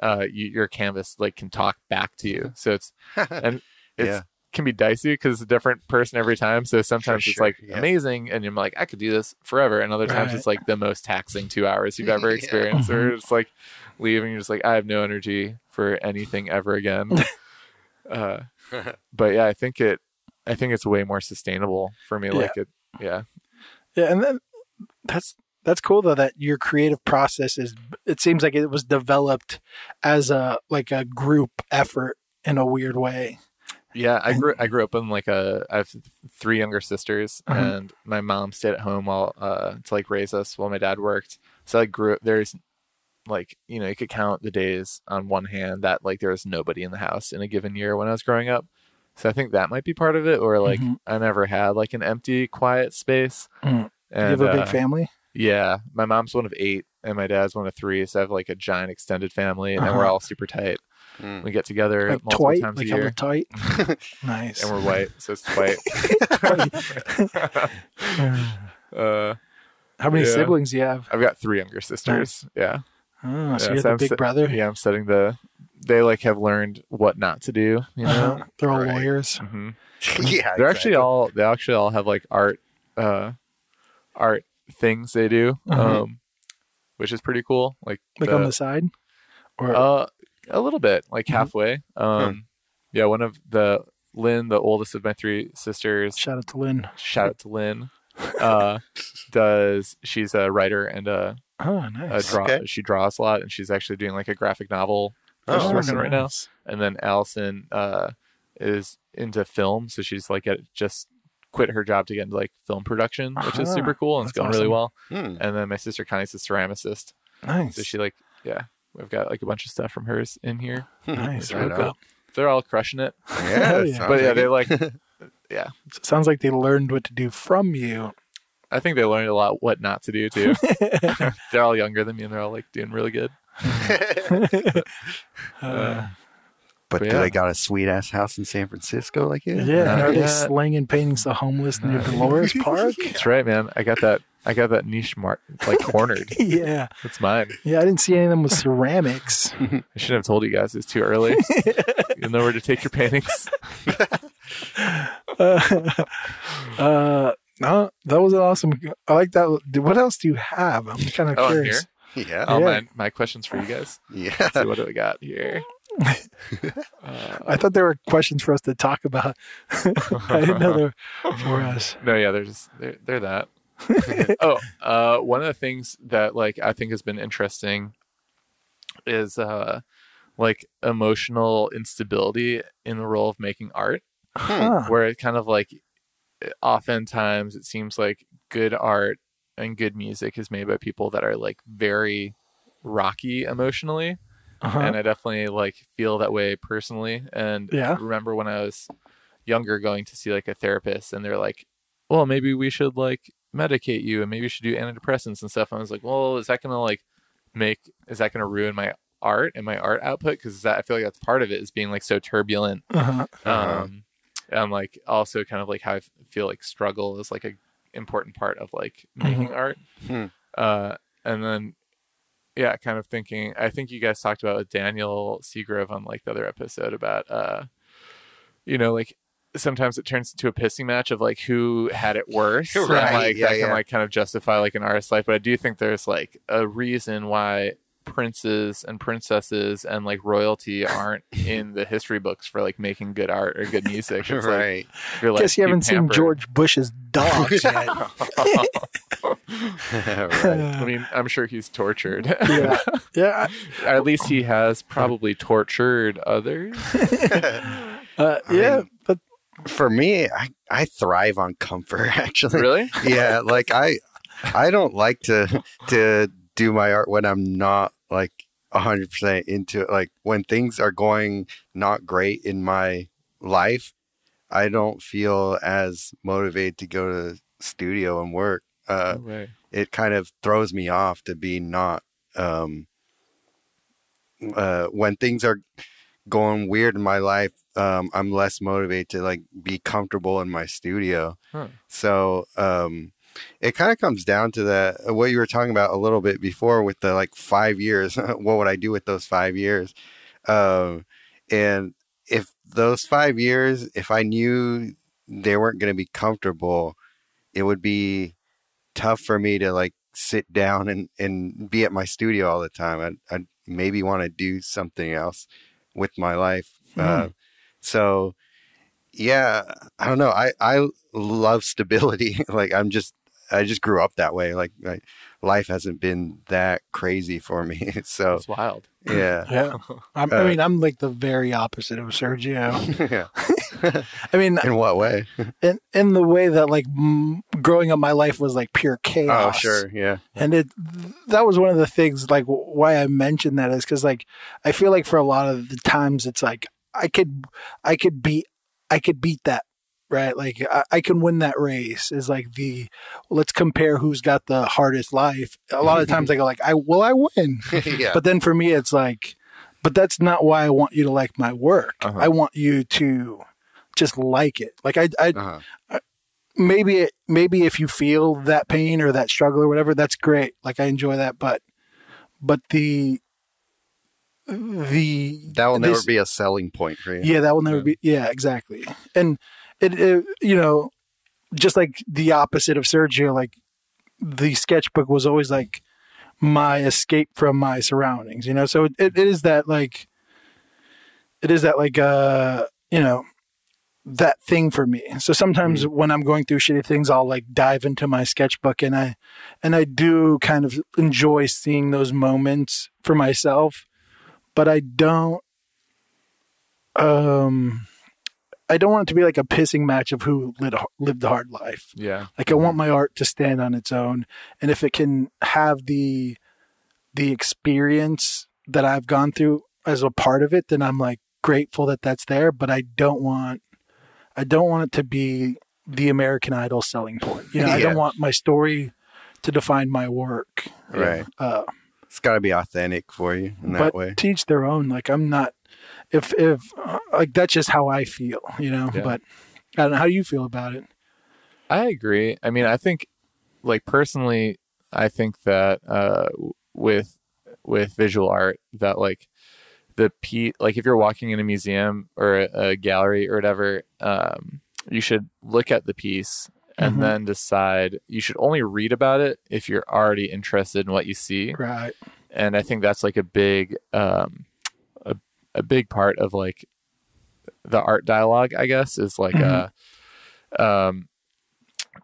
uh you, your canvas like can talk back to you. So it's and it's yeah. can be dicey because it's a different person every time. So sometimes sure, it's like yeah. amazing and you're like, I could do this forever, and other times right. it's like the most taxing two hours you've ever experienced. Or it's like leaving, you're just like, I have no energy for anything ever again. uh but yeah, I think it I think it's way more sustainable for me. Like yeah. it yeah yeah and then that's that's cool though that your creative process is, it seems like it was developed as a like a group effort in a weird way. Yeah, I grew I grew up in like a I have three younger sisters, mm-hmm. and my mom stayed at home while uh to like raise us while my dad worked. So I grew up, there's like, you know, you could count the days on one hand that like there was nobody in the house in a given year when I was growing up. So I think that might be part of it, or like mm-hmm. I never had like an empty, quiet space. Mm. And, you have a big uh, family? Yeah, my mom's one of eight and my dad's one of three, so I have like a giant extended family, and uh-huh. then we're all super tight. Mm. We get together like multiple twite, times like a year. Tight. Nice. And we're white, so it's twite. uh, How many yeah. siblings do you have? I've got three younger sisters. Nice. Yeah. Oh, so yeah, you're so the I'm big se- brother? Yeah, I'm setting the... They like have learned what not to do. You know, uh-huh. They're all right. lawyers. Mm-hmm. Yeah, they're exactly. actually all... They actually all have like art, uh, art things they do, mm-hmm. um, which is pretty cool. Like, like the, on the side? Or... Uh, a little bit, like halfway. Mm-hmm. Um, hmm. Yeah, one of the Lynn, the oldest of my three sisters. Shout out to Lynn. Shout out to Lynn. Uh, does she's a writer and a oh nice. A draw, okay. She draws a lot, and she's actually doing like a graphic novel that oh, she's working nice. Right now. And then Allison uh, is into film, so she's like at, just quit her job to get into like film production, which uh-huh. is super cool, and That's it's going awesome. Really well. Hmm. And then my sister Connie's a ceramicist. Nice. So she like yeah. We've got like a bunch of stuff from hers in here. Nice. Right cool. They're all crushing it. Yeah. It but yeah, like they like, yeah. So it sounds like they learned what to do from you. I think they learned a lot what not to do too. They're all younger than me and they're all like doing really good. but uh, but, but yeah. do they got a sweet ass house in San Francisco like you? Yeah. Not are yet. They slinging paintings the homeless near Dolores Park? That's right, man. I got that. I got that niche mark like cornered. Yeah. That's mine. Yeah, I didn't see any of them with ceramics. I shouldn't have told you guys, it's too early. You'll know where to take your paintings. uh, uh, no, that was awesome. I like that. What else do you have? I'm kind of oh, curious. Here? Yeah. Oh, yeah. My, my questions for you guys. Yeah. Let's see what do we got here? uh, I thought there were questions for us to talk about. I didn't know they were for us. No, yeah, they're just they're, they're that. oh, uh, one of the things that like I think has been interesting is uh, like emotional instability in the role of making art, huh. where it kind of like oftentimes it seems like good art and good music is made by people that are like very rocky emotionally, uh-huh. and I definitely like feel that way personally. And yeah. I remember when I was younger going to see like a therapist, and they're like, "Well, maybe we should like." medicate you and maybe you should do antidepressants and stuff." And I was like, well, is that gonna like make is that gonna ruin my art and my art output? Because that I feel like that's part of it, is being like so turbulent. Uh-huh. um and I'm like also kind of like how I feel like struggle is like a important part of like making mm-hmm. art. Mm-hmm. uh and then yeah kind of thinking I think you guys talked about with Daniel Seagrove on like the other episode about uh you know like sometimes it turns into a pissing match of like who had it worse. Right. And like yeah, that yeah. can like kind of justify like an artist's life. But I do think there's like a reason why princes and princesses and like royalty aren't in the history books for like making good art or good music. It's right. I like, guess you haven't pampered. Seen George Bush's dogs yet. Right. I mean, I'm sure he's tortured. Yeah. Yeah. Or at least he has probably tortured others. Uh, yeah, I'm, but for me, I, I thrive on comfort, actually. Really? Yeah, like I I don't like to to do my art when I'm not like one hundred percent into it. Like when things are going not great in my life, I don't feel as motivated to go to the studio and work. Uh, oh, right. It kind of throws me off to be not um, uh, when things are going weird in my life. Um, I'm less motivated to like be comfortable in my studio. Huh. So um, it kind of comes down to that what you were talking about a little bit before with the like five years. What would I do with those five years? Um, and if those five years, if I knew they weren't going to be comfortable, it would be tough for me to like sit down and, and be at my studio all the time. I I'd maybe want to do something else with my life. Hmm. Uh, so yeah, I don't know. I, I love stability. Like I'm just, I just grew up that way. Like, like life hasn't been that crazy for me. So it's wild. Yeah. Yeah. I'm, uh, I mean, I'm like the very opposite of Sergio. Yeah. I mean, in what way? In in the way that like m growing up, my life was like pure chaos. Oh, sure, yeah. And it that was one of the things like w why I mentioned that is because like I feel like for a lot of the times it's like I could I could beat I could beat that, right? Like I, I can win that race is like the let's compare who's got the hardest life. A lot of times I go like I will I win, yeah. But then for me it's like, but that's not why I want you to like my work. Uh-huh. I want you to just like it. Like I, I, uh-huh. I maybe, it, maybe if you feel that pain or that struggle or whatever, that's great. Like I enjoy that, but, but the, the, that will this, never be a selling point for you. Yeah. That will never yeah. be. Yeah, exactly. And it, it, you know, just like the opposite of Sergio, like the sketchbook was always like my escape from my surroundings, you know? So it, it is that like, it is that like, uh, you know, that thing for me. So sometimes mm. when I'm going through shitty things, I'll like dive into my sketchbook and I, and I do kind of enjoy seeing those moments for myself, but I don't, um, I don't want it to be like a pissing match of who lived a hard life. Yeah. Like I want my art to stand on its own. And if it can have the, the experience that I've gone through as a part of it, then I'm like grateful that that's there, but I don't want, I don't want it to be the American Idol selling point. You know, yeah. I don't want my story to define my work. Right. Uh, it's got to be authentic for you in that but way. But teach their own. Like I'm not, if, if uh, like that's just how I feel, you know, yeah. But I don't know how you feel about it. I agree. I mean, I think like personally, I think that uh, with, with visual art that like, the pe like if you're walking in a museum or a, a gallery or whatever, um, you should look at the piece and mm-hmm. then decide. You should only read about it if you're already interested in what you see. Right. And I think that's like a big, um, a, a big part of like the art dialogue, I guess, is like, mm-hmm. a, um,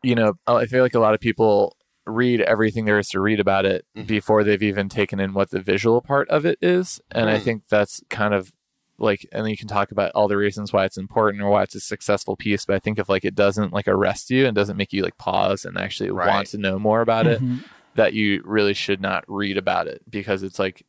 you know, I feel like a lot of people read everything there is to read about it mm-hmm. before they've even taken in what the visual part of it is. And mm-hmm. I think that's kind of like, and you can talk about all the reasons why it's important or why it's a successful piece, but I think if like, it doesn't like arrest you and doesn't make you like pause and actually right. want to know more about mm-hmm. it, that you really should not read about it because it's like,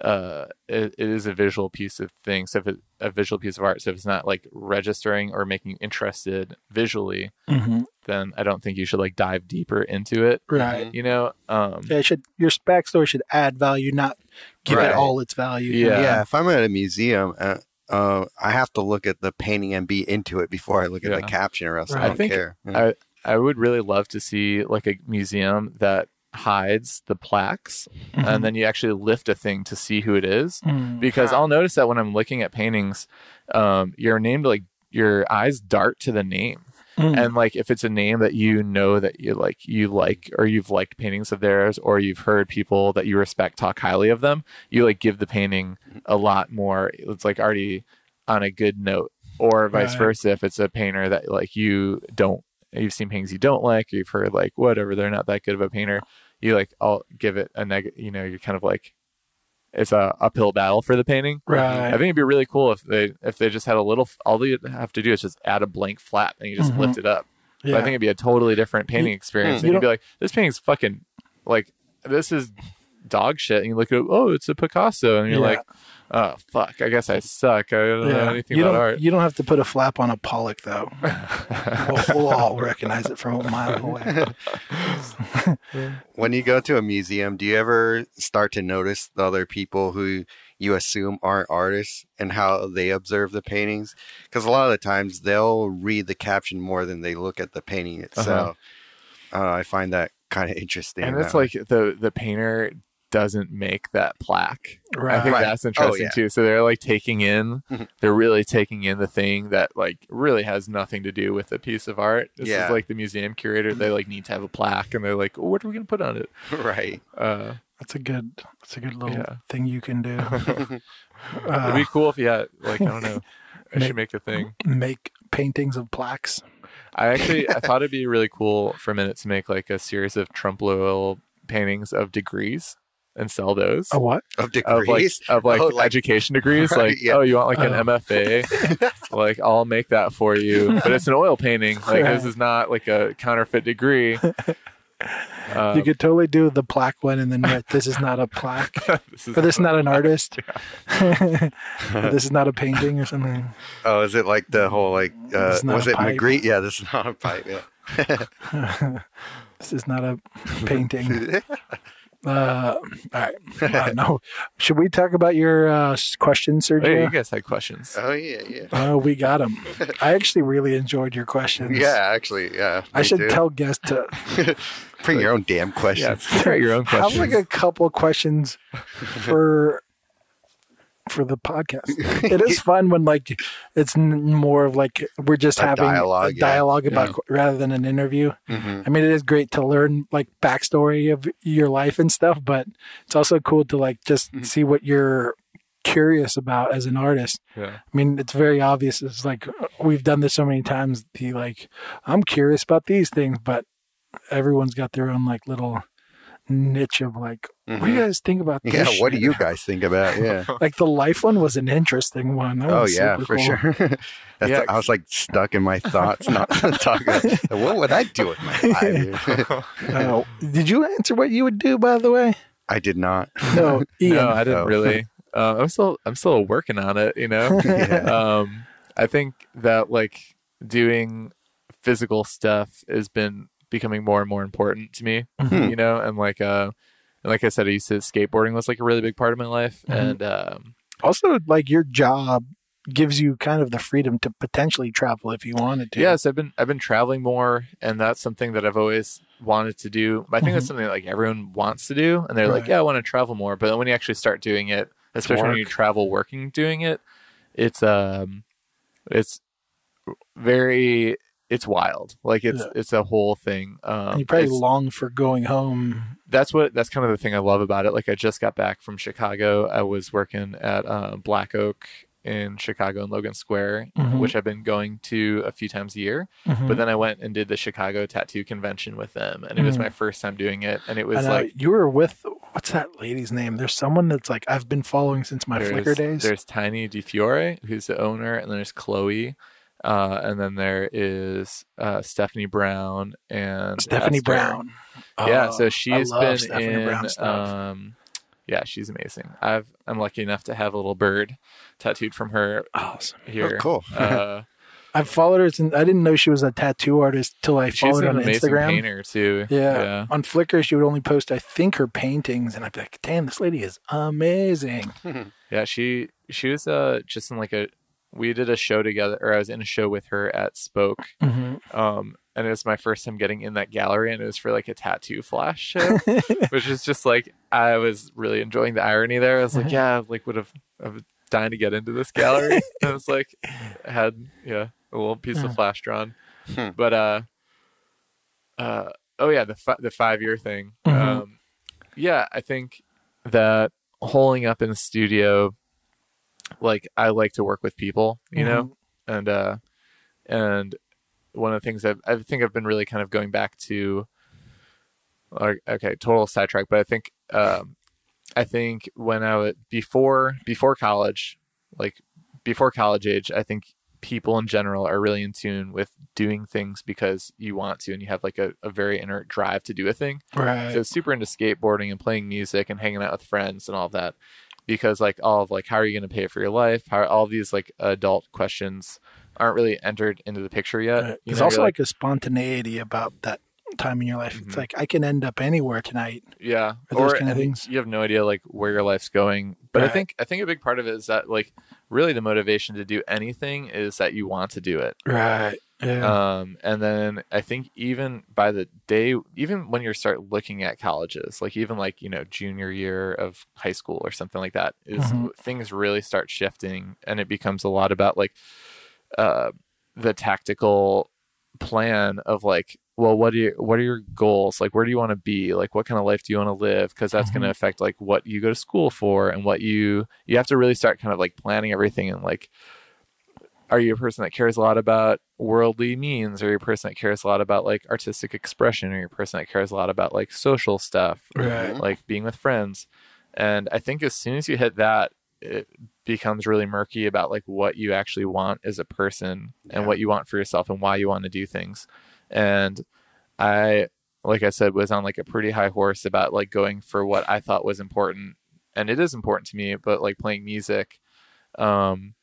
uh, it, it is a visual piece of things. So if it, a visual piece of art, so if it's not like registering or making you interested visually, mm-hmm. then I don't think you should like dive deeper into it. Right. You know, um, yeah, it should, your backstory should add value, not give right. it all its value. Yeah. Yeah. If I'm at a museum, uh, uh, I have to look at the painting and be into it before I look yeah. at the caption or else right. I don't I think care. I, I would really love to see like a museum that hides the plaques mm-hmm. and then you actually lift a thing to see who it is mm-hmm. because I'll notice that when I'm looking at paintings, um, your name, like your eyes dart to the name. Mm-hmm. And like, if it's a name that, you know, that you like, you like, or you've liked paintings of theirs, or you've heard people that you respect talk highly of them, you like give the painting a lot more. It's like already on a good note or vice right. versa. If it's a painter that like you don't, you've seen paintings you don't like, you've heard like, whatever, they're not that good of a painter. You like, I'll give it a negative, you know, you're kind of like, it's a uphill battle for the painting. Right. I think it'd be really cool if they if they just had a little. All they have to do is just add a blank flap and you just mm-hmm. lift it up. Yeah. But I think it'd be a totally different painting experience. You, you and you'd be like, this painting's fucking like this is dog shit. And you look at it, oh, it's a Picasso, and you're yeah. like, oh fuck, I guess I suck. I don't yeah. know anything you about art. You don't have to put a flap on a Pollock though. we'll, we'll all recognize it from a mile away. When you go to a museum, do you ever start to notice the other people who you assume aren't artists and how they observe the paintings? Because a lot of the times they'll read the caption more than they look at the painting itself. Uh-huh. uh, I find that kind of interesting. And it's like the the painter doesn't make that plaque. Right. I think right. that's interesting oh, yeah. too. So they're like taking in, mm-hmm. they're really taking in the thing that like really has nothing to do with a piece of art. This yeah. is like the museum curator. They like need to have a plaque and they're like, oh, what are we going to put on it? Right. Uh, that's a good, that's a good little yeah. thing you can do. uh, It'd be cool if you had like, I don't know. I make, should make a thing. Make paintings of plaques. I actually, I thought it'd be really cool for a minute to make like a series of trompe l'oeil paintings of degrees. And sell those. Oh, what? Of degrees? Of like, of like, oh, like education degrees. Right, like, yeah. oh, you want like an uh, M F A? Like, I'll make that for you. But it's an oil painting. Like, right. this is not like a counterfeit degree. Um, you could totally do the plaque one and then like, this is not a plaque. this is or this is not an artist. This is not a painting or something. Oh, is it like the whole like, uh, was it Magritte? Yeah, this is not a pipe. Yeah. This is not a painting. Uh, all right. Uh, no, should we talk about your uh, questions, Sergio? Hey, you guys had questions. Oh yeah, yeah. Oh, uh, we got them. I actually really enjoyed your questions. Yeah, actually, yeah. I should too. tell guests to bring like, your own damn questions. Yeah, bring your own questions. I have like a couple questions for for the podcast. It is fun when like it's n- more of like we're just a having dialogue, a dialogue yeah. about yeah. rather than an interview. Mm-hmm. I mean, it is great to learn like backstory of your life and stuff, but it's also cool to like just mm-hmm. see what you're curious about as an artist. Yeah. I mean, it's very obvious. It's like we've done this so many times. The like, I'm curious about these things, but everyone's got their own like little niche of like mm-hmm. what do you guys think about this yeah shit? What do you guys think about yeah like the life one was an interesting one. Oh yeah, for cool. sure. That's yeah. the, I was like stuck in my thoughts not talking about, what would I do with my life? uh, did you answer what you would do, by the way? I did not. No, Ian. No, I didn't really. uh, I'm still I'm still working on it, you know. Yeah. um I think that like doing physical stuff has been becoming more and more important to me, mm-hmm. you know, and like uh and like I said, I used to skateboarding was like a really big part of my life. Mm-hmm. And um also like your job gives you kind of the freedom to potentially travel if you wanted to. Yes, I've been I've been traveling more, and that's something that I've always wanted to do. I think mm-hmm. that's something that like everyone wants to do, and they're right. like, yeah, I want to travel more, but then when you actually start doing it, especially when you travel working doing it, it's um it's very It's wild. Like it's, yeah. it's a whole thing. Um, and you probably long for going home. That's what, that's kind of the thing I love about it. Like I just got back from Chicago. I was working at uh, Black Oak in Chicago and Logan Square, mm-hmm. which I've been going to a few times a year. Mm-hmm. But then I went and did the Chicago Tattoo Convention with them. And it mm-hmm. was my first time doing it. And it was and, uh, like... You were with... What's that lady's name? There's someone that's like I've been following since my Flickr days. There's Tiny Di Fiore, who's the owner. And then there's Chloe. Uh, and then there is uh, Stephanie Brown and Stephanie Esther. Brown. Oh, yeah, so she's been Stephanie in. Um, yeah, she's amazing. I've I'm lucky enough to have a little bird tattooed from her. Awesome. Here. Oh, cool. uh, I've followed her since I didn't know she was a tattoo artist till I followed her on Instagram. She's an amazing painter too. Yeah. yeah. On Flickr, she would only post I think her paintings, and I'd be like, "Damn, this lady is amazing." yeah, she she was uh, just in like a. We did a show together, or I was in a show with her at Spoke, mm-hmm. um, and it was my first time getting in that gallery, and it was for like a tattoo flash show, which is just like, I was really enjoying the irony there. I was like, yeah, I like, would have, I was dying to get into this gallery. And I was like, I had, yeah, a little piece yeah. of flash drawn. Hmm. But, uh, uh, oh yeah, the, fi- the five-year thing. Mm-hmm. Um, yeah, I think that holing up in the studio... Like I like to work with people, you know, mm-hmm. and uh, and one of the things that I think I've been really kind of going back to. Or, okay, total sidetrack, but I think um, I think when I was before before college, like before college age, I think people in general are really in tune with doing things because you want to, and you have like a, a very inert drive to do a thing. Right. So super into skateboarding and playing music and hanging out with friends and all of that, because like all of like, how are you going to pay for your life? How all these like adult questions aren't really entered into the picture yet. Right. There's also like, like a spontaneity about that time in your life. Mm-hmm. It's like, I can end up anywhere tonight. Yeah. Or, those or kind of things. You have no idea like where your life's going. But right. I think, I think a big part of it is that like really the motivation to do anything is that you want to do it. Right. Yeah. Um, and then I think even by the day, even when you start looking at colleges, like even like, you know, junior year of high school or something like that, is mm-hmm. things really start shifting, and it becomes a lot about like, uh, the tactical plan of like, well, what do you, what are your goals? Like, where do you want to be? Like, what kind of life do you want to live? Cause that's mm-hmm. going to affect like what you go to school for, and what you, you have to really start kind of like planning everything. And like, are you a person that cares a lot about worldly means? Are you a person that cares a lot about like artistic expression? Are you a person that cares a lot about like social stuff, right. like being with friends? And I think as soon as you hit that, it becomes really murky about like what you actually want as a person yeah. and what you want for yourself and why you want to do things. And I, like I said, was on like a pretty high horse about like going for what I thought was important. And it is important to me, but like playing music. Um,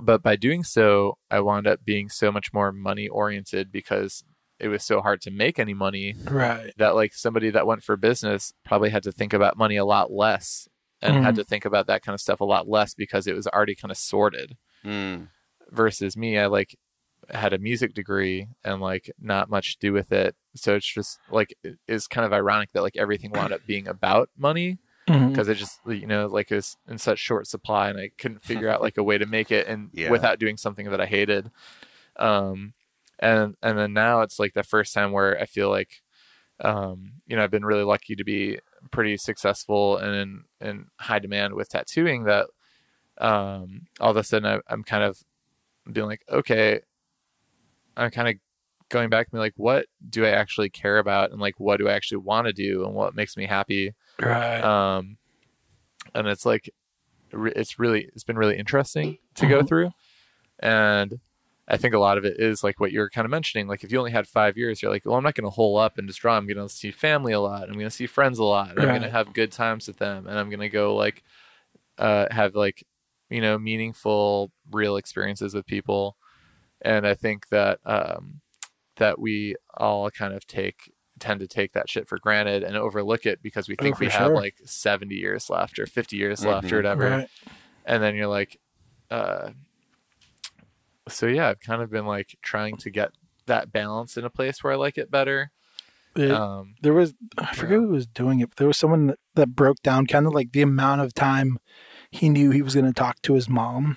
but by doing so, I wound up being so much more money oriented because it was so hard to make any money. Right. That like somebody that went for business probably had to think about money a lot less and mm. had to think about that kind of stuff a lot less because it was already kind of sorted mm. versus me. I like, had a music degree and like not much to do with it, so it's just like it is kind of ironic that like everything wound up being about money because mm-hmm. it just, you know, like it was in such short supply and I couldn't figure out like a way to make it and yeah. without doing something that I hated. um and and then now it's like the first time where I feel like um you know, I've been really lucky to be pretty successful and in, in high demand with tattooing, that um all of a sudden I, I'm kind of being like, okay, I'm kind of going back to me like, what do I actually care about? And like, what do I actually want to do? And what makes me happy? Right. Um, and it's like, it's really, it's been really interesting to go through. And I think a lot of it is like what you're kind of mentioning. Like if you only had five years, you're like, well, I'm not going to hole up and just draw. I'm going to see family a lot. I'm going to see friends a lot. Right. I'm going to have good times with them. And I'm going to go like, uh, have like, you know, meaningful, real experiences with people. And I think that um, that we all kind of take tend to take that shit for granted and overlook it because we think oh, we sure. have like seventy years left or fifty years mm-hmm. left or whatever. Right. And then you're like, uh, so yeah, I've kind of been like trying to get that balance in a place where I like it better. It, um, there was, I forget yeah. who was doing it, but there was someone that, that broke down kind of like the amount of time he knew he was going to talk to his mom.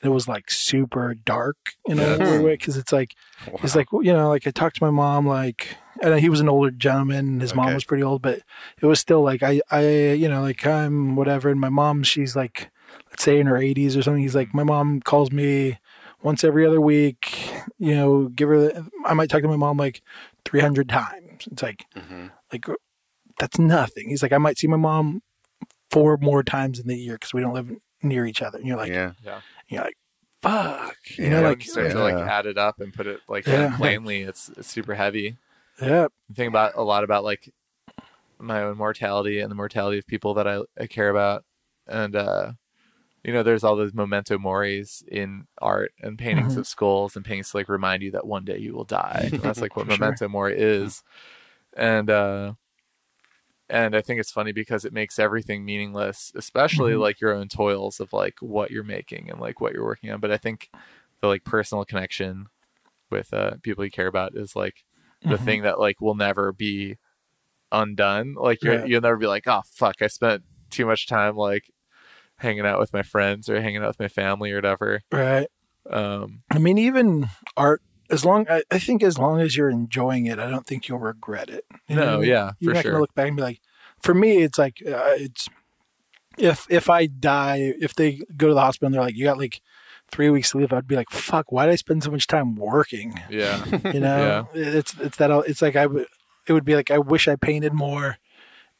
It was like super dark in a weird way because it's like, wow. it's like, you know, like I talked to my mom, like, and he was an older gentleman and his okay. mom was pretty old, but it was still like, I, I, you know, like I'm whatever. And my mom, she's like, let's say in her eighties or something. He's like, my mom calls me once every other week, you know, give her, the, I might talk to my mom like three hundred times. It's like, mm-hmm. like, that's nothing. He's like, I might see my mom four more times in the year because we don't live near each other. And you're like, yeah. yeah. You're like, fuck. You yeah, know, like, so yeah. to like add it up and put it like yeah. plainly, it's, it's super heavy. Yeah. I think about a lot about like my own mortality and the mortality of people that I, I care about. And, uh, you know, there's all those memento moris in art and paintings mm-hmm. of skulls and paintings to like remind you that one day you will die. And that's like what sure. memento mori is. And, uh, And I think it's funny because it makes everything meaningless, especially mm-hmm. like your own toils of like what you're making and like what you're working on. But I think the like personal connection with uh, people you care about is like the mm-hmm. thing that like will never be undone. Like you're, yeah. you'll never be like, oh, fuck, I spent too much time like hanging out with my friends or hanging out with my family or whatever. Right. Um, I mean, even art. As long, I, I think as long as you're enjoying it, I don't think you'll regret it. You no, know? yeah, you're for not sure. gonna look back and be like, for me, it's like uh, it's if if I die, if they go to the hospital and they're like, you got like three weeks to live, I'd be like, fuck, why did I spend so much time working? Yeah, you know, yeah. it's it's that it's like I would it would be like I wish I painted more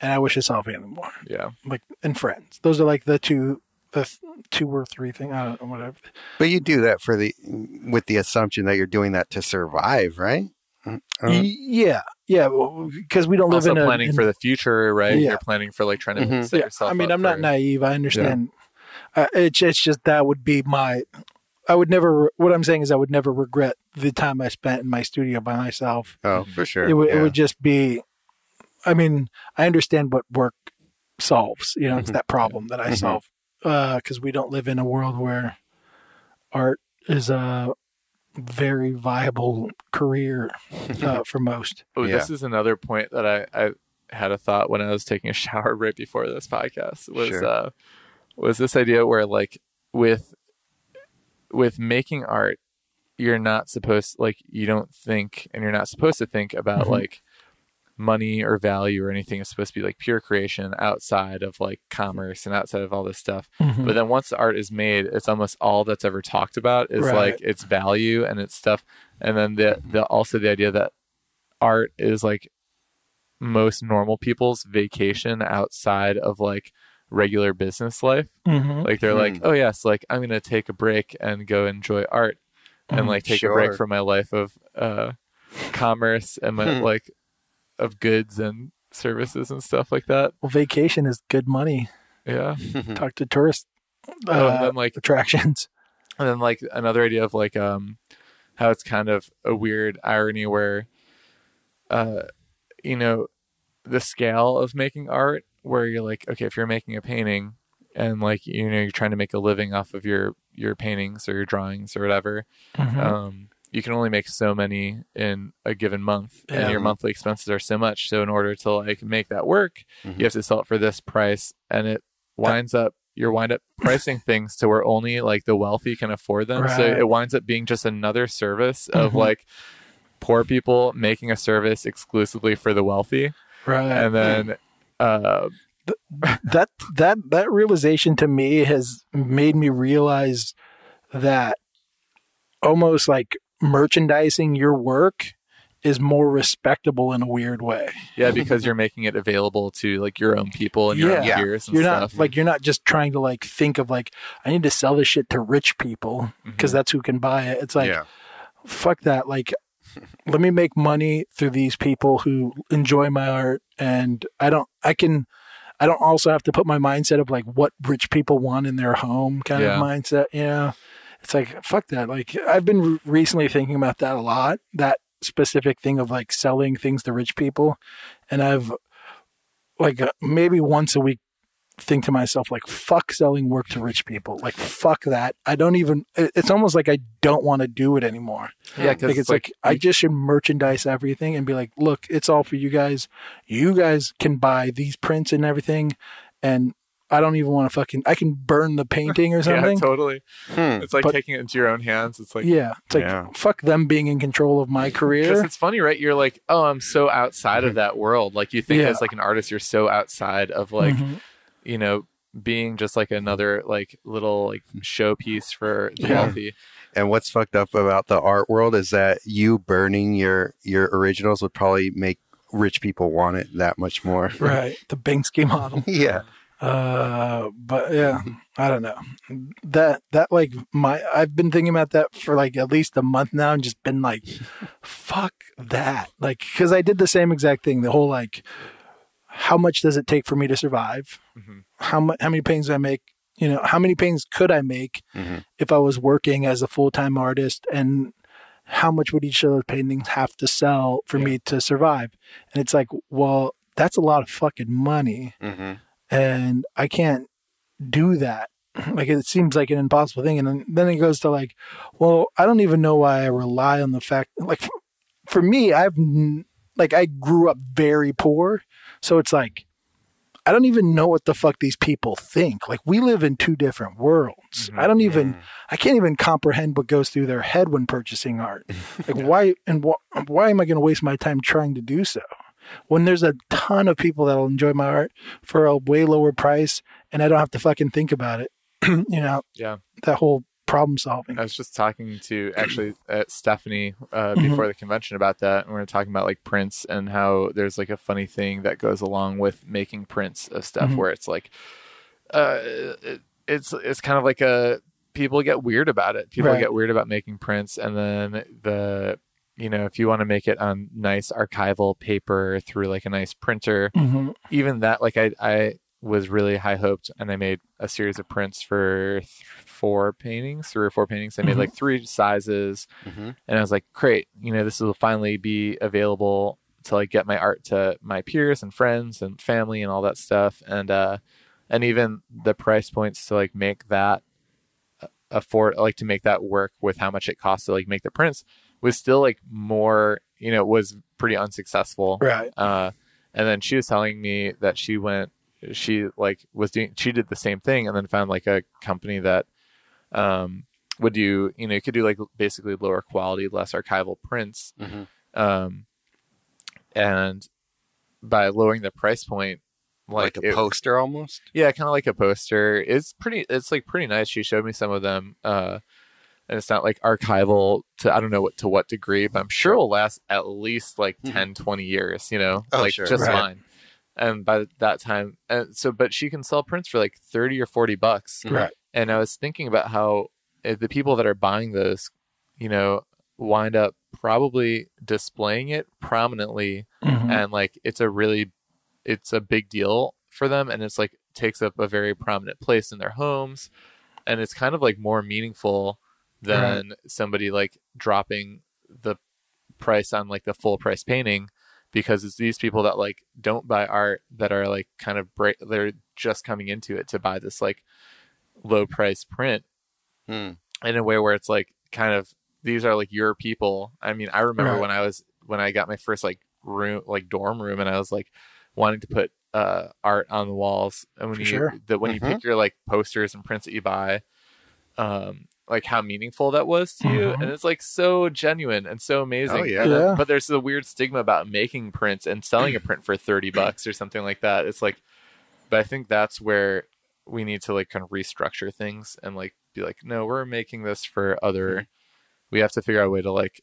and I Wish I Saw Family More. Yeah, like and Friends. Those are like the two, the two or three thing. I don't know, whatever. But you do that for the with the assumption that you're doing that to survive, right? Uh, yeah, yeah, because well, we don't live in a... Also planning for the future, right? Yeah. You're planning for like trying to mm-hmm. set yeah. yourself up. I mean, up I'm for, not naive. I understand. Yeah. Uh, it's, it's just that would be my... I would never... What I'm saying is I would never regret the time I spent in my studio by myself. Oh, for sure. It, w yeah. it would just be... I mean, I understand what work solves. You know, mm-hmm. it's that problem that I mm-hmm. solve. Because uh, we don't live in a world where art is... Uh, very viable career uh, for most. Oh, yeah. This is another point that I, I had a thought when I was taking a shower right before this podcast was sure. uh, was this idea where like with with making art, you're not supposed like you don't think and you're not supposed to think about mm-hmm. like money or value or anything. It's supposed to be like pure creation outside of like commerce and outside of all this stuff. Mm-hmm. But then once the art is made, it's almost all that's ever talked about is right. like its value and its stuff. And then the, the also the idea that art is like most normal people's vacation outside of like regular business life. Mm-hmm. Like they're mm-hmm. like, oh yes, like I'm going to take a break and go enjoy art and mm-hmm. like take sure. a break from my life of uh, commerce and my like of goods and services and stuff like that. Well, vacation is good money. Yeah. Talk to tourists. Uh, oh, and then like attractions. And then like another idea of like um how it's kind of a weird irony where uh you know the scale of making art where you're like, okay, if you're making a painting and like you know you're trying to make a living off of your your paintings or your drawings or whatever. Mm-hmm. Um you can only make so many in a given month yeah. and your monthly expenses are so much. So in order to like make that work, mm-hmm. you have to sell it for this price and it winds that up, you're wind up pricing things to where only like the wealthy can afford them. Right. So it winds up being just another service mm-hmm. of like poor people making a service exclusively for the wealthy. Right. And then, uh, Th that, that, that realization to me has made me realize that almost like, merchandising your work is more respectable in a weird way. Yeah, because you're making it available to like your own people and your yeah. own peers and you're stuff. Not, like you're not just trying to like think of like I need to sell this shit to rich people because mm-hmm. that's who can buy it. It's like yeah. fuck that. Like let me make money through these people who enjoy my art and I don't I can I don't also have to put my mindset of like what rich people want in their home kind yeah. of mindset. Yeah. It's like, fuck that. Like, I've been recently thinking about that a lot, that specific thing of like selling things to rich people. And I've like maybe once a week think to myself, like, fuck selling work to rich people. Like, fuck that. I don't even, it's almost like I don't want to do it anymore. Yeah. Cause like, it's like, like, I just should merchandise everything and be like, look, it's all for you guys. You guys can buy these prints and everything. And I don't even want to fucking, I can burn the painting or something. Yeah, totally. Hmm. It's like but, taking it into your own hands. It's like, yeah, it's like, yeah. fuck them being in control of my career. Because it's funny, right? You're like, oh, I'm so outside of that world. Like you think yeah. as like an artist, you're so outside of like, mm-hmm. you know, being just like another like little like showpiece for the yeah. wealthy. And what's fucked up about the art world is that you burning your, your originals would probably make rich people want it that much more. Right. The Banksy model. yeah. Uh, but yeah, I don't know that, that like my, I've been thinking about that for like at least a month now and just been like, fuck that. Like, cause I did the same exact thing. The whole, like, how much does it take for me to survive? Mm-hmm. How much, how many paintings do I make? You know, how many paintings could I make mm-hmm. if I was working as a full-time artist and how much would each of those paintings have to sell for yeah. me to survive? And it's like, well, that's a lot of fucking money. Mm-hmm. And I can't do that. Like, it seems like an impossible thing. And then it goes to like, well, I don't even know why I rely on the fact, like, for me, I've, like, I grew up very poor. So it's like, I don't even know what the fuck these people think. Like, we live in two different worlds. Mm-hmm. I don't even, I can't even comprehend what goes through their head when purchasing art. Like, yeah. why, and wh why am I going to waste my time trying to do so? When there's a ton of people that'll enjoy my art for a way lower price and I don't have to fucking think about it. You know, yeah, that whole problem solving. I was just talking to actually uh, Stephanie uh, before mm-hmm. the convention about that. And we were talking about like prints and how there's like a funny thing that goes along with making prints of stuff mm-hmm. where it's like, uh, it, it's, it's kind of like a, people get weird about it. People right. get weird about making prints. And then the, you know, if you want to make it on nice archival paper through like a nice printer, mm-hmm. even that, like I, I, was really high hoped, and I made a series of prints for th- four paintings, three or four paintings. I made mm-hmm. like three sizes, mm-hmm. and I was like, "Great, you know, this will finally be available to like get my art to my peers and friends and family and all that stuff." And uh, and even the price points to like make that afford, like to make that work with how much it costs to like make the prints was still like more, you know, was pretty unsuccessful. Right. Uh, and then she was telling me that she went. She like was doing, she did the same thing and then found like a company that um, would do, you know, you could do like basically lower quality, less archival prints. Mm-hmm. Um, and by lowering the price point, like, like a it, poster almost. Yeah. Kind of like a poster. It's pretty, it's like pretty nice. She showed me some of them. Uh, and it's not like archival to, I don't know what, to what degree, but I'm sure it'll last at least like mm-hmm. ten, twenty years, you know, oh, like sure, just right. fine. And by that time, and so, but she can sell prints for like thirty or forty bucks. Right. And I was thinking about how the people that are buying those, you know, wind up probably displaying it prominently. Mm-hmm. And like, it's a really, it's a big deal for them. And it's like, takes up a very prominent place in their homes. And it's kind of like more meaningful than right. somebody like dropping the price on like the full price painting. Because it's these people that like don't buy art that are like kind of break, they're just coming into it to buy this like low price print hmm. in a way where it's like kind of, these are like your people. I mean, I remember right. when I was, when I got my first like room, like dorm room, and I was like wanting to put uh, art on the walls. And when For you, sure. that when mm-hmm. you pick your like posters and prints that you buy, um, like how meaningful that was to you. Mm-hmm. And it's like so genuine and so amazing. Oh, yeah. Yeah. But there's the weird stigma about making prints and selling a print for thirty bucks or something like that. It's like, but I think that's where we need to like kind of restructure things and like be like, no, we're making this for other, mm-hmm. we have to figure out a way to like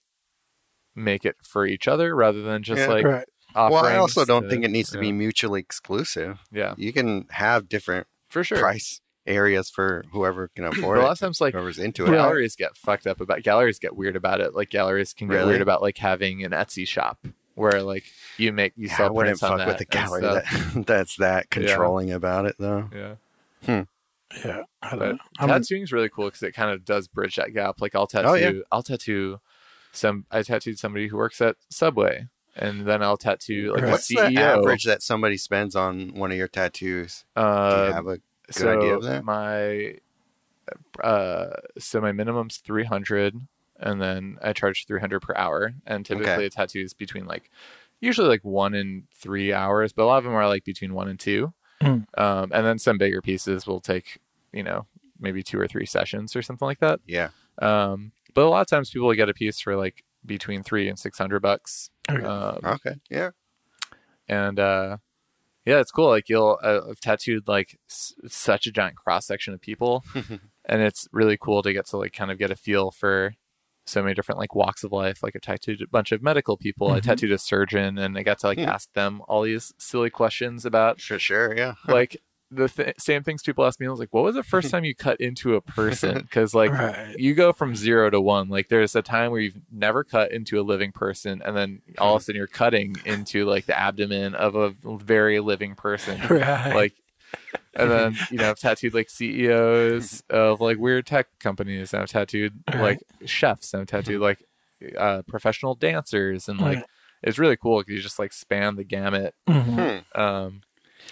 make it for each other rather than just yeah, like, right. well, I also don't to, think it needs to know. be mutually exclusive. Yeah. You can have different for sure. price areas for whoever can afford it. A lot of times, like whoever's into it, galleries get fucked up about. Galleries get weird about it. Like galleries can get really? weird about like having an Etsy shop where like you make you yeah, sell prints on that. I wouldn't fuck with a gallery that, that's that controlling yeah. about it though. Yeah, hmm. yeah. I don't know. Tattooing is really cool because it kind of does bridge that gap. Like I'll tattoo. Oh, yeah. I'll tattoo some. I tattooed somebody who works at Subway, and then I'll tattoo like What's a C E O. The average that somebody spends on one of your tattoos? Uh, Do you have a Good so idea of that? my uh so my minimum's three hundred, and then I charge three hundred per hour, and typically okay. a tattoo is between like usually like one and three hours, but a lot of them are like between one and two. um and then some bigger pieces will take, you know, maybe two or three sessions or something like that. Yeah. um but a lot of times people get a piece for like between three and six hundred bucks. Okay. Um, okay yeah and uh yeah, it's cool. Like you'll uh, I've tattooed like s- such a giant cross section of people, and it's really cool to get to like kind of get a feel for so many different like walks of life. Like I tattooed a bunch of medical people. Mm-hmm. I tattooed a surgeon, and I got to like yeah. ask them all these silly questions about sure, sure, yeah, like the th- same things people ask me. I was like, what was the first time you cut into a person? Because like right. you go from zero to one. Like there's a time where you've never cut into a living person, and then all of a sudden you're cutting into like the abdomen of a very living person. Right. Like, and then, you know, I've tattooed like C E Os of like weird tech companies, and I've tattooed like chefs, and I've tattooed like uh, professional dancers, and like it's really cool because you just like span the gamut. Mm-hmm. Um,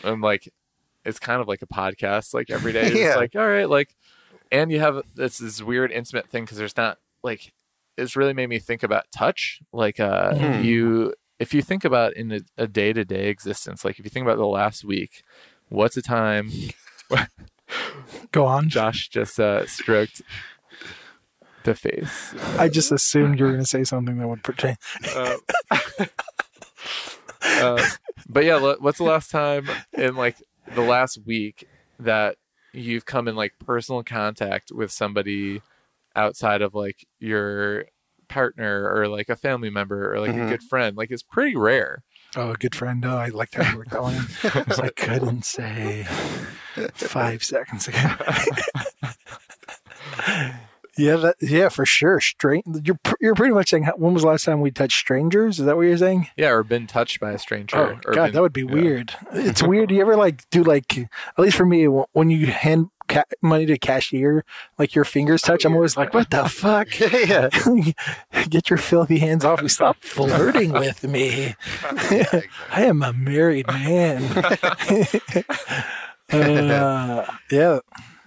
and like. It's kind of like a podcast, like every day. It's yeah. like, all right, like, and you have this, this weird intimate thing because there's not like, it's really made me think about touch. Like, uh, mm. you, if you think about in a, a day-to-day existence, like if you think about the last week, what's a time? Go on. Josh just uh, stroked the face. Uh, I just assumed you were going to say something that would pertain. Uh, uh, but yeah, lo- what's the last time in like the last week that you've come in like personal contact with somebody outside of like your partner or like a family member or like mm-hmm. a good friend, like it's pretty rare. Oh, a good friend. Oh, I liked how you were going. Because I couldn't say five seconds ago. yeah, that, yeah, for sure. Straight. You're you're pretty much saying, when was the last time we touched strangers? Is that what you're saying? Yeah, or been touched by a stranger. Oh, or God, been, that would be yeah. weird. It's weird. Do you ever like do like, at least for me, when you hand ca- money to a cashier, like your fingers touch, I'm always like, what the fuck? Yeah. Get your filthy hands off me. Stop flirting with me. I am a married man. uh, yeah.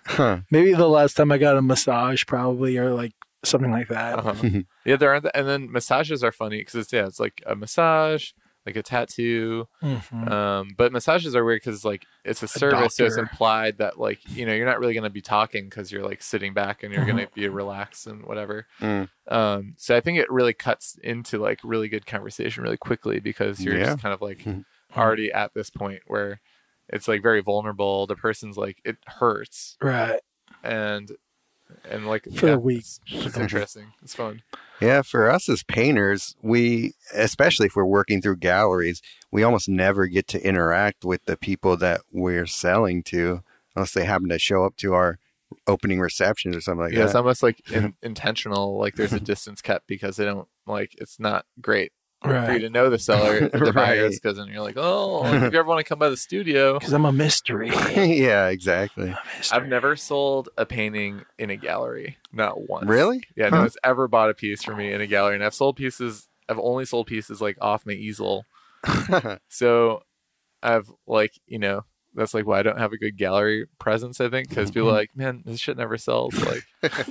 Huh. Maybe the last time I got a massage, probably, or like something like that. Uh-huh. Yeah, there aren't. The, and then massages are funny because it's, yeah, it's like a massage, like a tattoo. Mm-hmm. Um, but massages are weird because like it's a service, so it's implied that like, you know, you're not really going to be talking because you're like sitting back and you're mm-hmm. going to be relaxed and whatever. Mm. Um, so I think it really cuts into like really good conversation really quickly because you're yeah. just kind of like mm-hmm. already at this point where it's like very vulnerable. The person's like, it hurts. Right. And, and like, for yeah, a week. It's, it's interesting. It's fun. Yeah. For us as painters, we, especially if we're working through galleries, we almost never get to interact with the people that we're selling to unless they happen to show up to our opening receptions or something like yeah, that. Yeah. It's almost like in, intentional. Like there's a distance kept because they don't like, it's not great. Right. For you to know the seller, the right. buyers, because then you're like, oh, if you ever want to come by the studio, because I'm a mystery. Yeah, exactly. Mystery. I've never sold a painting in a gallery, not once. Really? Yeah, huh. no one's ever bought a piece for me in a gallery, and I've sold pieces. I've only sold pieces like off my easel. So I've like, you know, that's like why I don't have a good gallery presence. I think because mm-hmm. people are like, man, this shit never sells. Like, yeah.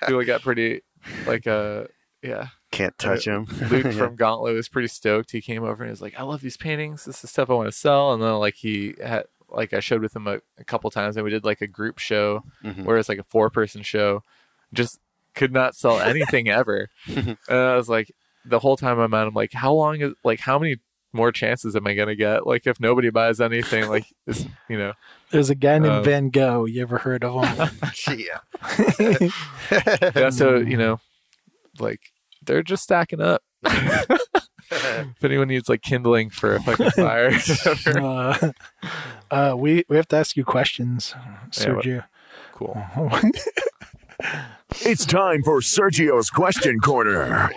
people got pretty like a. Uh, Yeah. Can't touch him. Luke from Gauntlet was pretty stoked. He came over and was like, I love these paintings. This is stuff I want to sell. And then like he had, like I showed with him a, a couple times and we did like a group show mm-hmm. where it's like a four person show. Just could not sell anything ever. And I was like, the whole time I'm out, I'm like, how long is like, how many more chances am I going to get? Like if nobody buys anything, like, it's, you know, there's a guy named um, Van Gogh. You ever heard of him? Yeah. Yeah. So, you know, like, they're just stacking up. If anyone needs like kindling for a fucking fire. uh, uh, we, we have to ask you questions, Sergio. Yeah, cool. It's time for Sergio's Question Corner.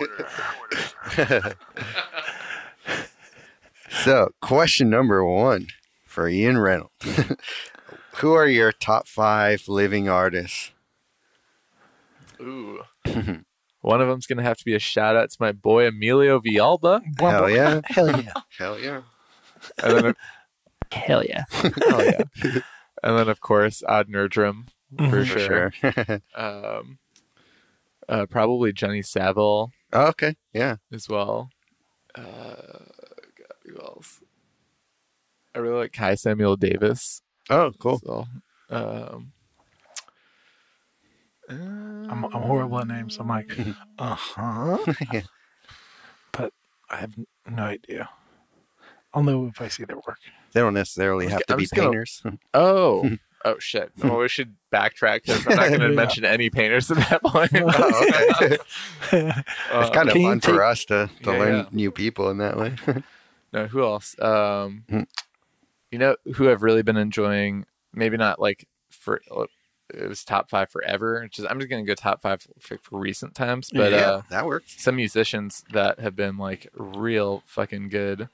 So, question number one for Ian Reynold. Who are your top five living artists? Ooh. One of them's going to have to be a shout out to my boy, Emilio Villalba. Hell yeah. Hell yeah. Hell yeah. And then, of, hell yeah. Hell yeah. And then, of course, Odd Nerdrum, for sure. sure. um, uh, probably Jenny Saville. Oh, okay. Yeah. As well. Uh, God, who else? I really like Kai Samuel Davis. Oh, cool. So, um, I'm, I'm horrible at names. I'm like, uh huh. Yeah. But I have no idea. I'll know if I see their work. They don't necessarily have to I'm be painters. Gonna... Oh, oh shit! Well, we should backtrack because I'm not going to yeah. mention any painters at that point. Oh, okay. It's kind of Can fun take... for us to, to yeah, learn yeah. new people in that way. No, who else? Um, you know who I've really been enjoying? Maybe not like for. It was top five forever. Just, I'm just going to go top five for, for recent times. But yeah, uh, that works. Some musicians that have been like real fucking good.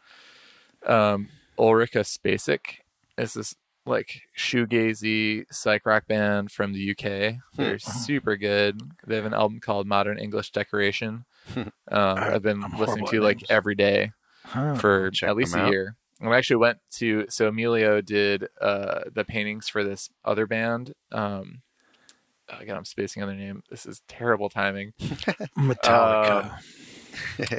Um, Ulrika Spacek is this like shoegazy psych rock band from the U K. They're super good. They have an album called Modern English Decoration. Um, I've been I'm listening to like every day huh, for at least a year. I actually went to, so Emilio did uh, the paintings for this other band. Um, oh, God, I'm spacing on their name. This is terrible timing. Metallica. Um,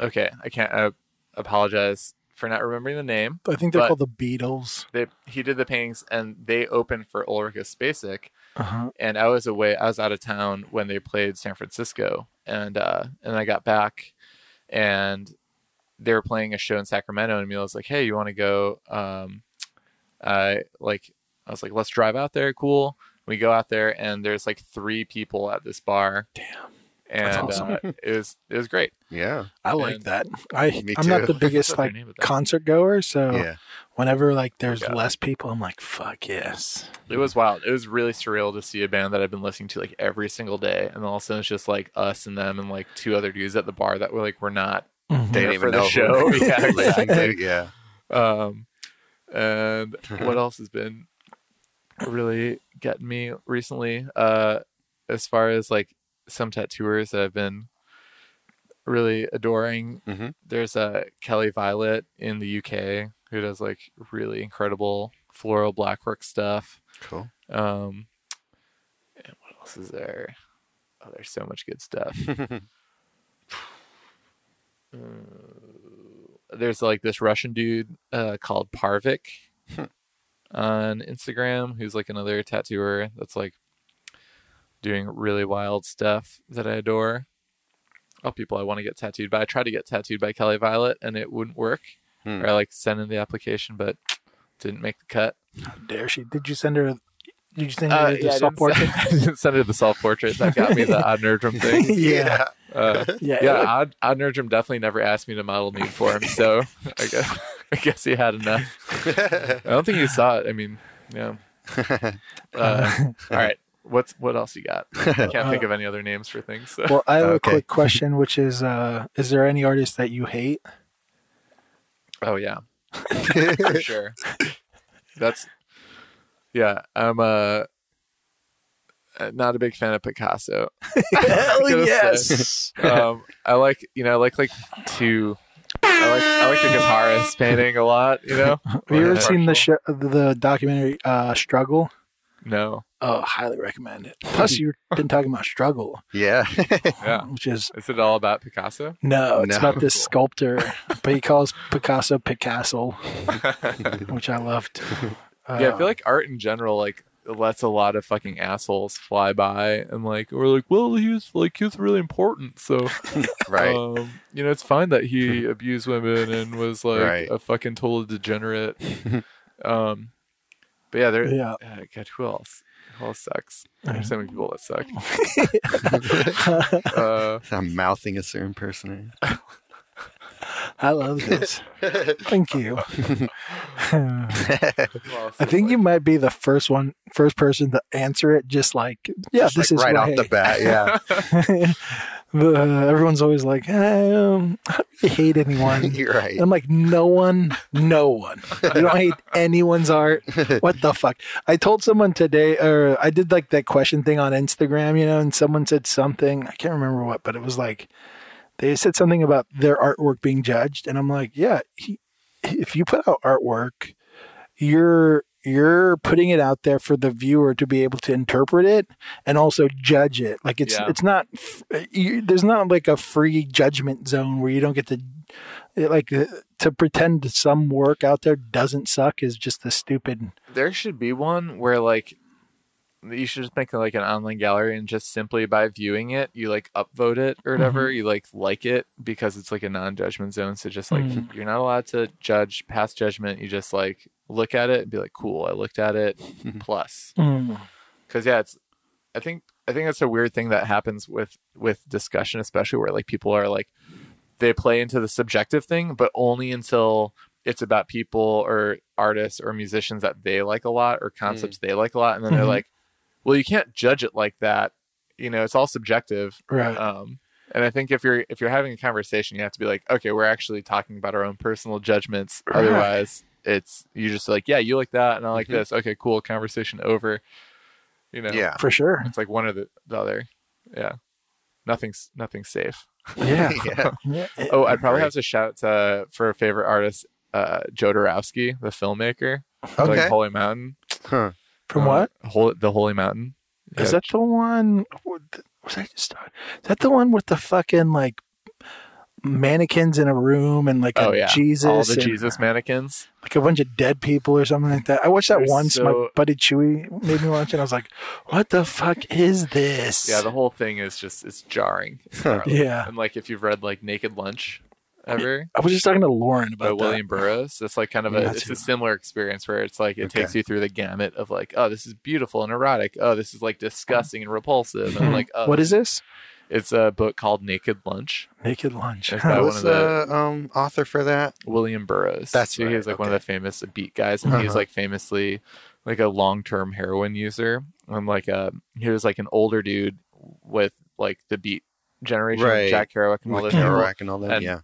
okay, I can't, I apologize for not remembering the name. I think they're called the Beatles. They, he did the paintings and they opened for Ulrika Spacek. Uh-huh. And I was away, I was out of town when they played San Francisco. And, uh, and I got back and they were playing a show in Sacramento and Emilio's like, hey, you want to go? Um, I like, I was like, let's drive out there. Cool. We go out there and there's like three people at this bar. Damn. And that's awesome. uh, it was it was great. Yeah, I and like that. I me I'm too. Not the biggest like concert goer, so yeah. whenever like there's yeah. less people, I'm like, fuck yes. It was wild. It was really surreal to see a band that I've been listening to like every single day, and then all of a sudden it's just like us and them and like two other dudes at the bar that were like we're not mm-hmm. there for the show. yeah, exactly. yeah. Um, and what else has been really getting me recently? Uh, as far as like. Some tattooers that I've been really adoring. Mm-hmm. There's a uh, Kelly Violet in the U K who does like really incredible floral blackwork stuff. Cool. Um, and what else is there? Oh, there's so much good stuff. uh, there's like this Russian dude uh, called Parvik on Instagram, who's like another tattooer that's like doing really wild stuff that I adore. All people I want to get tattooed by. I tried to get tattooed by Kelly Violet and it wouldn't work. Hmm. Or I like sent in the application but didn't make the cut. How dare she? Did you send her did you send her uh, the yeah, self-portrait? I didn't send her the self-portrait. That got me the Odd Nerdrum thing. yeah. Uh, yeah. Yeah. Odd, Odd Nerdrum definitely never asked me to model nude for him, so I guess I guess he had enough. I don't think he saw it. I mean, yeah. Uh, all right. What's what else you got? I can't uh, think of any other names for things. So. Well, I have okay. a quick question, which is: uh, is there any artist that you hate? Oh yeah, for sure. That's yeah. I'm uh not a big fan of Picasso. Hell yes. Um, I like you know I like like two. I like I like the guitarist painting a lot. You know. Have you ever seen the sh- the documentary uh, Struggle? No. Oh, highly recommend it. Plus, you've been talking about struggle. Yeah. yeah. Which is. Is it all about Picasso? No, it's no. about this sculptor, but he calls Picasso Picasso, which I loved. Uh, yeah, I feel like art in general, like, lets a lot of fucking assholes fly by and, like, we're like, well, he was, like, he was really important. So, right. Um, you know, it's fine that he abused women and was, like, right. a fucking total degenerate. Um, But yeah, there. Yeah. Uh, God, who else? Who else sucks? There's so many people that suck. uh, I'm mouthing a certain person. I love this. Thank you. I think you might be the first one, first person to answer it. Just like, yeah, just this like is right off I, the bat. Yeah. the, everyone's always like, I, um, I don't hate anyone. You're right. And I'm like, no one, no one. You don't hate anyone's art. What the fuck? I told someone today, or I did like that question thing on Instagram, you know, and someone said something. I can't remember what, but it was like. They said something about their artwork being judged, and I'm like, yeah, he, if you put out artwork, you're you're putting it out there for the viewer to be able to interpret it and also judge it. Like it's yeah. it's not you, there's not like a free judgment zone where you don't get to like to pretend some work out there doesn't suck is just the stupid. There should be one where like. You should just make like an online gallery and just simply by viewing it, you like upvote it or whatever. Mm-hmm. You like like it because it's like a non-judgment zone. So just like mm-hmm. you're not allowed to judge past judgment. You just like look at it and be like, cool, I looked at it. Plus, mm-hmm. cause yeah, it's, I think, I think that's a weird thing that happens with, with discussion, especially where like people are like, they play into the subjective thing, but only until it's about people or artists or musicians that they like a lot or concepts mm-hmm. they like a lot. And then mm-hmm. they're like, well, you can't judge it like that. You know, it's all subjective. Right. Um, and I think if you're if you're having a conversation, you have to be like, okay, we're actually talking about our own personal judgments. Right. Otherwise, it's you just like, yeah, you like that, and I like mm-hmm. this. Okay, cool. Conversation over. You know, yeah, for sure. It's like one or the, the other. Yeah, nothing's nothing's safe. Yeah. yeah. yeah. Oh, I'd probably have to shout uh, for a favorite artist, uh, Jodorowsky, the filmmaker. Okay. Like Holy Mountain. Huh. From uh, what? Hol- the Holy Mountain. Yeah. Is that the one? Was I just talking? Is that the one with the fucking like mannequins in a room and like a oh, yeah. Jesus? All the and, Jesus mannequins. Like a bunch of dead people or something like that. I watched that They're once. So... My buddy Chewy made me watch it. I was like, what the fuck is this? Yeah, the whole thing is just, it's jarring. It's yeah. And like if you've read like Naked Lunch. ever. I was just talking to Lauren about, about that. William Burroughs. It's like kind of a, yeah, it's a similar experience where it's like it okay. takes you through the gamut of like, oh, this is beautiful and erotic. Oh, this is like disgusting and repulsive. And like, oh, what is this? It's a book called Naked Lunch. Naked Lunch. Who's the uh, um, author for that? William Burroughs. That's who right. He was like okay. one of the famous beat guys, and uh-huh. he's like famously like a long-term heroin user, and like a he was like an older dude with like the beat generation, right. Jack Kerouac and all like that. And all that. And yeah,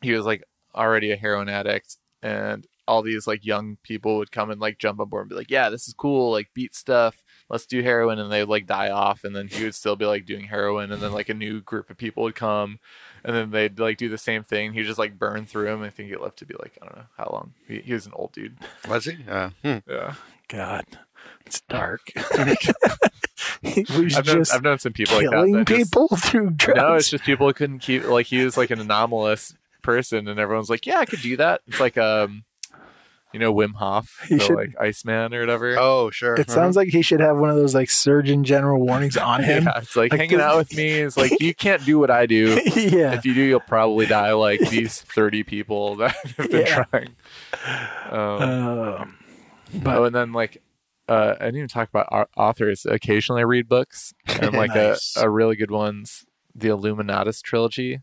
he was like already a heroin addict, and all these like young people would come and like jump on board and be like, yeah, this is cool, like beat stuff. Let's do heroin. And they would like die off, and then he would still be like doing heroin, and then like a new group of people would come, and then they'd like do the same thing. He just like burned through them. I think he lived to be like, I don't know how long. He, he was an old dude. Was he? Uh, hmm. Yeah. God, it's dark. He was I've, just known, I've known some people like that. Killing people just, through drugs. No, it's just people couldn't keep, like he was like an anomalous person, and everyone's like, yeah, I could do that. It's like, um, you know, Wim Hof, he the, should, like Iceman or whatever. Oh, sure. It mm-hmm. sounds like he should have one of those like Surgeon General warnings on him. Yeah, it's like, like hanging the... out with me. It's like, you can't do what I do. Yeah. If you do, you'll probably die like these thirty people that have been yeah. trying. Um, um, but... Oh, and then like, uh, I didn't even talk about authors. Occasionally I read books. And like nice. a, a really good one's The Illuminatus Trilogy.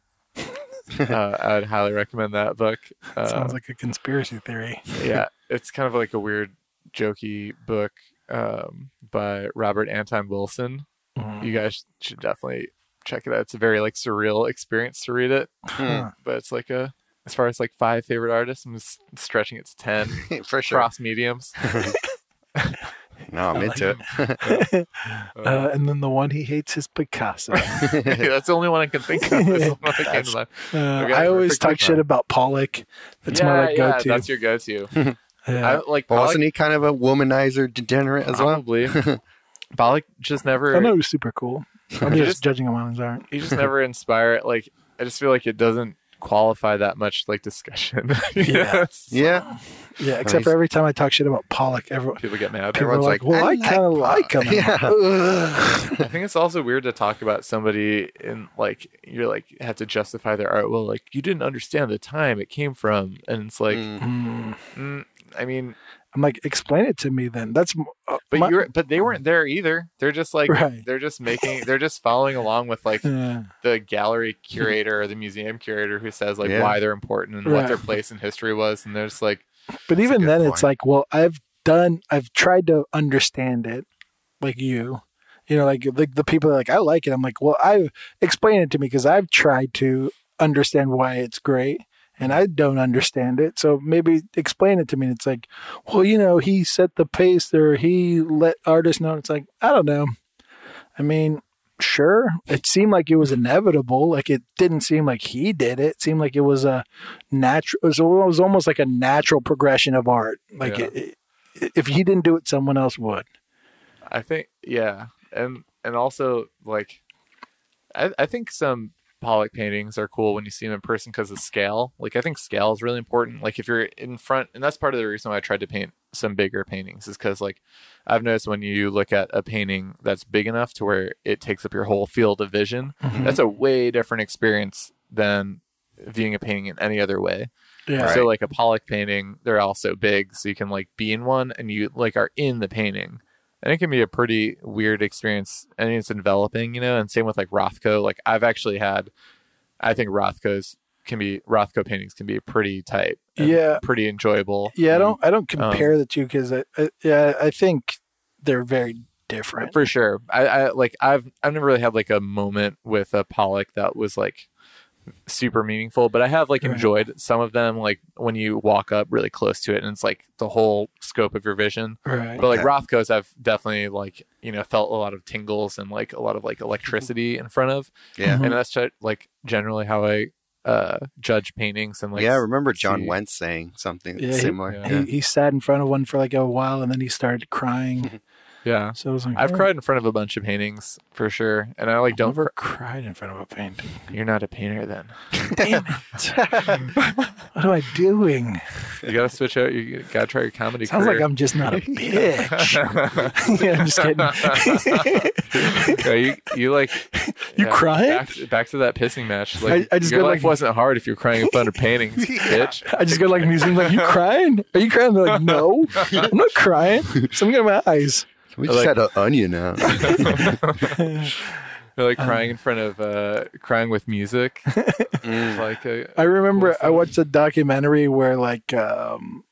uh, I would highly recommend that book. Uh, Sounds like a conspiracy theory. Yeah, it's kind of like a weird, jokey book um, by Robert Anton Wilson. Mm. You guys should definitely check it out. It's a very like surreal experience to read it, mm. but it's like a as far as like five favorite artists, I'm just stretching it to ten for sure. Cross mediums. No, I'm I into like it. it. uh, uh, and then the one he hates is Picasso. That's the only one I can think of. That's that's, uh, okay, I always talk about. shit about Pollock. That's yeah, my like, yeah, go-to. That's your go-to. yeah. I, like, Pollock, wasn't he kind of a womanizer degenerate as probably. well? Probably. Pollock just never... I know he was super cool. I'm just, just judging him on his art. He just never inspired. Like, I just feel like it doesn't qualify that much like discussion. yeah. yeah yeah except for every time I talk shit about Pollock, everyone people get mad. People everyone's like, like well I, I kind of like him. Yeah. I think it's also weird to talk about somebody and like you're like have to justify their art. Well, like you didn't understand the time it came from, and it's like mm. Mm, I mean I'm like, explain it to me then. That's uh, but my, you're but they weren't there either. They're just like right. they're just making they're just following along with like yeah. the gallery curator or the museum curator who says like yeah. why they're important and right. what their place in history was, and they're just like. But even then, point. it's like, well, I've done, I've tried to understand it, like you, you know, like like the people are like, I like it. I'm like, well, I explain it to me because I've tried to understand why it's great. And I don't understand it. So maybe explain it to me. And it's like, well, you know, he set the pace or he let artists know. It's like, I don't know. I mean, sure. It seemed like it was inevitable. Like it didn't seem like he did it. It seemed like it was a natural. So it was almost like a natural progression of art. Like yeah. it, it, if he didn't do it, someone else would. I think. Yeah. And, and also like, I, I think some, Pollock paintings are cool when you see them in person because of scale. Like I think scale is really important. Like if you're in front, and that's part of the reason why I tried to paint some bigger paintings is because like I've noticed when you look at a painting that's big enough to where it takes up your whole field of vision, mm-hmm. that's a way different experience than viewing a painting in any other way. Yeah. Right. So like a Pollock painting, they're also big, so you can like be in one and you like are in the painting. And it can be a pretty weird experience. I mean, it's enveloping, you know, and same with like Rothko. Like I've actually had, I think Rothko's can be, Rothko paintings can be pretty tight. Yeah. Pretty enjoyable. Yeah. And, I don't, I don't compare um, the two because I, I, yeah, I think they're very different. For sure. I, I like, I've, I've never really had like a moment with a Pollock that was like super meaningful, but I have like enjoyed right. some of them, like when you walk up really close to it and it's like the whole scope of your vision, right. but like okay. Rothko's I've definitely like, you know, felt a lot of tingles and like a lot of like electricity in front of, yeah mm-hmm. and that's like generally how I uh judge paintings. And like yeah I remember John see... Wentz saying something yeah, similar. He, yeah. he, he sat in front of one for like a while and then he started crying. Yeah, so I was like, I've oh. cried in front of a bunch of paintings for sure, and I like I've don't never cried in front of a painting. You're not a painter, then. Damn it! What am I doing? You gotta switch out. You gotta try your comedy. Sounds career. Like I'm just not a bitch. Yeah, I'm just kidding. Yeah, you, you like You yeah, crying? Back to, back to that pissing match. Like I, I just your got life like, wasn't hard if you're crying in front of paintings, bitch. I just got like museum like, you crying? Are you crying? They're like, no, I'm not crying. Something in my eyes. We just like, had an onion out. They're like crying um, in front of uh, crying with music. Mm. Like a, I remember I watched a documentary where like um,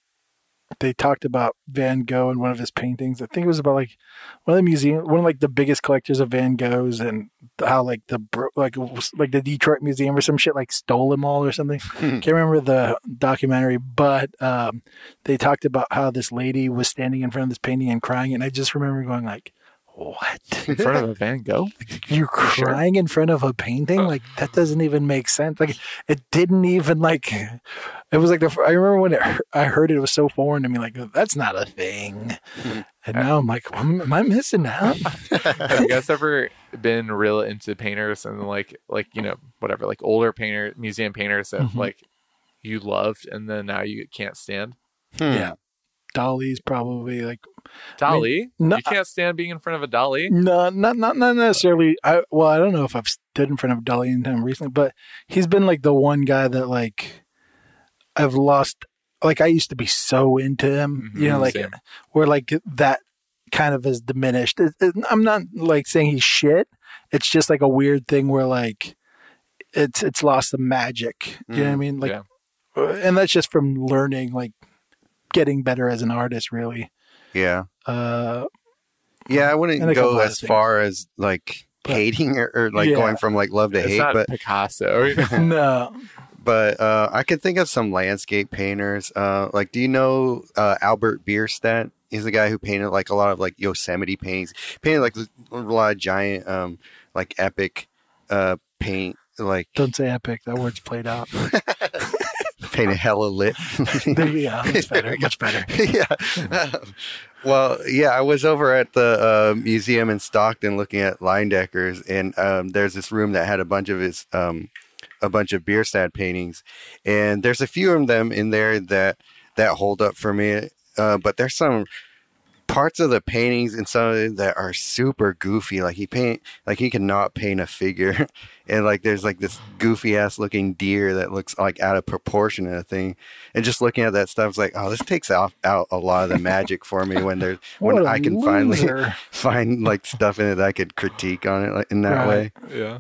they talked about Van Gogh and one of his paintings. I think it was about like one of the museum, one of like the biggest collectors of Van Gogh's, and how like the like like the Detroit Museum or some shit like stole them all or something. Mm. Can't remember the documentary, but um, they talked about how this lady was standing in front of this painting and crying, and I just remember going like, what? In front of a Van Gogh? You're crying sure. in front of a painting? Like, that doesn't even make sense. Like, it didn't even, like, it was like, the, I remember when it, I heard it, it was so foreign to me. Like, that's not a thing. And now I'm like, well, am I missing out? Have you guys ever been real into painters and, like, like you know, whatever, like, older painter, museum painters that, mm-hmm. like, you loved and then now you can't stand? Hmm. Yeah. Dali's probably like Dali. I mean, no, you can't stand being in front of a Dali. No, not not not necessarily. I well, I don't know if I've stood in front of Dali in time recently, but he's been like the one guy that like I've lost. Like I used to be so into him, mm-hmm, you know, like same. Where like that kind of is diminished. It, it, I'm not like saying he's shit. It's just like a weird thing where like it's it's lost the magic. You mm, know what I mean? Like, yeah. And that's just from learning like. Getting better as an artist, really. Yeah. Uh, yeah, I wouldn't go as far as like but, hating or, or like yeah. going from like love to it's hate. Not but Picasso, no. But uh, I could think of some landscape painters. Uh, like, do you know uh, Albert Bierstadt? He's the guy who painted like a lot of like Yosemite paintings. He painted like a lot of giant, um, like epic uh, paint. Like, don't say epic. That word's played out. Painted hella lit. Yeah, much better. Much better. Yeah. Um, well, yeah, I was over at the uh, museum in Stockton looking at Leindekers, and um, there's this room that had a bunch of his, um, a bunch of Bierstadt paintings, and there's a few of them in there that that hold up for me. Uh, but there's some parts of the paintings and some of them that are super goofy. Like he paint, like he cannot paint a figure, and like there's like this goofy ass looking deer that looks like out of proportion and a thing. And just looking at that stuff, it's like, oh, this takes out, out a lot of the magic for me when there's when I can loser. finally find like stuff in it that I could critique on it like in that right. way. Yeah,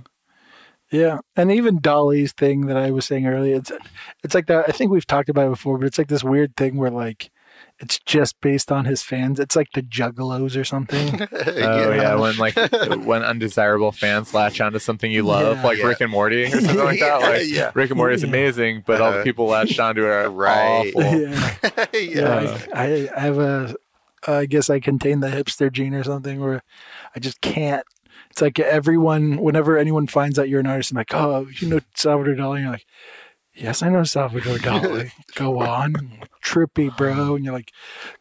yeah, and even Dali's thing that I was saying earlier, it's it's like that. I think we've talked about it before, but it's like this weird thing where like. It's just based on his fans. It's like the Juggalos or something. Oh, yeah. yeah. When like when undesirable fans latch onto something you love, yeah, like yeah. Rick and Morty or something like that. Like yeah. Rick and Morty is yeah. amazing, but uh, all the people latched onto it are right. awful. Yeah. yeah. yeah. I, I have a, I guess I contain the hipster gene or something where I just can't. It's like everyone, whenever anyone finds out you're an artist, I'm like, oh, you know Salvador Dali? You're like, yes, I know Salvador Dali. Go on. Trippy, bro. And you're like,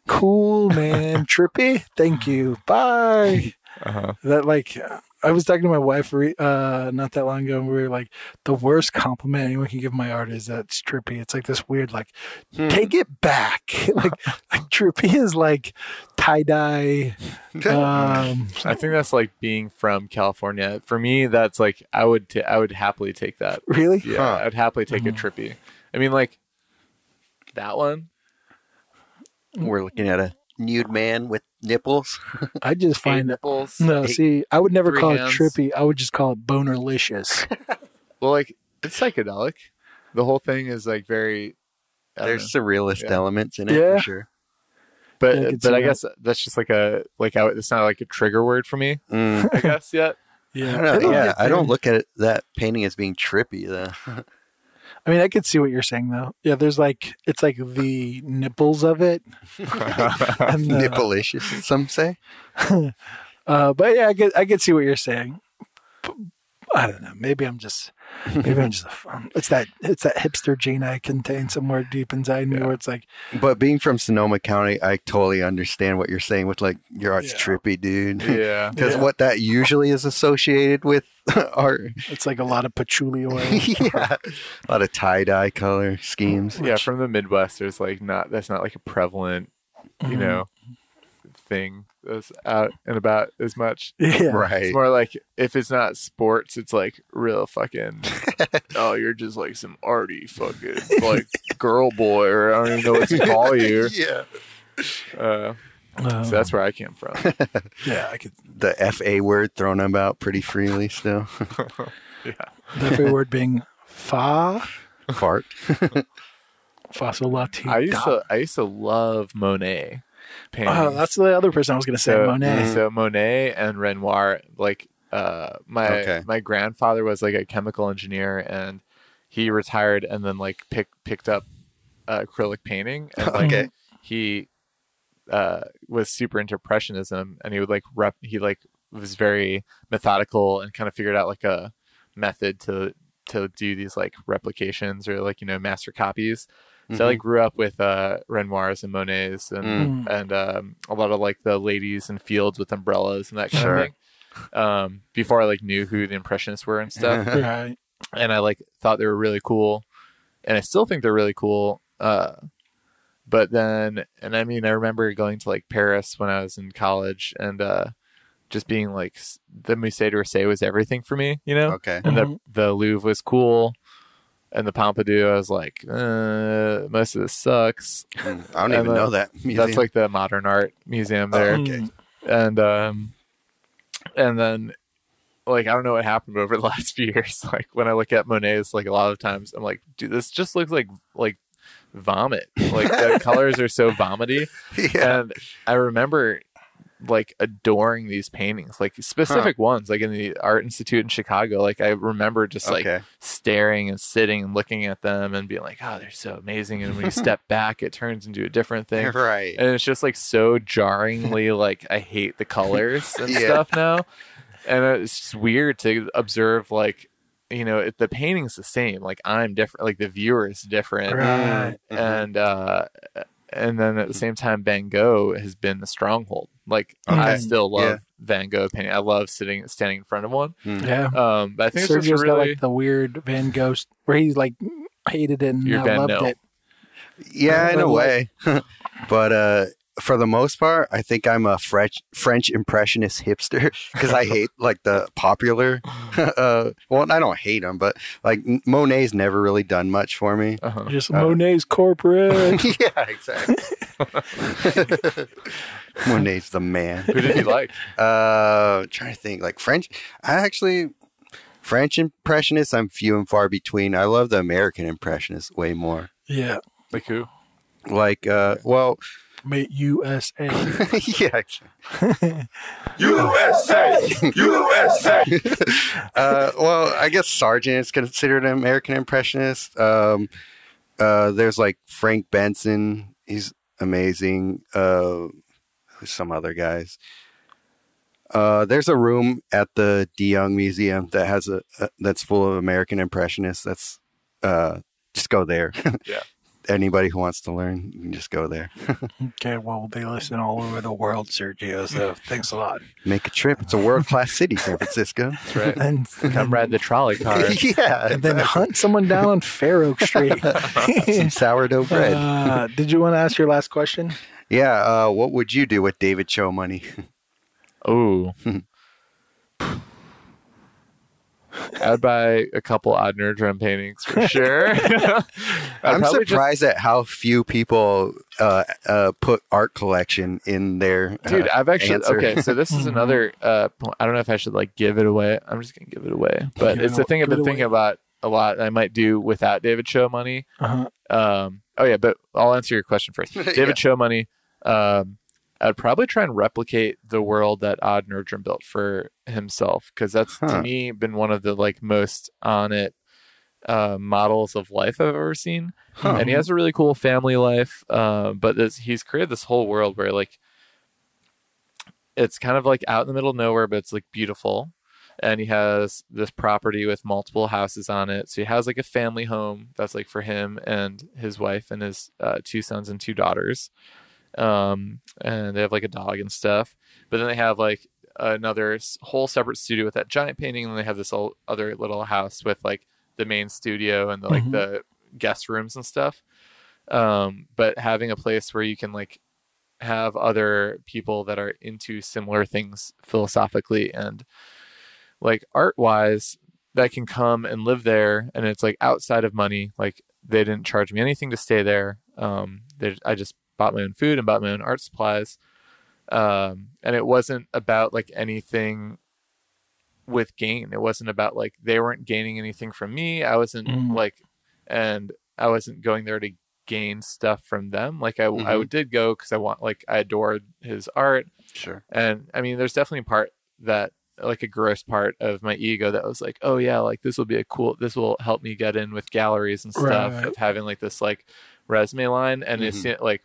cool, man. Trippy? Thank you. Bye. Uh-huh. That, like, I was talking to my wife uh, not that long ago, and we were like, the worst compliment anyone can give my art is that it's trippy. It's like this weird, like, hmm. take it back. Like, like, trippy is like tie-dye. Um, I think that's like being from California. For me, that's like, I would, t I would happily take that. Really? Yeah. Huh. I would happily take mm -hmm. a trippy. I mean, like, that one. We're looking at a nude man with nipples. I just find nipples. No, eight, see, I would never call hands. It trippy. I would just call it bonerlicious. Well, like it's psychedelic. The whole thing is like very. There's know, surrealist yeah. elements in it yeah. for sure. But yeah, I but I guess that. that's just like a like I, it's not like a trigger word for me. Mm. I guess yet. Yeah, I don't, know, yeah, I don't look at it, that painting as being trippy though. I mean, I could see what you're saying, though. Yeah, there's like, it's like the nipples of it. And the, nipple-icious, some say. uh, but yeah, I could, I could see what you're saying. I don't know. Maybe I'm just, maybe I'm just, a, it's that, it's that hipster gene I contain somewhere deep inside me yeah. where it's like. But being from Sonoma County, I totally understand what you're saying with like, your art's yeah. trippy, dude. Yeah. Because yeah. what that usually is associated with art. It's like a lot of patchouli oil. yeah. A lot of tie-dye color schemes. Yeah. Which... From the Midwest, there's like not, that's not like a prevalent, mm-hmm. you know. thing that's out and about as much. Yeah. Right. It's more like if it's not sports, it's like real fucking, oh, you're just like some arty fucking like girl boy, or I don't even know what to call you. Yeah. Uh, um, so that's where I came from. Yeah. I could, the F A word thrown about pretty freely still. Yeah. The F A word being fa? Fart. Fasolati. I used to I used to love Monet paintings. Oh, that's the other person I was going to say. So, Monet. So Monet and Renoir. Like uh, my okay. my grandfather was like a chemical engineer, and he retired, and then like pick, picked up uh, acrylic painting, and like okay. he uh, was super into impressionism, and he would like rep. He like was very methodical and kind of figured out like a method to to do these like replications or like you know master copies. So mm-hmm. I like grew up with uh, Renoirs and Monets and mm. and um, a lot of like the ladies in fields with umbrellas and that kind sure. of thing. Um, before I like knew who the impressionists were and stuff, right. and I like thought they were really cool, and I still think they're really cool. Uh, but then, and I mean, I remember going to like Paris when I was in college, and uh, just being like the Musée d'Orsay was everything for me, you know. Okay, and mm-hmm. the the Louvre was cool. And the Pompidou, I was like, uh, most of this sucks. I don't and even the, know that museum. That's like the modern art museum there. Oh, okay. And um, and then, like, I don't know what happened over the last few years. Like, when I look at Monet's, like, a lot of times, I'm like, dude, this just looks like like vomit. Like, the colors are so vomity. Yeah. And I remember, like, adoring these paintings, like specific huh. ones, like in the Art Institute in Chicago. Like I remember just okay. like staring and sitting and looking at them and being like, oh, they're so amazing. And when you step back, it turns into a different thing. Right. And it's just like so jarringly, like I hate the colors and yeah. stuff now. And it's just weird to observe, like, you know, if the painting's the same, like I'm different, like the viewer is different. Right. And, uh, and then at the same time, Van Gogh has been the stronghold. Like okay. I still love yeah. Van Gogh painting. I love sitting, standing in front of one. Yeah, um, but I think Sergio's it's just really got, like, the weird Van Gogh where he like hated it and I loved no. it. Yeah, in a way. But uh, for the most part, I think I'm a French French impressionist hipster because I hate like the popular. uh, well, I don't hate them, but like Monet's never really done much for me. Uh-huh. Just uh, Monet's corporate. Yeah, exactly. Monet's the man. Who did he like? Uh, I'm trying to think, like French. I actually French impressionists. I'm few and far between. I love the American impressionists way more. Yeah, like who? Like uh, well, mate, U S A. Yeah, U S A, U S A. uh, well, I guess Sargent is considered an American impressionist. Um, uh, there's like Frank Benson. He's amazing. Uh, some other guys. Uh, there's a room at the De Young Museum that has a, a that's full of American impressionists. That's uh, just go there. Yeah. Anybody who wants to learn, you can just go there. Okay. Well, they listen all over the world, Sergio. So thanks a lot. Make a trip. It's a world-class city, San Francisco. That's right. And come ride the trolley car. Yeah. And then hunt someone down on Fair Oak Street. Some sourdough bread. Uh, did you want to ask your last question? Yeah. Uh, what would you do with David Choe money? Oh. I'd buy a couple Odd Nerdrum paintings for sure. I'm surprised just... at how few people uh, uh, put art collection in their uh, Dude, I've actually answer. Okay, so this is another uh, I don't know if I should like give it away. I'm just going to give it away. But it's the thing I've been thinking about a lot. I might do without David Choe money. Uh-huh. Um, oh yeah, but I'll answer your question first. David yeah. Choe money. Um, I'd probably try and replicate the world that Odd Nerdrum built for himself, because that's huh. to me been one of the like most on it uh, models of life I've ever seen. Huh. And he has a really cool family life, uh, but this, he's created this whole world where like it's kind of like out in the middle of nowhere, but it's like beautiful. And he has this property with multiple houses on it, so he has like a family home that's like for him and his wife and his uh, two sons and two daughters. Um, and they have like a dog and stuff, but then they have like another whole separate studio with that giant painting. And they have this whole other little house with like the main studio and the, mm-hmm. like the guest rooms and stuff. Um, but having a place where you can like have other people that are into similar things philosophically and like art wise that can come and live there. And it's like outside of money. Like they didn't charge me anything to stay there. Um, they, I just bought my own food and bought my own art supplies. Um, and it wasn't about like anything with gain. It wasn't about like, they weren't gaining anything from me. I wasn't mm. like, and I wasn't going there to gain stuff from them. Like I, mm-hmm. I did go cause I want, like I adored his art. Sure. And I mean, there's definitely a part that like a gross part of my ego that was like, oh yeah, like this will be a cool, this will help me get in with galleries and stuff right. of having like this like resume line. And mm-hmm. it's like,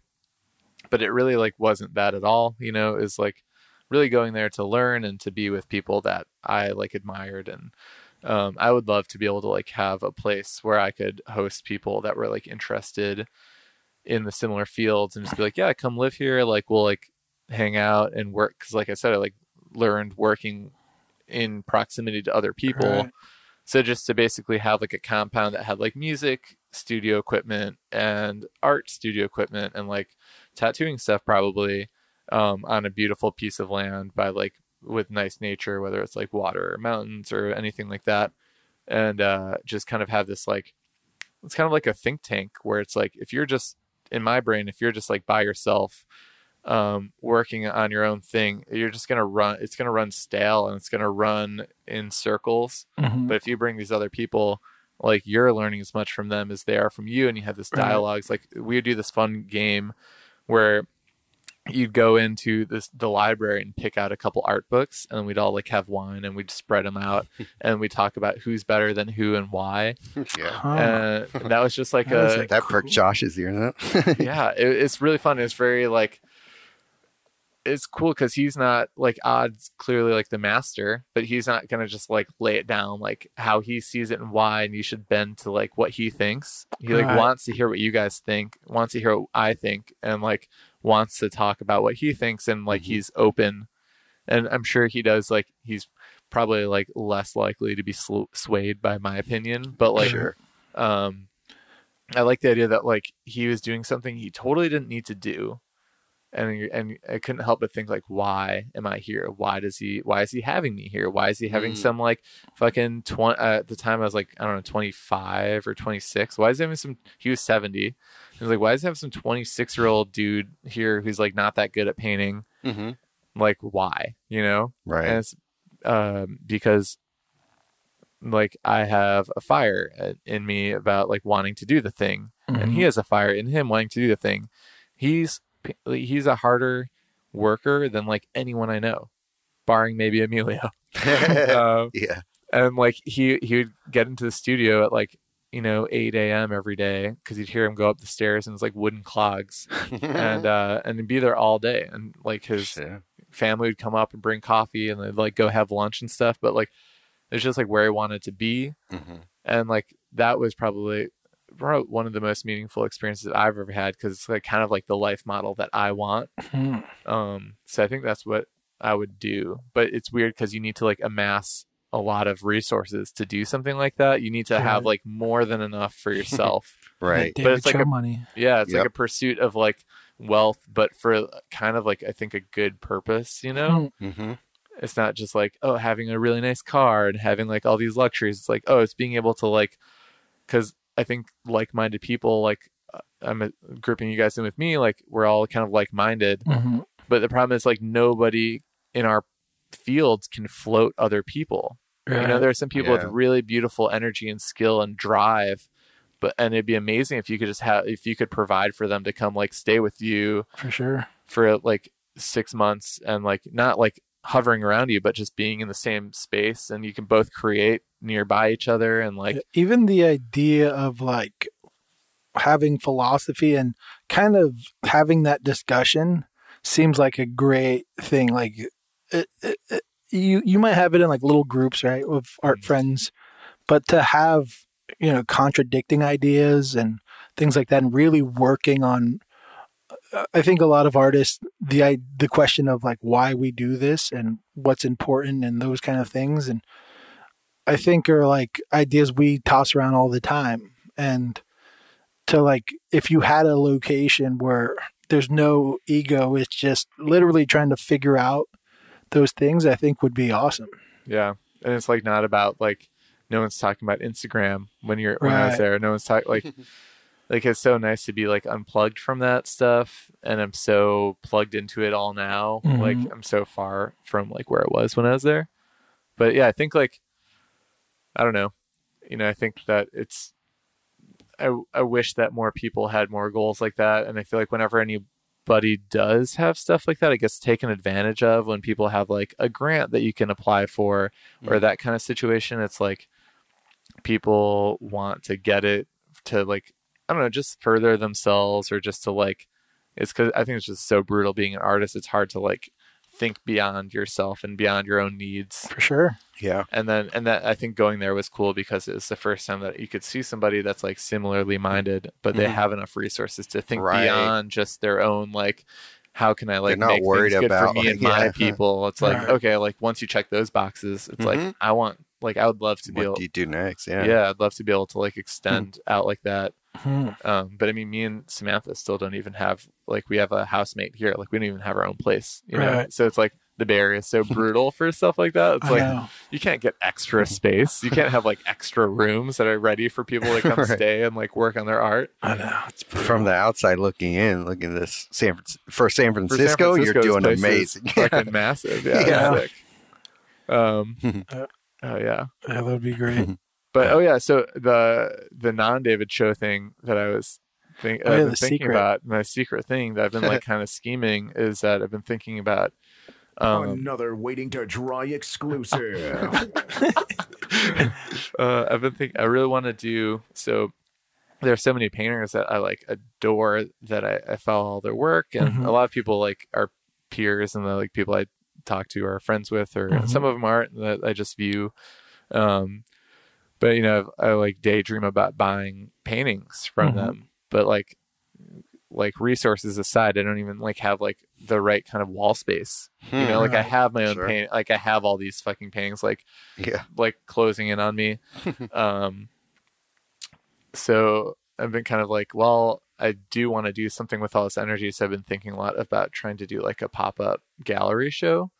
but it really like wasn't that at all, you know, is like really going there to learn and to be with people that I like admired. And um, I would love to be able to like have a place where I could host people that were like interested in the similar fields and just be like, yeah, come live here. Like we'll like hang out and work. Cause like I said, I like learned working in proximity to other people. Right. So just to basically have like a compound that had like music studio equipment and art studio equipment and like tattooing stuff probably um, on a beautiful piece of land by like with nice nature, whether it's like water or mountains or anything like that. And uh, just kind of have this like, it's kind of like a think tank where it's like, if you're just in my brain, if you're just like by yourself um, working on your own thing, you're just going to run, it's going to run stale and it's going to run in circles. Mm-hmm. But if you bring these other people, like you're learning as much from them as they are from you. And you have this dialogues, right. like we do this fun game where you'd go into this, the library and pick out a couple art books and we'd all like have wine and we'd spread them out and we talk about who's better than who and why. Yeah. Uh, and that was just like that a, like, that cool. perked Josh's ear up. Yeah. It, it's really fun. It's very like, it's cool. Cause he's not like Odd's clearly like the master, but he's not going to just like lay it down, like how he sees it and why, and you should bend to like what he thinks. He like right. wants to hear what you guys think, wants to hear what I think. And like, wants to talk about what he thinks and like mm-hmm. he's open and I'm sure he does like he's probably like less likely to be sl- swayed by my opinion but like sure. um I like the idea that like he was doing something he totally didn't need to do and and I couldn't help but think like why am I here, why does he why is he having me here, why is he having mm. some like fucking twenty uh, at the time I was like I don't know twenty-five or twenty-six, why is he having some he was seventy. I was like, why does he have some twenty-six-year-old dude here who's, like, not that good at painting? Mm-hmm. Like, why? You know? Right. And it's um, because, like, I have a fire in me about, like, wanting to do the thing. Mm-hmm. And he has a fire in him wanting to do the thing. He's he's a harder worker than, like, anyone I know, barring maybe Emilio. um, yeah. And, like, he, he would get into the studio at, like, you know, eight a.m. every day because you'd hear him go up the stairs and it's like wooden clogs and uh, and he'd be there all day. And like his sure. family would come up and bring coffee and they'd like go have lunch and stuff. But like it's just like where he wanted to be. Mm-hmm. And like that was probably one of the most meaningful experiences I've ever had because it's like kind of like the life model that I want. Mm-hmm. Um, so I think that's what I would do. But it's weird because you need to like amass a lot of resources to do something like that. You need to have like more than enough for yourself. Right. But it's like a, money. Yeah. It's yep. like a pursuit of like wealth, but for kind of like, I think a good purpose, you know, mm-hmm. it's not just like, oh, having a really nice car and having like all these luxuries. It's like, oh, it's being able to like, cause I think like-minded people, like I'm grouping you guys in with me. Like we're all kind of like-minded, mm-hmm. but the problem is like nobody in our fields can float other people. You know, there are some people yeah. with really beautiful energy and skill and drive, but and it'd be amazing if you could just have if you could provide for them to come like stay with you for sure for like six months and like not like hovering around you, but just being in the same space and you can both create nearby each other and like even the idea of like having philosophy and kind of having that discussion seems like a great thing. Like it. it, it You you might have it in like little groups, right, with art friends, but to have, you know, contradicting ideas and things like that and really working on, I think a lot of artists, the the question of like why we do this and what's important and those kind of things. And I think are like ideas we toss around all the time. And to like, if you had a location where there's no ego. It's just literally trying to figure out those things, I think would be awesome. Yeah. And it's like, not about like, no one's talking about Instagram when you're, right. when I was there, no one's talking like, like, it's so nice to be like unplugged from that stuff. And I'm so plugged into it all now. Mm-hmm. Like I'm so far from like where it was when I was there. But yeah, I think like, I don't know, you know, I think that it's, I, I wish that more people had more goals like that. And I feel like whenever anybody does have stuff like that, it gets taken advantage of when people have like a grant that you can apply for or that kind of situation. It's like people want to get it to like, I don't know, just further themselves or just to like, it's because I think it's just so brutal being an artist. It's hard to like think beyond yourself and beyond your own needs. For sure. Yeah. And then, and that, I think going there was cool because it was the first time that you could see somebody that's like similarly minded, but they mm-hmm. have enough resources to think right. beyond just their own, like, how can I like, not make worried things about, good for me like, and yeah. my people? It's like, right. okay. Like once you check those boxes, it's mm-hmm. like, I want, like, I would love to what be able do you do next. Yeah. Yeah. I'd love to be able to like extend mm-hmm. out like that. Mm-hmm. Um, but I mean, me and Samantha still don't even have, like, we have a housemate here. Like we don't even have our own place, you right. know? So it's like, the barrier is so brutal for stuff like that. It's I like know. You can't get extra space. You can't have like extra rooms that are ready for people to come right. stay and like work on their art. I know. It's from the outside looking in, look at this San for San Francisco, for San Francisco you're doing amazing. Fucking massive. Yeah. yeah. Sick. Um uh, oh yeah. That would be great. But oh yeah, so the the non-David Choe thing that I was think, oh, yeah, I've been thinking secret. about, my secret thing that I've been like kind of scheming is that I've been thinking about Um, another Waiting to Dry exclusive. uh, I've been thinking, I really want to do, so there are so many painters that I like adore that I, I follow all their work. And mm-hmm. a lot of people like are peers and the like people I talk to or are friends with, or mm-hmm. some of them aren't that I just view. Um, but you know, I, I like daydream about buying paintings from mm-hmm. them, but like, like resources aside, I don't even like have like the right kind of wall space, hmm, you know, like I have my own sure. paint, like I have all these fucking paintings, like, yeah, like closing in on me. um, so I've been kind of like, well, I do want to do something with all this energy. So I've been thinking a lot about trying to do like a pop-up gallery show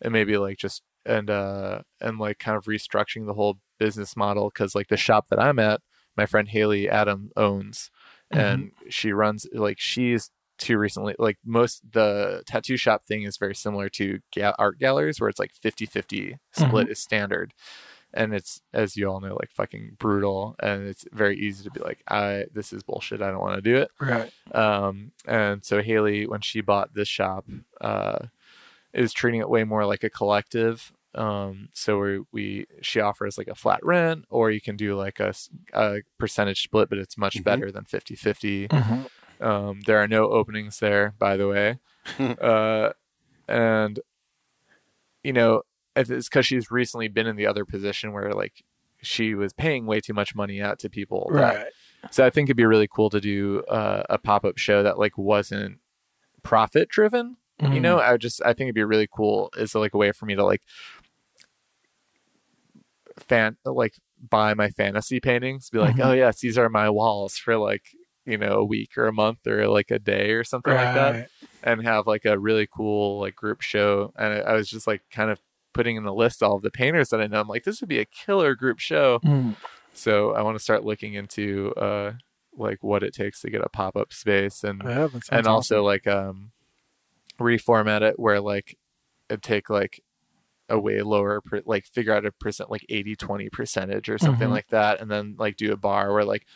and maybe like just, and, uh, and like kind of restructuring the whole business model. Cause like the shop that I'm at, my friend Haley Adam owns. And mm-hmm. she runs like she's too recently like most the tattoo shop thing is very similar to ga- art galleries where it's like fifty fifty split mm-hmm. is standard. And it's, as you all know, like fucking brutal. And it's very easy to be like, I this is bullshit. I don't want to do it. Right. Um, and so Haley, when she bought this shop, uh, is treating it way more like a collective. Um, so we, we, she offers like a flat rent, or you can do like a, a percentage split, but it's much mm-hmm. better than fifty fifty. Mm-hmm. Um, there are no openings there, by the way. uh, and you know, it's cause she's recently been in the other position where like she was paying way too much money out to people. Right. That, so I think it'd be really cool to do uh, a pop-up show that like wasn't profit driven, mm-hmm. you know, I just, I think it'd be really cool is like a way for me to like, fan like buy my fantasy paintings, be like, mm-hmm. oh yes, these are my walls for like, you know, a week or a month or like a day or something right. like that, and have like a really cool like group show. And I, I was just like kind of putting in the list all of the painters that I know. I'm like, this would be a killer group show. Mm. So I want to start looking into uh like what it takes to get a pop-up space, and yeah, and awesome. Also like um reformat it where like it'd take like a way lower per, like figure out a percent like eighty twenty percentage or something mm-hmm. like that, and then like do a bar where like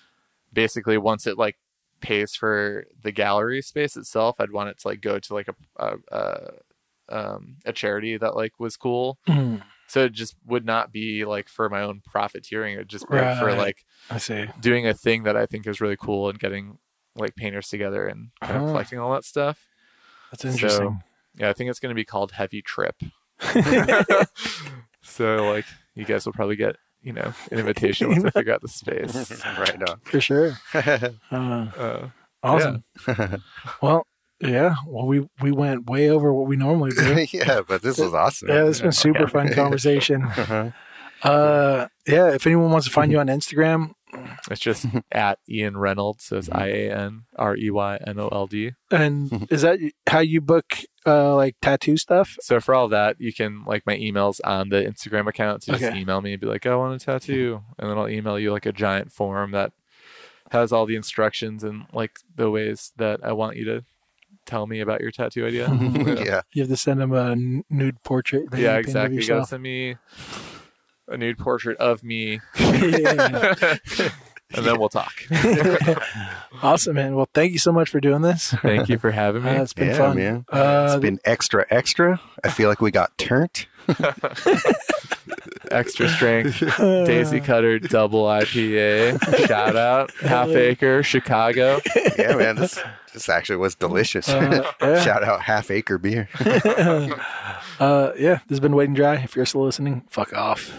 basically once it like pays for the gallery space itself, I'd want it to like go to like a a, a um a charity that like was cool. Mm. So it just would not be like for my own profiteering, it would just be right. for like I see doing a thing that I think is really cool and getting like painters together and kind of oh. collecting all that stuff. That's interesting. So, yeah, I think it's going to be called Heavy Trip. So like you guys will probably get, you know, an invitation once I figure out the space. Right now for sure. uh, uh, awesome. Yeah. well yeah well we we went way over what we normally do. Yeah, but this was awesome. Yeah, it's been super fun conversation. uh-huh. uh yeah if anyone wants to find you on Instagram, It's just at Ian Reynold, so it's I A N R E Y N O L D. And is that how you book uh, like tattoo stuff? So for all that, you can, like, my email's on the Instagram account, so you okay. just email me and be like, I want a tattoo. And then I'll email you like a giant form that has all the instructions and like the ways that I want you to tell me about your tattoo idea. Yeah. You have to send them a nude portrait. Yeah, exactly. You gotta send me a nude portrait of me. And then we'll talk. Awesome, man. Well, thank you so much for doing this. Thank you for having me. Uh, it's been yeah, fun. Man. Uh, it's been extra, extra. I feel like we got turnt. Extra strength, Daisy Cutter, double I P A. Shout out, Half Acre, Chicago. Yeah, man. This, this actually was delicious. Uh, yeah. Shout out, Half Acre beer. uh, yeah, this has been Waiting Dry. If you're still listening, fuck off.